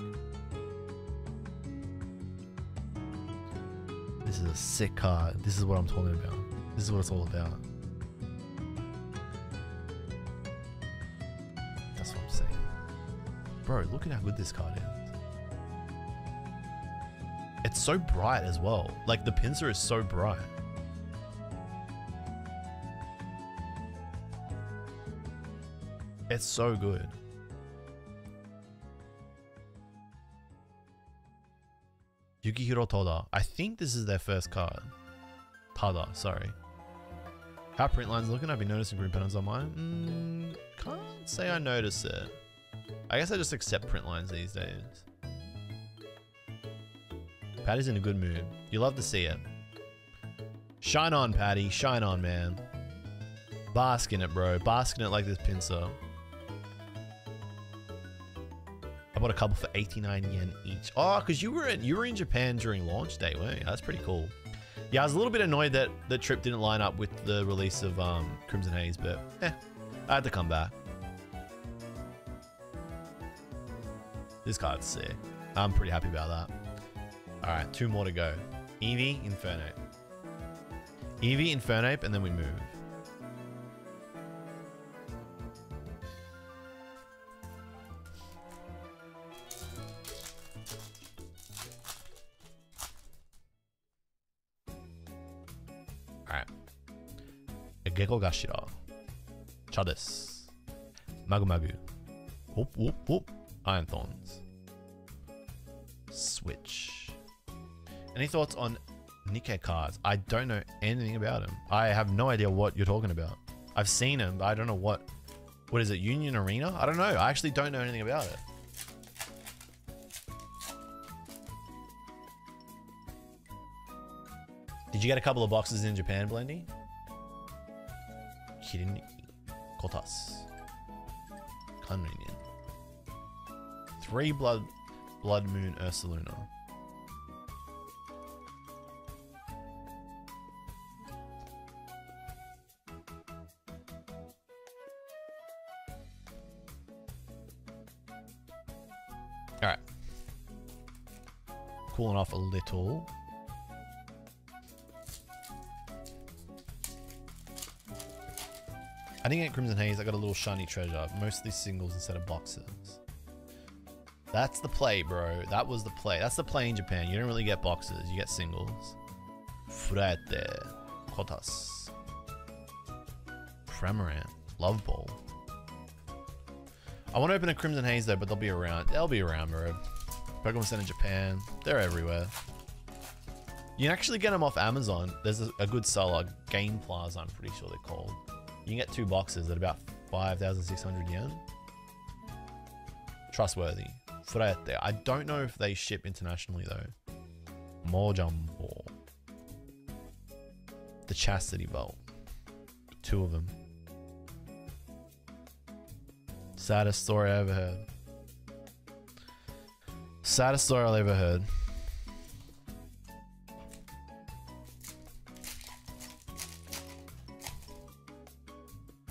This is a sick card. This is what I'm talking about. This is what it's all about. That's what I'm saying. Bro, look at how good this card is. It's so bright as well. Like, the pincer is so bright. It's so good. Yukihiro Toda. I think this is their first card. Tada, sorry. How print lines looking? I've been noticing print patterns on mine. Mm, can't say I notice it. I guess I just accept print lines these days. Patty's in a good mood. You love to see it. Shine on, Patty. Shine on, man. Bask in it, bro. Bask in it like this pincer. I bought a couple for eighty-nine yen each. Oh, because you were in you were in Japan during launch day, weren't you? That's pretty cool. Yeah, I was a little bit annoyed that the trip didn't line up with the release of um, Crimson Haze, but eh, I had to come back. This card's sick. I'm pretty happy about that. All right, two more to go. Eevee, Infernape. Eevee, Infernape, and then we move. Gekogashira, Chadis, Magumagu, whoop whoop whoop, Iron Thorns, Switch. Any thoughts on Nikkei cards? I don't know anything about them. I have no idea what you're talking about. I've seen them, but I don't know what. What is it? Union Arena? I don't know. I actually don't know anything about it. Did you get a couple of boxes in Japan, Blendy? Kirin Kotas Kanrin. Three blood blood moon Ursaluna. Alright. Cooling off a little. I didn't get Crimson Haze, I got a little shiny treasure. Mostly singles instead of boxes. That's the play, bro. That was the play. That's the play in Japan. You don't really get boxes, you get singles. Furete. Kotas. Pramaran. Love Ball. I want to open a Crimson Haze though, but they'll be around. They'll be around, bro. Pokémon Center Japan. They're everywhere. You can actually get them off Amazon. There's a, a good seller, Game Plaza, I'm pretty sure they're called. You can get two boxes at about five thousand six hundred yen. Trustworthy. Furete. I don't know if they ship internationally though. Mojumbo. The Chastity Belt. Two of them. Saddest story I ever heard. Saddest story I've ever heard.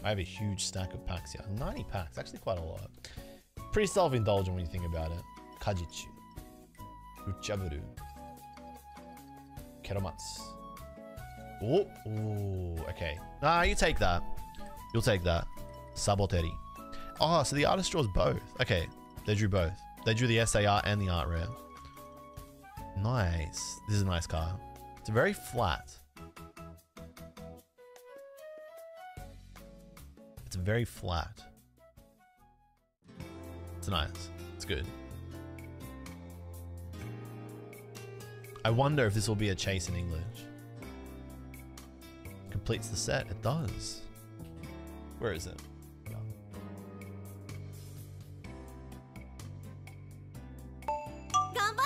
I have a huge stack of packs here. ninety packs, actually quite a lot. Pretty self-indulgent when you think about it. Kajichu. Uchaburu. Keromatsu. Oh, ooh, okay. Nah, you take that. You'll take that. Saboteri. Oh, so the artist draws both. Okay, they drew both. They drew the S A R and the art rare. Nice. This is a nice car. It's very flat. It's very flat. It's nice. It's good. I wonder if this will be a chase in English. Completes the set. It does. Where is it?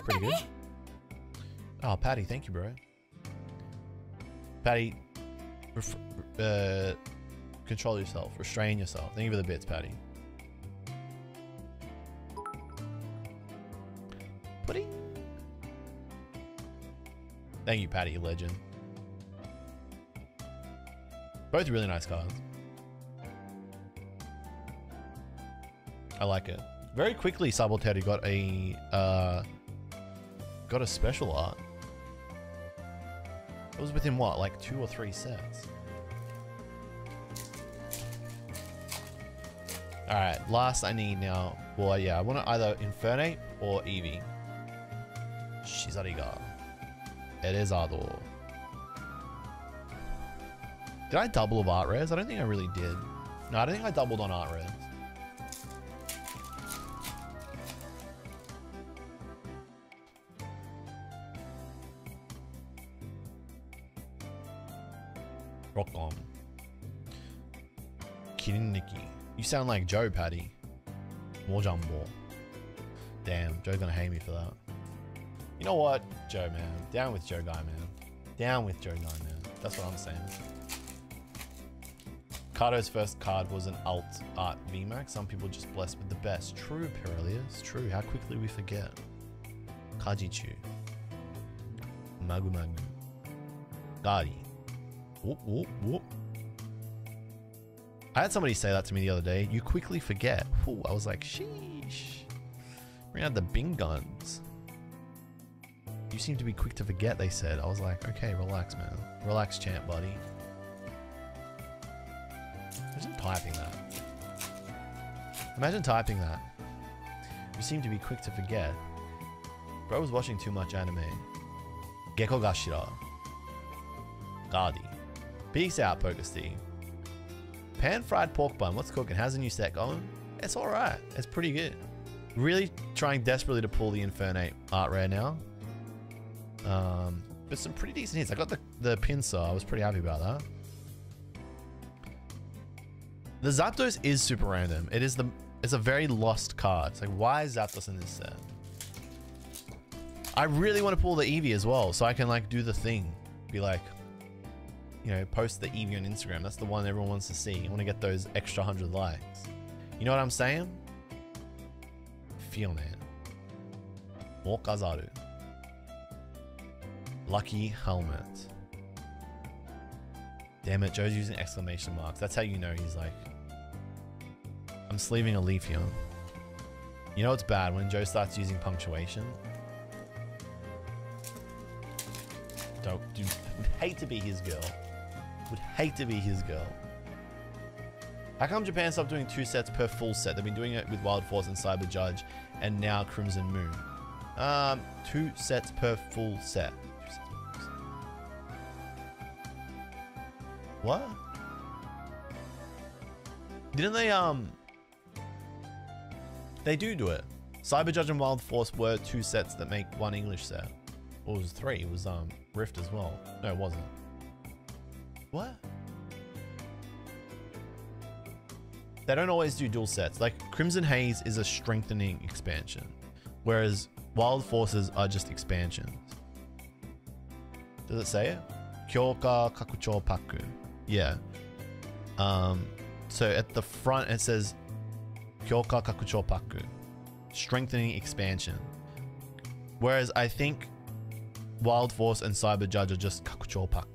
Pretty good. Oh, Patty, thank you, bro. Patty, ref uh, control yourself, restrain yourself. Thank you for the bits, Patty. Pudding. Thank you, Patty, legend. Both really nice cards. I like it. Very quickly, Saboteri got a uh, got a special art. It was within what, like two or three sets. All right, last I need now. Well, yeah, I want to either Infernape or Eevee. Shizariga. It is Ardor. Did I double of art rares? I don't think I really did. No, I don't think I doubled on art rares. Rock on. Kiriniki. You sound like Joe, Patty. More jumbo. Damn, Joe's gonna hate me for that. You know what? Joe, man. Down with Joe Guy, man. Down with Joe Guy, man. That's what I'm saying. Cardo's first card was an alt art V MAX. Some people just blessed with the best. True, Pirelius. True. How quickly we forget. Kajichu. Magu Magu. Dari. Whoop, whoop, whoop. I had somebody say that to me the other day. You quickly forget. Ooh, I was like, sheesh. We're gonna have the Bing guns. You seem to be quick to forget, they said. I was like, okay, relax, man. Relax, champ, buddy. Imagine typing that. Imagine typing that. You seem to be quick to forget. Bro was watching too much anime. Gekko Gashira. Gadi. Peace out, Pokesteve. Pan-fried pork bun. What's cooking? How's the new set going? It's alright. It's pretty good. Really trying desperately to pull the Infernape art rare now. Um, but some pretty decent hits. I got the, the Pinsir. I was pretty happy about that. The Zapdos is super random. It is the, it's a very lost card. It's like, why is Zapdos in this set? I really want to pull the Eevee as well, so I can like do the thing. Be like, you know, post the Eevee on Instagram. That's the one everyone wants to see. You want to get those extra hundred likes. You know what I'm saying? Feel man. Mokazaru. Lucky helmet. Damn it, Joe's using exclamation marks. That's how you know he's like, I'm sleeving a leaf here. You know it's bad when Joe starts using punctuation. Don't do. Would hate to be his girl. Would hate to be his girl. How come Japan stopped doing two sets per full set? They've been doing it with Wild Force and Cyber Judge, and now Crimson Moon. Um, two sets per full set. Two sets per full set. What? Didn't they um? They do do it. Cyber Judge and Wild Force were two sets that make one English set. Or was it three? It was um, Rift as well. No, it wasn't. What? They don't always do dual sets. Like Crimson Haze is a strengthening expansion, whereas Wild Forces are just expansions. Does it say it? Kyoka Kakucho Paku. Yeah. Um, so at the front it says Kyoka Kakucho Paku, strengthening expansion. Whereas I think Wild Force and Cyber Judge are just Kakucho Paku.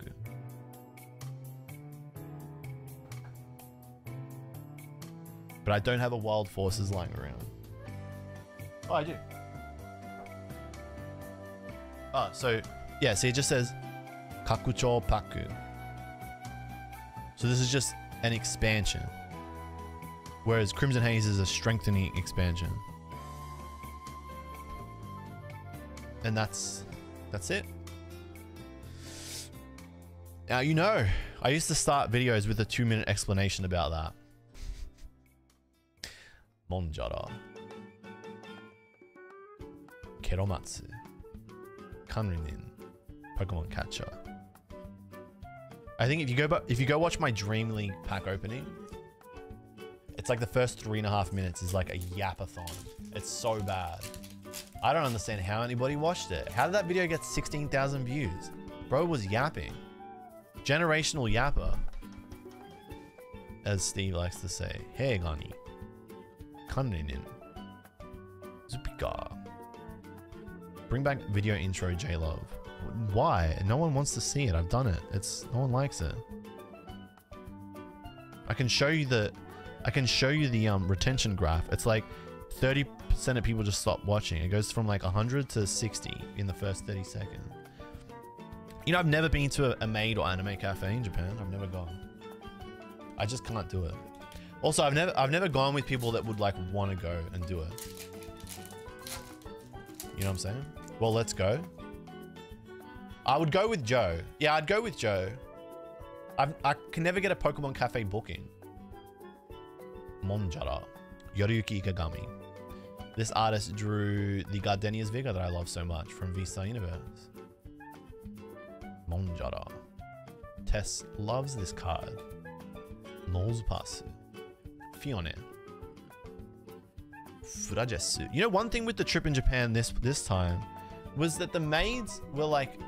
But I don't have a Wild Forces lying around. Oh, I do. Oh, so yeah, see, so it just says Kakucho Paku. So this is just an expansion. Whereas Crimson Haze is a strengthening expansion. And that's that's it. Now you know, I used to start videos with a two minute explanation about that. Monjara, Keromatsu, Kanrinin, Pokemon Catcher. I think if you go if you go watch my Dream League pack opening, it's like the first three and a half minutes is like a yapathon. It's so bad. I don't understand how anybody watched it. How did that video get sixteen thousand views? Bro was yapping. Generational yapper, as Steve likes to say. Hey, Gani. Kanrinin. Zupika. Bring back video intro, J Love. Why? No one wants to see it. I've done it. It's no one likes it. I can show you the I can show you the um retention graph. It's like thirty percent of people just stop watching. It goes from like one hundred to sixty in the first thirty seconds. You know, I've never been to a, a maid or anime cafe in Japan. I've never gone. I just can't do it. Also, I've never I've never gone with people that would like want to go and do it. You know what I'm saying? Well, let's go. I would go with Joe. Yeah, I'd go with Joe. I've, I can never get a Pokemon Cafe booking. Monjara. Yoriyuki Ikagami. This artist drew the Gardenia's Vigor that I love so much from Vista Universe. Monjara. Tess loves this card. Nolzpasu. Fiona. Furajesu. You know, one thing with the trip in Japan this this time was that the maids were like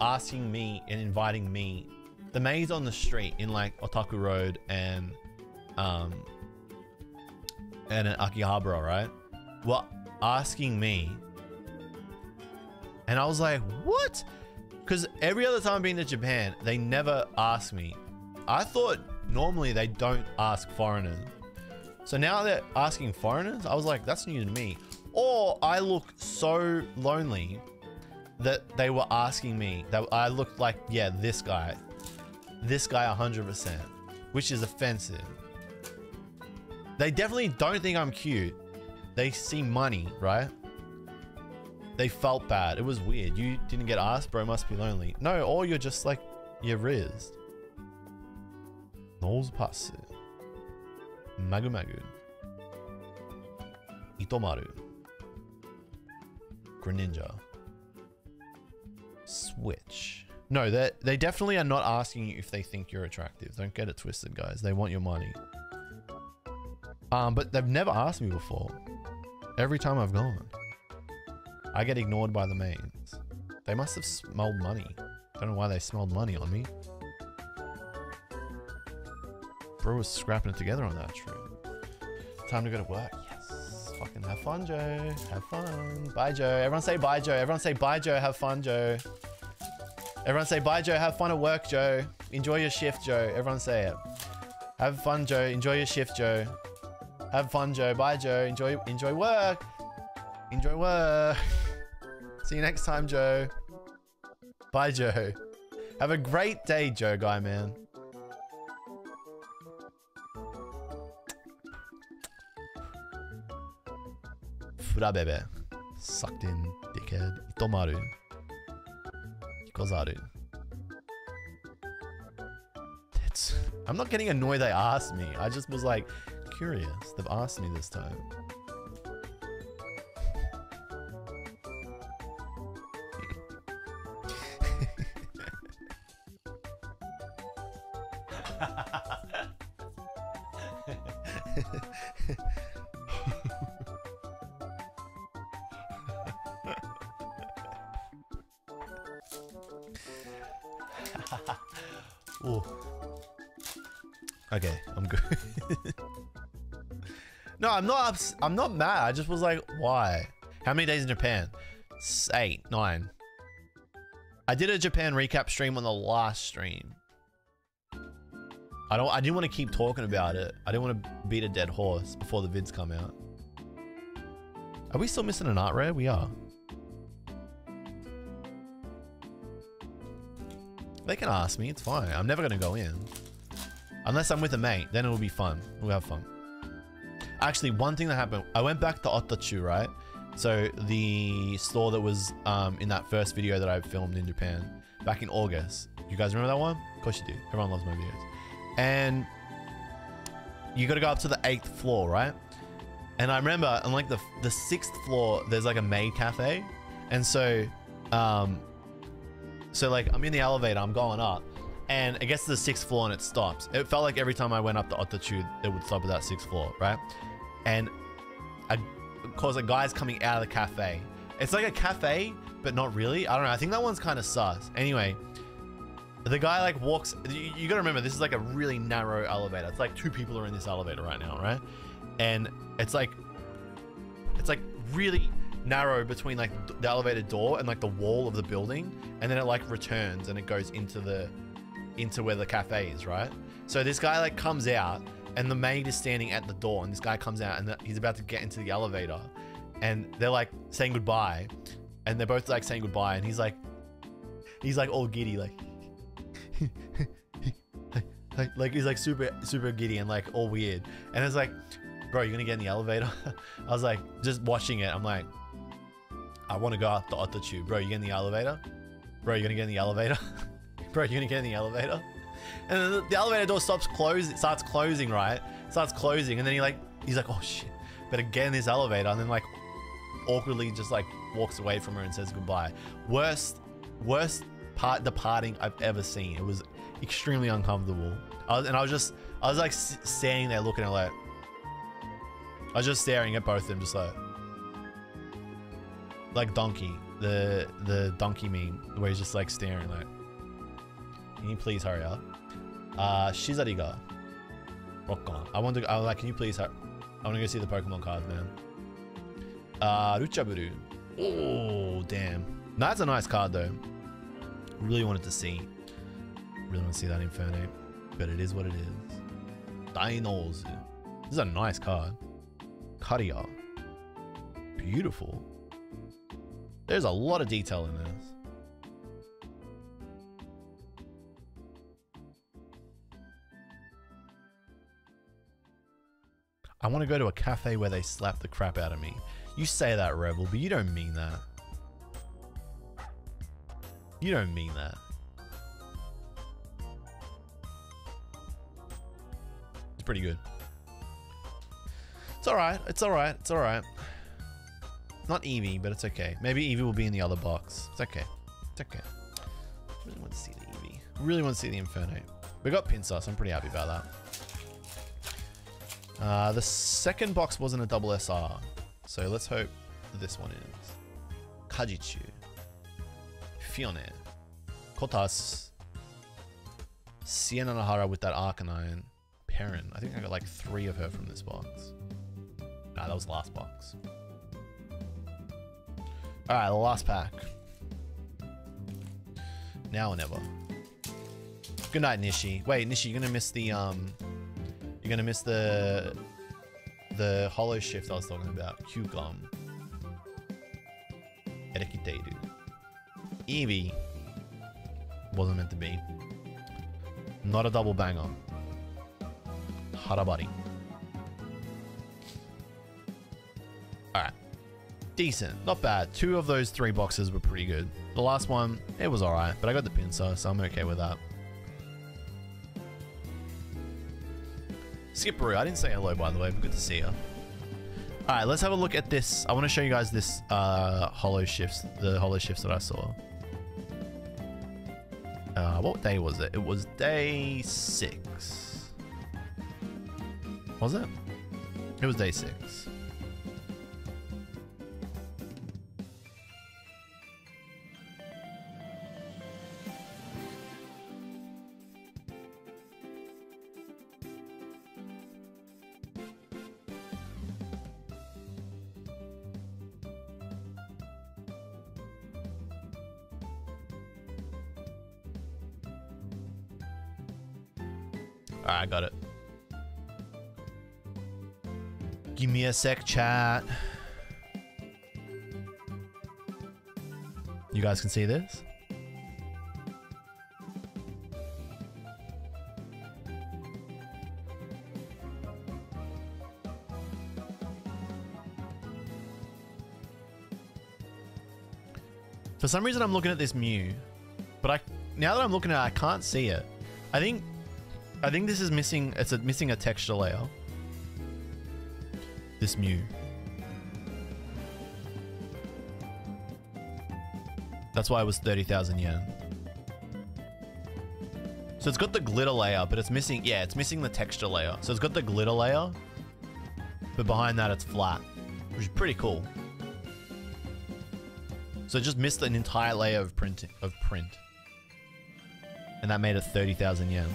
asking me and inviting me, the maids on the street in like Otaku Road and um and in Akihabara, right, were asking me, and I was like, what? Because every other time I've been to Japan, they never ask me. I thought normally they don't ask foreigners. So now they're asking foreigners? I was like, that's new to me. Or I look so lonely that they were asking me. That I looked like, yeah, this guy. This guy one hundred percent. Which is offensive. They definitely don't think I'm cute. They see money, right? They felt bad. It was weird. You didn't get asked, bro, must be lonely. No, or you're just like, you're rizzed. Nolzpasu. Magu Magu. Itomaru. Greninja. Switch. No, they they definitely are not asking you if they think you're attractive. Don't get it twisted, guys. They want your money. Um, but they've never asked me before. Every time I've gone, I get ignored by the maids. They must have smelled money. Don't know why they smelled money on me. Bro was scrapping it together on that trip. Time to go to work. Yes. Fucking have fun, Joe. Have fun. Bye, Joe. Everyone say bye, Joe. Everyone say bye, Joe. Have fun, Joe. Everyone say bye, Joe. Have fun at work, Joe. Enjoy your shift, Joe. Everyone say it. Have fun, Joe. Enjoy your shift, Joe. Have fun, Joe. Bye, Joe. Enjoy enjoy work. Enjoy work. See you next time, Joe. Bye, Joe. Have a great day, Joe guy, man. Furabebe. Sucked in, dickhead. Itomaru. Hikozaru. That's, I'm not getting annoyed they asked me. I just was like, curious. They've asked me this time. Ooh. Okay, I'm good. No, I'm not ups I'm not mad. I just was like, why? How many days in Japan? It's eight, nine. I did a Japan recap stream on the last stream. I don't I didn't want to keep talking about it. I didn't want to beat a dead horse before the vids come out. Are we still missing an art rare? We are. They can ask me, it's fine. I'm never gonna go in. Unless I'm with a mate, then it'll be fun. We'll have fun. Actually, one thing that happened, I went back to Otachu, right? So the store that was um, in that first video that I filmed in Japan back in August. You guys remember that one? Of course you do. Everyone loves my videos. And you gotta go up to the eighth floor, right? And I remember on like the, the sixth floor, there's like a maid cafe. And so, um, so like I'm in the elevator, I'm going up. And it gets to the sixth floor and it stops. It felt like every time I went up to Otachu, it would stop at that sixth floor, right? And I cause a guy's coming out of the cafe. It's like a cafe, but not really. I don't know. I think that one's kind of sus. Anyway, the guy like walks. You, you gotta remember, this is like a really narrow elevator. It's like two people are in this elevator right now, right? And it's like, it's like really narrow between like the elevator door and like the wall of the building. And then it like returns and it goes into the, into where the cafe is, right? So this guy like comes out and the maid is standing at the door and this guy comes out and the, he's about to get into the elevator and they're like saying goodbye and they're both like saying goodbye and he's like, he's like all giddy, like, like, like he's like super, super giddy and like all weird. And it's like, bro, you're gonna get in the elevator? I was like, just watching it, I'm like, I wanna go up the Otachu. Bro, you get in the elevator? Bro, you're gonna get in the elevator? Bro, you're gonna get in the elevator? And then the, the elevator door stops closing, starts closing, right? Starts closing, and then he like, he's like, oh shit, better get in this elevator. And then like, awkwardly just like walks away from her and says goodbye. Worst, worst part departing I've ever seen. It was extremely uncomfortable. I was, and I was just, I was like standing there looking at like, I was just staring at both of them, just like, like donkey, the the donkey meme, where he's just like staring like. Can you please hurry up? Uh, Shizariga. Rock on. I want to go, I was like, can you please hurry? I want to go see the Pokemon cards, man. Uh, Ruchaburu. Oh, damn. That's a nice card, though. Really wanted to see. Really want to see that Infernape. But it is what it is. Dainozu. This is a nice card. Karia. Beautiful. There's a lot of detail in this. I want to go to a cafe where they slap the crap out of me. You say that, Rebel, but you don't mean that. You don't mean that. It's pretty good. It's alright. It's alright. It's alright. Not Eevee, but it's okay. Maybe Eevee will be in the other box. It's okay. It's okay. I really want to see the Eevee. I really want to see the Inferno. We got Pinsir, so I'm pretty happy about that. Uh, the second box wasn't a double S R, so let's hope this one is. Kajichu, Fione, Kotas, Shiena Nahara with that Arcanine, Perrin. I think I got like three of her from this box. Nah, that was the last box. Alright, the last pack. Now or never. Good night, Nishi. Wait, Nishi, you're gonna miss the, um... You're gonna miss the the holo shift I was talking about. Q gum. Erekiteiru. Eevee. Wasn't meant to be. Not a double banger. Harabari. Alright. Decent. Not bad. Two of those three boxes were pretty good. The last one, it was alright, but I got the pincer, so I'm okay with that. Skipperoo, I didn't say hello by the way, but good to see you. Alright, let's have a look at this. I want to show you guys this uh, holo shifts, the holo shifts that I saw. Uh, what day was it? It was day six. Was it? It was day six. Alright, I got it. Give me a sec, chat. You guys can see this? For some reason I'm looking at this Mew, but I now that I'm looking at it, I can't see it. I think I think this is missing it's a, missing a texture layer. This Mew. That's why it was thirty thousand yen. So it's got the glitter layer, but it's missing yeah, it's missing the texture layer. So it's got the glitter layer, but behind that it's flat, which is pretty cool. So just missed an entire layer of print, of print. And that made it thirty thousand yen.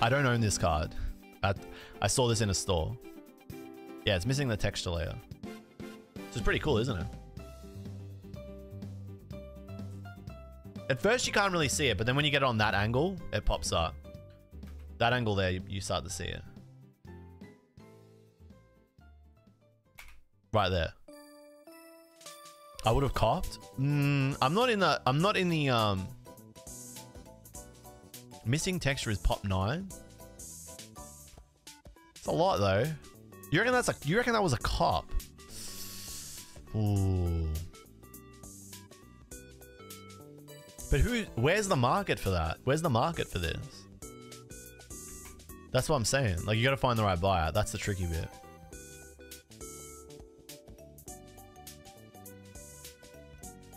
I don't own this card. I, I saw this in a store. Yeah, it's missing the texture layer. So it's pretty cool, isn't it? At first you can't really see it, but then when you get it on that angle, it pops up. That angle there, you start to see it. Right there. I would have copped. Mm, I'm not in the. I'm not in the. Um, missing texture is pop nine. It's a lot though. You reckon that's a? You reckon that was a cop? Ooh. But who? Where's the market for that? Where's the market for this? That's what I'm saying. Like you got to find the right buyer. That's the tricky bit.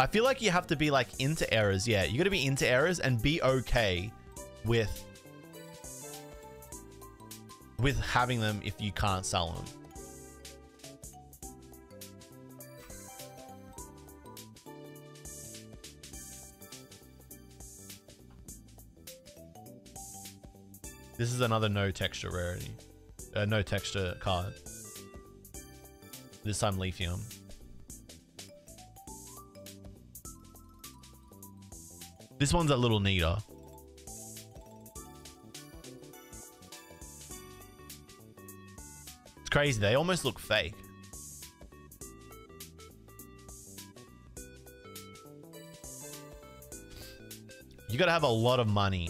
I feel like you have to be like into errors, yeah. You gotta be into errors and be okay with with having them if you can't sell them. This is another no texture rarity, uh, no texture card. This time Leafeon. This one's a little neater. It's crazy, they almost look fake. You gotta have a lot of money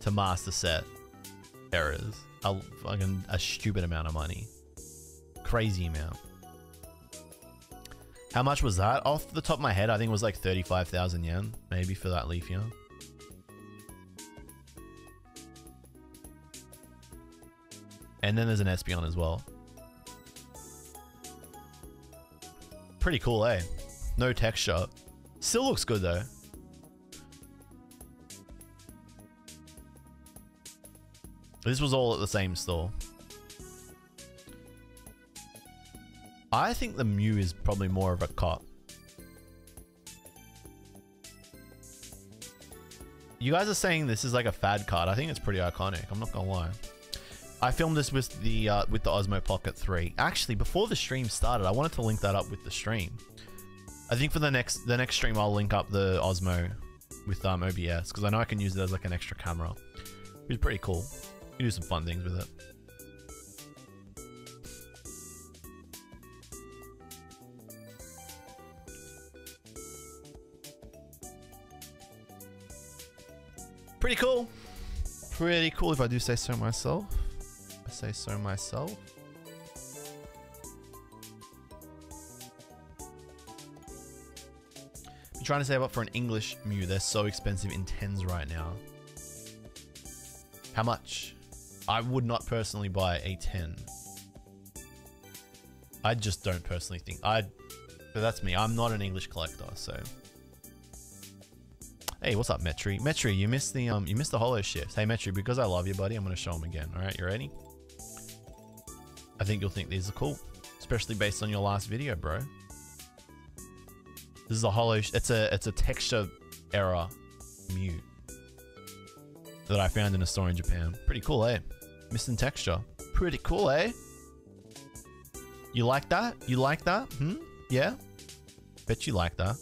to master set errors. A, fucking, a stupid amount of money. Crazy amount. How much was that? Off the top of my head, I think it was like thirty-five thousand yen, maybe, for that Leafeon. And then there's an Espeon as well. Pretty cool, eh? No texture. Still looks good, though. This was all at the same store. I think the Mew is probably more of a cop. You guys are saying this is like a fad card. I think it's pretty iconic. I'm not gonna lie. I filmed this with the uh, with the Osmo Pocket three. Actually, before the stream started, I wanted to link that up with the stream. I think for the next the next stream, I'll link up the Osmo with um, O B S because I know I can use it as like an extra camera. It's pretty cool. You can do some fun things with it. Pretty cool. Pretty cool if I do say so myself. I say so myself. I'm trying to save up for an English Mew. They're so expensive in tens right now. How much? I would not personally buy a ten. I just don't personally think. I. But that's me. I'm not an English collector, so. Hey, what's up, Metri? Metri, you missed the um, you missed the holo shifts. Hey, Metri, because I love you, buddy, I'm gonna show them again. All right, you ready? I think you'll think these are cool, especially based on your last video, bro. This is a holo. It's a it's a texture error Mew that I found in a store in Japan. Pretty cool, eh? Missing texture. Pretty cool, eh? You like that? You like that? Hmm. Yeah. Bet you like that.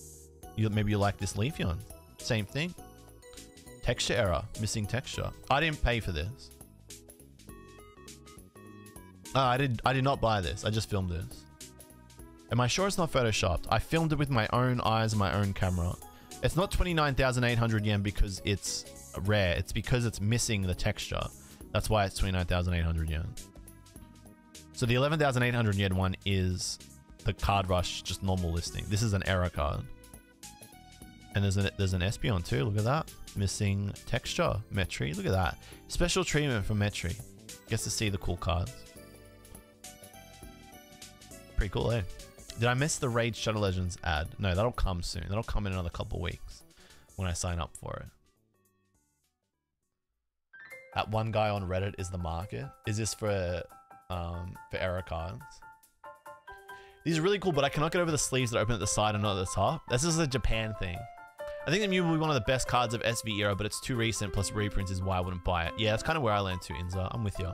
You maybe you like this Leafeon. Same thing. Texture error. Missing texture. I didn't pay for this. Uh, I did I did not buy this. I just filmed this. Am I sure it's not photoshopped? I filmed it with my own eyes and my own camera. It's not twenty-nine thousand eight hundred yen because it's rare. It's because it's missing the texture. That's why it's twenty-nine thousand eight hundred yen. So the eleven thousand eight hundred yen one is the Card Rush, just normal listing. This is an error card. And there's an, there's an Espeon too. Look at that. Missing texture. Metri. Look at that. Special treatment for Metri. Gets to see the cool cards. Pretty cool, eh? Did I miss the Raid Shadow Legends ad? No, that'll come soon. That'll come in another couple weeks when I sign up for it. That one guy on Reddit is the market. Is this for um, for error cards? These are really cool, but I cannot get over the sleeves that open at the side and not at the top. This is a Japan thing. I think the Mew will be one of the best cards of S V era, but it's too recent, plus reprints is why I wouldn't buy it. Yeah, that's kind of where I land too, Inza. I'm with you.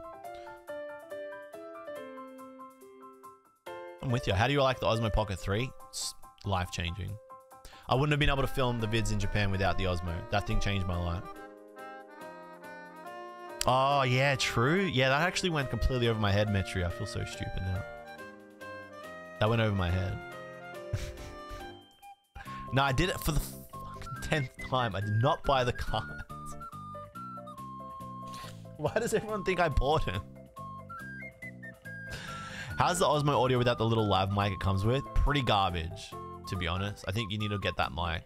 I'm with you. How do you like the Osmo Pocket three? It's life-changing. I wouldn't have been able to film the vids in Japan without the Osmo. That thing changed my life. Oh, yeah, true. Yeah, that actually went completely over my head, Metri. I feel so stupid now. That went over my head. No, I did it for the fucking tenth time. I did not buy the cards. Why does everyone think I bought it? How's the Osmo audio without the little live mic it comes with? Pretty garbage, to be honest. I think you need to get that mic.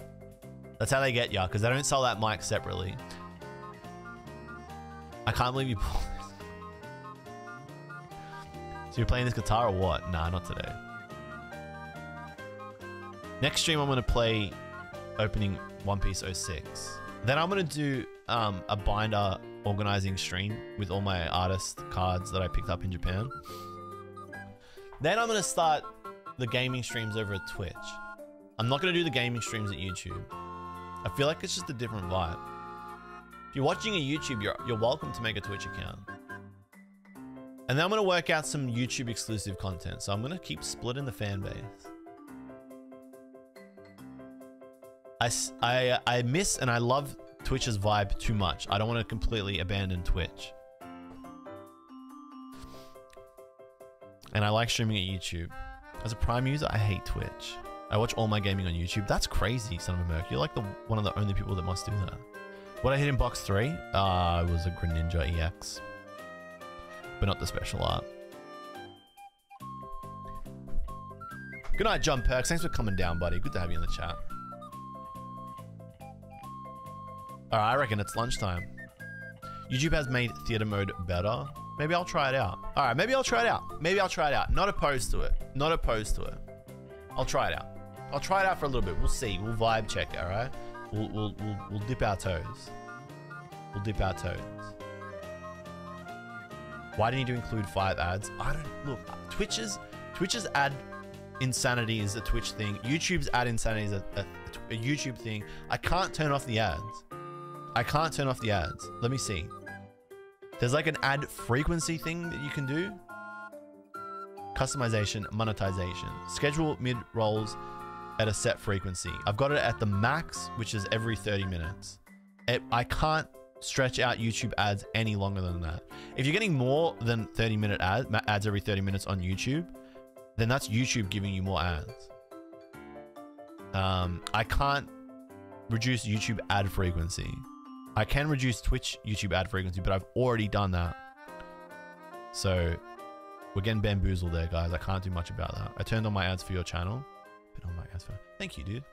That's how they get ya, because they don't sell that mic separately. I can't believe you bought this. So you're playing this guitar or what? Nah, not today. Next stream, I'm going to play opening One Piece oh six. Then I'm going to do um, a binder organizing stream with all my artist cards that I picked up in Japan. Then I'm going to start the gaming streams over at Twitch. I'm not going to do the gaming streams at YouTube. I feel like it's just a different vibe. If you're watching a YouTube, you're, you're welcome to make a Twitch account. And then I'm going to work out some YouTube exclusive content. So I'm going to keep splitting the fan base. I, I, I miss and I love Twitch's vibe too much. I don't want to completely abandon Twitch. And I like streaming at YouTube. As a Prime user, I hate Twitch. I watch all my gaming on YouTube. That's crazy, son of a merc. You're like the one of the only people that must do that. What I hit in box three? Uh, it was a Greninja E X. But not the special art. Good night, John Perks. Thanks for coming down, buddy. Good to have you in the chat. Alright, I reckon it's lunchtime. YouTube has made theater mode better. Maybe I'll try it out. Alright, maybe I'll try it out. Maybe I'll try it out. Not opposed to it. Not opposed to it. I'll try it out. I'll try it out for a little bit. We'll see. We'll vibe check, alright? We'll, we'll, we'll, we'll dip our toes. We'll dip our toes. Why do you need to include five ads? I don't... Look, Twitch's... Twitch's ad insanity is a Twitch thing. YouTube's ad insanity is a, a, a YouTube thing. I can't turn off the ads. I can't turn off the ads. Let me see. There's like an ad frequency thing that you can do. Customization, monetization. Schedule mid-rolls at a set frequency. I've got it at the max, which is every thirty minutes. It, I can't... stretch out YouTube ads any longer than that. If you're getting more than thirty minute ads, ads every thirty minutes on YouTube, then that's YouTube giving you more ads. Um, I can't reduce YouTube ad frequency. I can reduce Twitch YouTube ad frequency, but I've already done that. So we're getting bamboozled there, guys. I can't do much about that. I turned on my ads for your channel. Put on my ads for. Thank you, dude.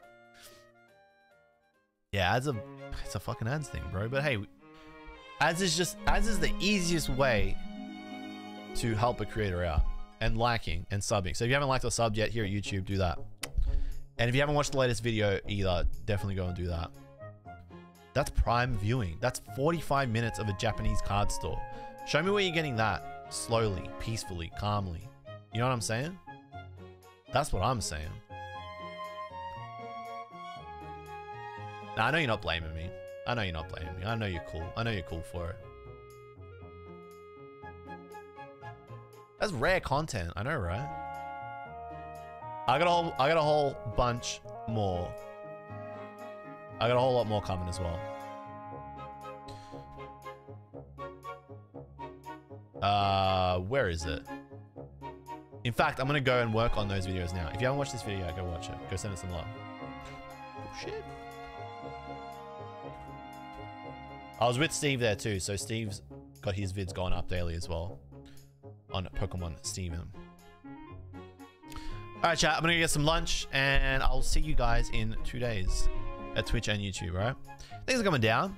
Yeah, ads are. It's a fucking ads thing, bro. But hey. Ads is just, ads is the easiest way to help a creator out, and liking and subbing. So if you haven't liked or subbed yet here at YouTube, do that. And if you haven't watched the latest video either, definitely go and do that. That's prime viewing. That's forty-five minutes of a Japanese card store. Show me where you're getting that slowly, peacefully, calmly. You know what I'm saying? That's what I'm saying. Nah, I know you're not blaming me. I know you're not blaming me. I know you're cool. I know you're cool for it. That's rare content. I know, right? I got a whole, I got a whole bunch more. I got a whole lot more coming as well. Uh, where is it? In fact, I'm gonna go and work on those videos now. If you haven't watched this video, go watch it. Go send it some love. Bullshit. I was with Steve there too, so Steve's got his vids going up daily as well on Pokemon Steam. Alright chat, I'm gonna get some lunch and I'll see you guys in two days at Twitch and YouTube, right? Things are coming down.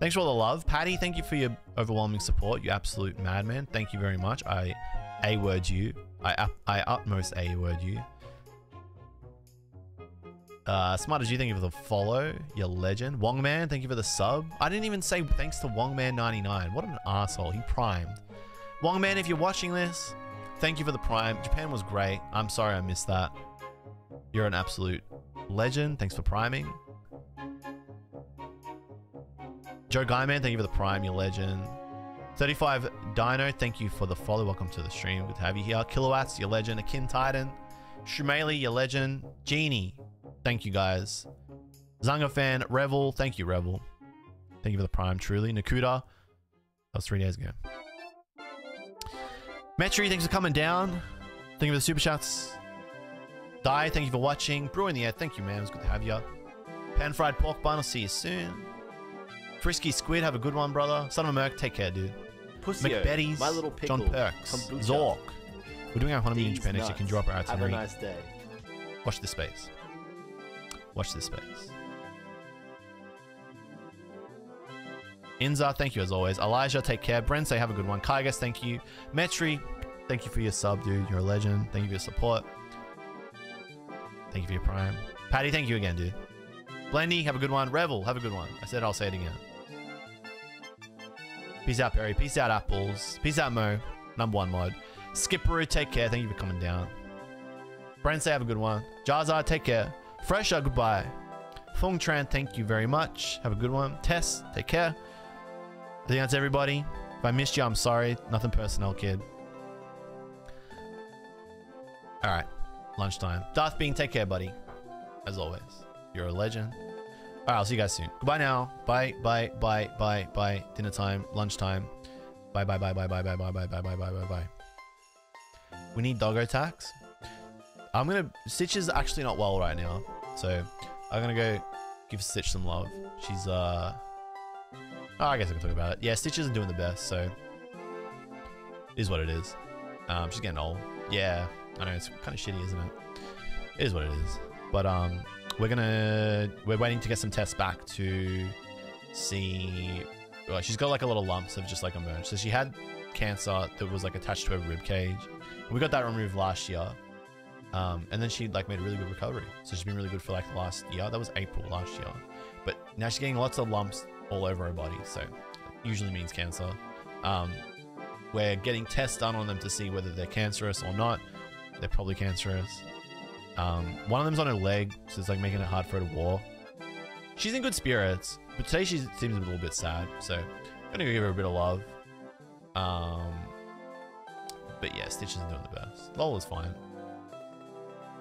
Thanks for all the love. Patty, thank you for your overwhelming support, you absolute madman. Thank you very much. I A-word you. I up, I utmost A-word you. Uh, Smart as you, thank you for the follow. Your legend. Wongman, thank you for the sub. I didn't even say thanks to Wongman ninety-nine. What an asshole. He primed. Wongman, if you're watching this, thank you for the prime. Japan was great. I'm sorry I missed that. You're an absolute legend. Thanks for priming. Joe Guyman, thank you for the prime. You're legend. thirty-five Dino, thank you for the follow. Welcome to the stream. Good to have you here. Kilowatts, your legend. Akin Titan. Shumaili, your legend. Genie, thank you guys. Zanga fan, Revel, thank you, Revel. Thank you for the prime, truly. Nakuda, that was three days ago. Metri, thanks for coming down. Thank you for the super chats. Dai, thank you for watching. Brew in the air, thank you, man. It was good to have you. Pan fried pork bun, I'll see you soon. Frisky Squid, have a good one, brother. Son of a Merc, take care, dude. Pussio, McBetty's, my little pickle, John Perks, kombucha. Zork. We're doing our honeymoon in Japan next. You can drop our itinerary. Have a nice day. Watch this space. Watch this space. Inza, thank you as always. Elijah, take care. Bren, say have a good one. Kaigas, thank you. Metri, thank you for your sub, dude. You're a legend. Thank you for your support. Thank you for your prime. Patty, thank you again, dude. Blendy, have a good one. Revel, have a good one. I said I'll say it again. Peace out, Perry. Peace out, Apples. Peace out, Mo. Number one mod. Skipperoo, take care. Thank you for coming down. Bren, say have a good one. Jaza, take care. Fresha, goodbye. Fung Tran, thank you very much. Have a good one. Tess, take care. I think that's everybody. If I missed you, I'm sorry. Nothing personal, kid. Alright. Lunchtime. Darth Bean, take care, buddy. As always. You're a legend. Alright, I'll see you guys soon. Goodbye now. Bye, bye, bye, bye, bye. Dinner time. Lunchtime. Bye, bye, bye, bye, bye, bye, bye, bye, bye, bye, bye, bye, bye. We need doggo tax. I'm gonna... Stitch is actually not well right now, so I'm gonna go give Stitch some love. She's uh... Oh, I guess I can talk about it. Yeah, Stitch isn't doing the best, so it is what it is. Um, she's getting old. Yeah, I know, it's kind of shitty, isn't it? It is what it is. But um, we're gonna... We're waiting to get some tests back to see... Well, she's got like a lot of lumps of just like emerged. So she had cancer that was like attached to her rib cage. We got that removed last year. Um, and then she like made a really good recovery. So she's been really good for like the last year. That was April last year. But now she's getting lots of lumps all over her body. So it usually means cancer. Um, we're getting tests done on them to see whether they're cancerous or not. They're probably cancerous. Um, one of them's on her leg. So it's like making it hard for her to walk. She's in good spirits, but today she seems a little bit sad. So I'm going to give her a bit of love. Um, but yeah, Stitch isn't doing the best. Lol is fine.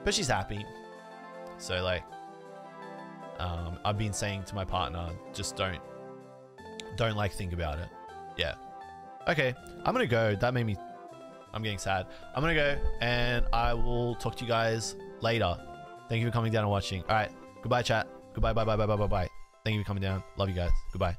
But she's happy, so like um, I've been saying to my partner, just don't don't like think about it. Yeah, okay, I'm gonna go. That made me, I'm getting sad. I'm gonna go and I will talk to you guys later. Thank you for coming down and watching. All right, goodbye chat. Goodbye, bye, bye, bye, bye, bye, bye. Thank you for coming down. Love you guys. Goodbye.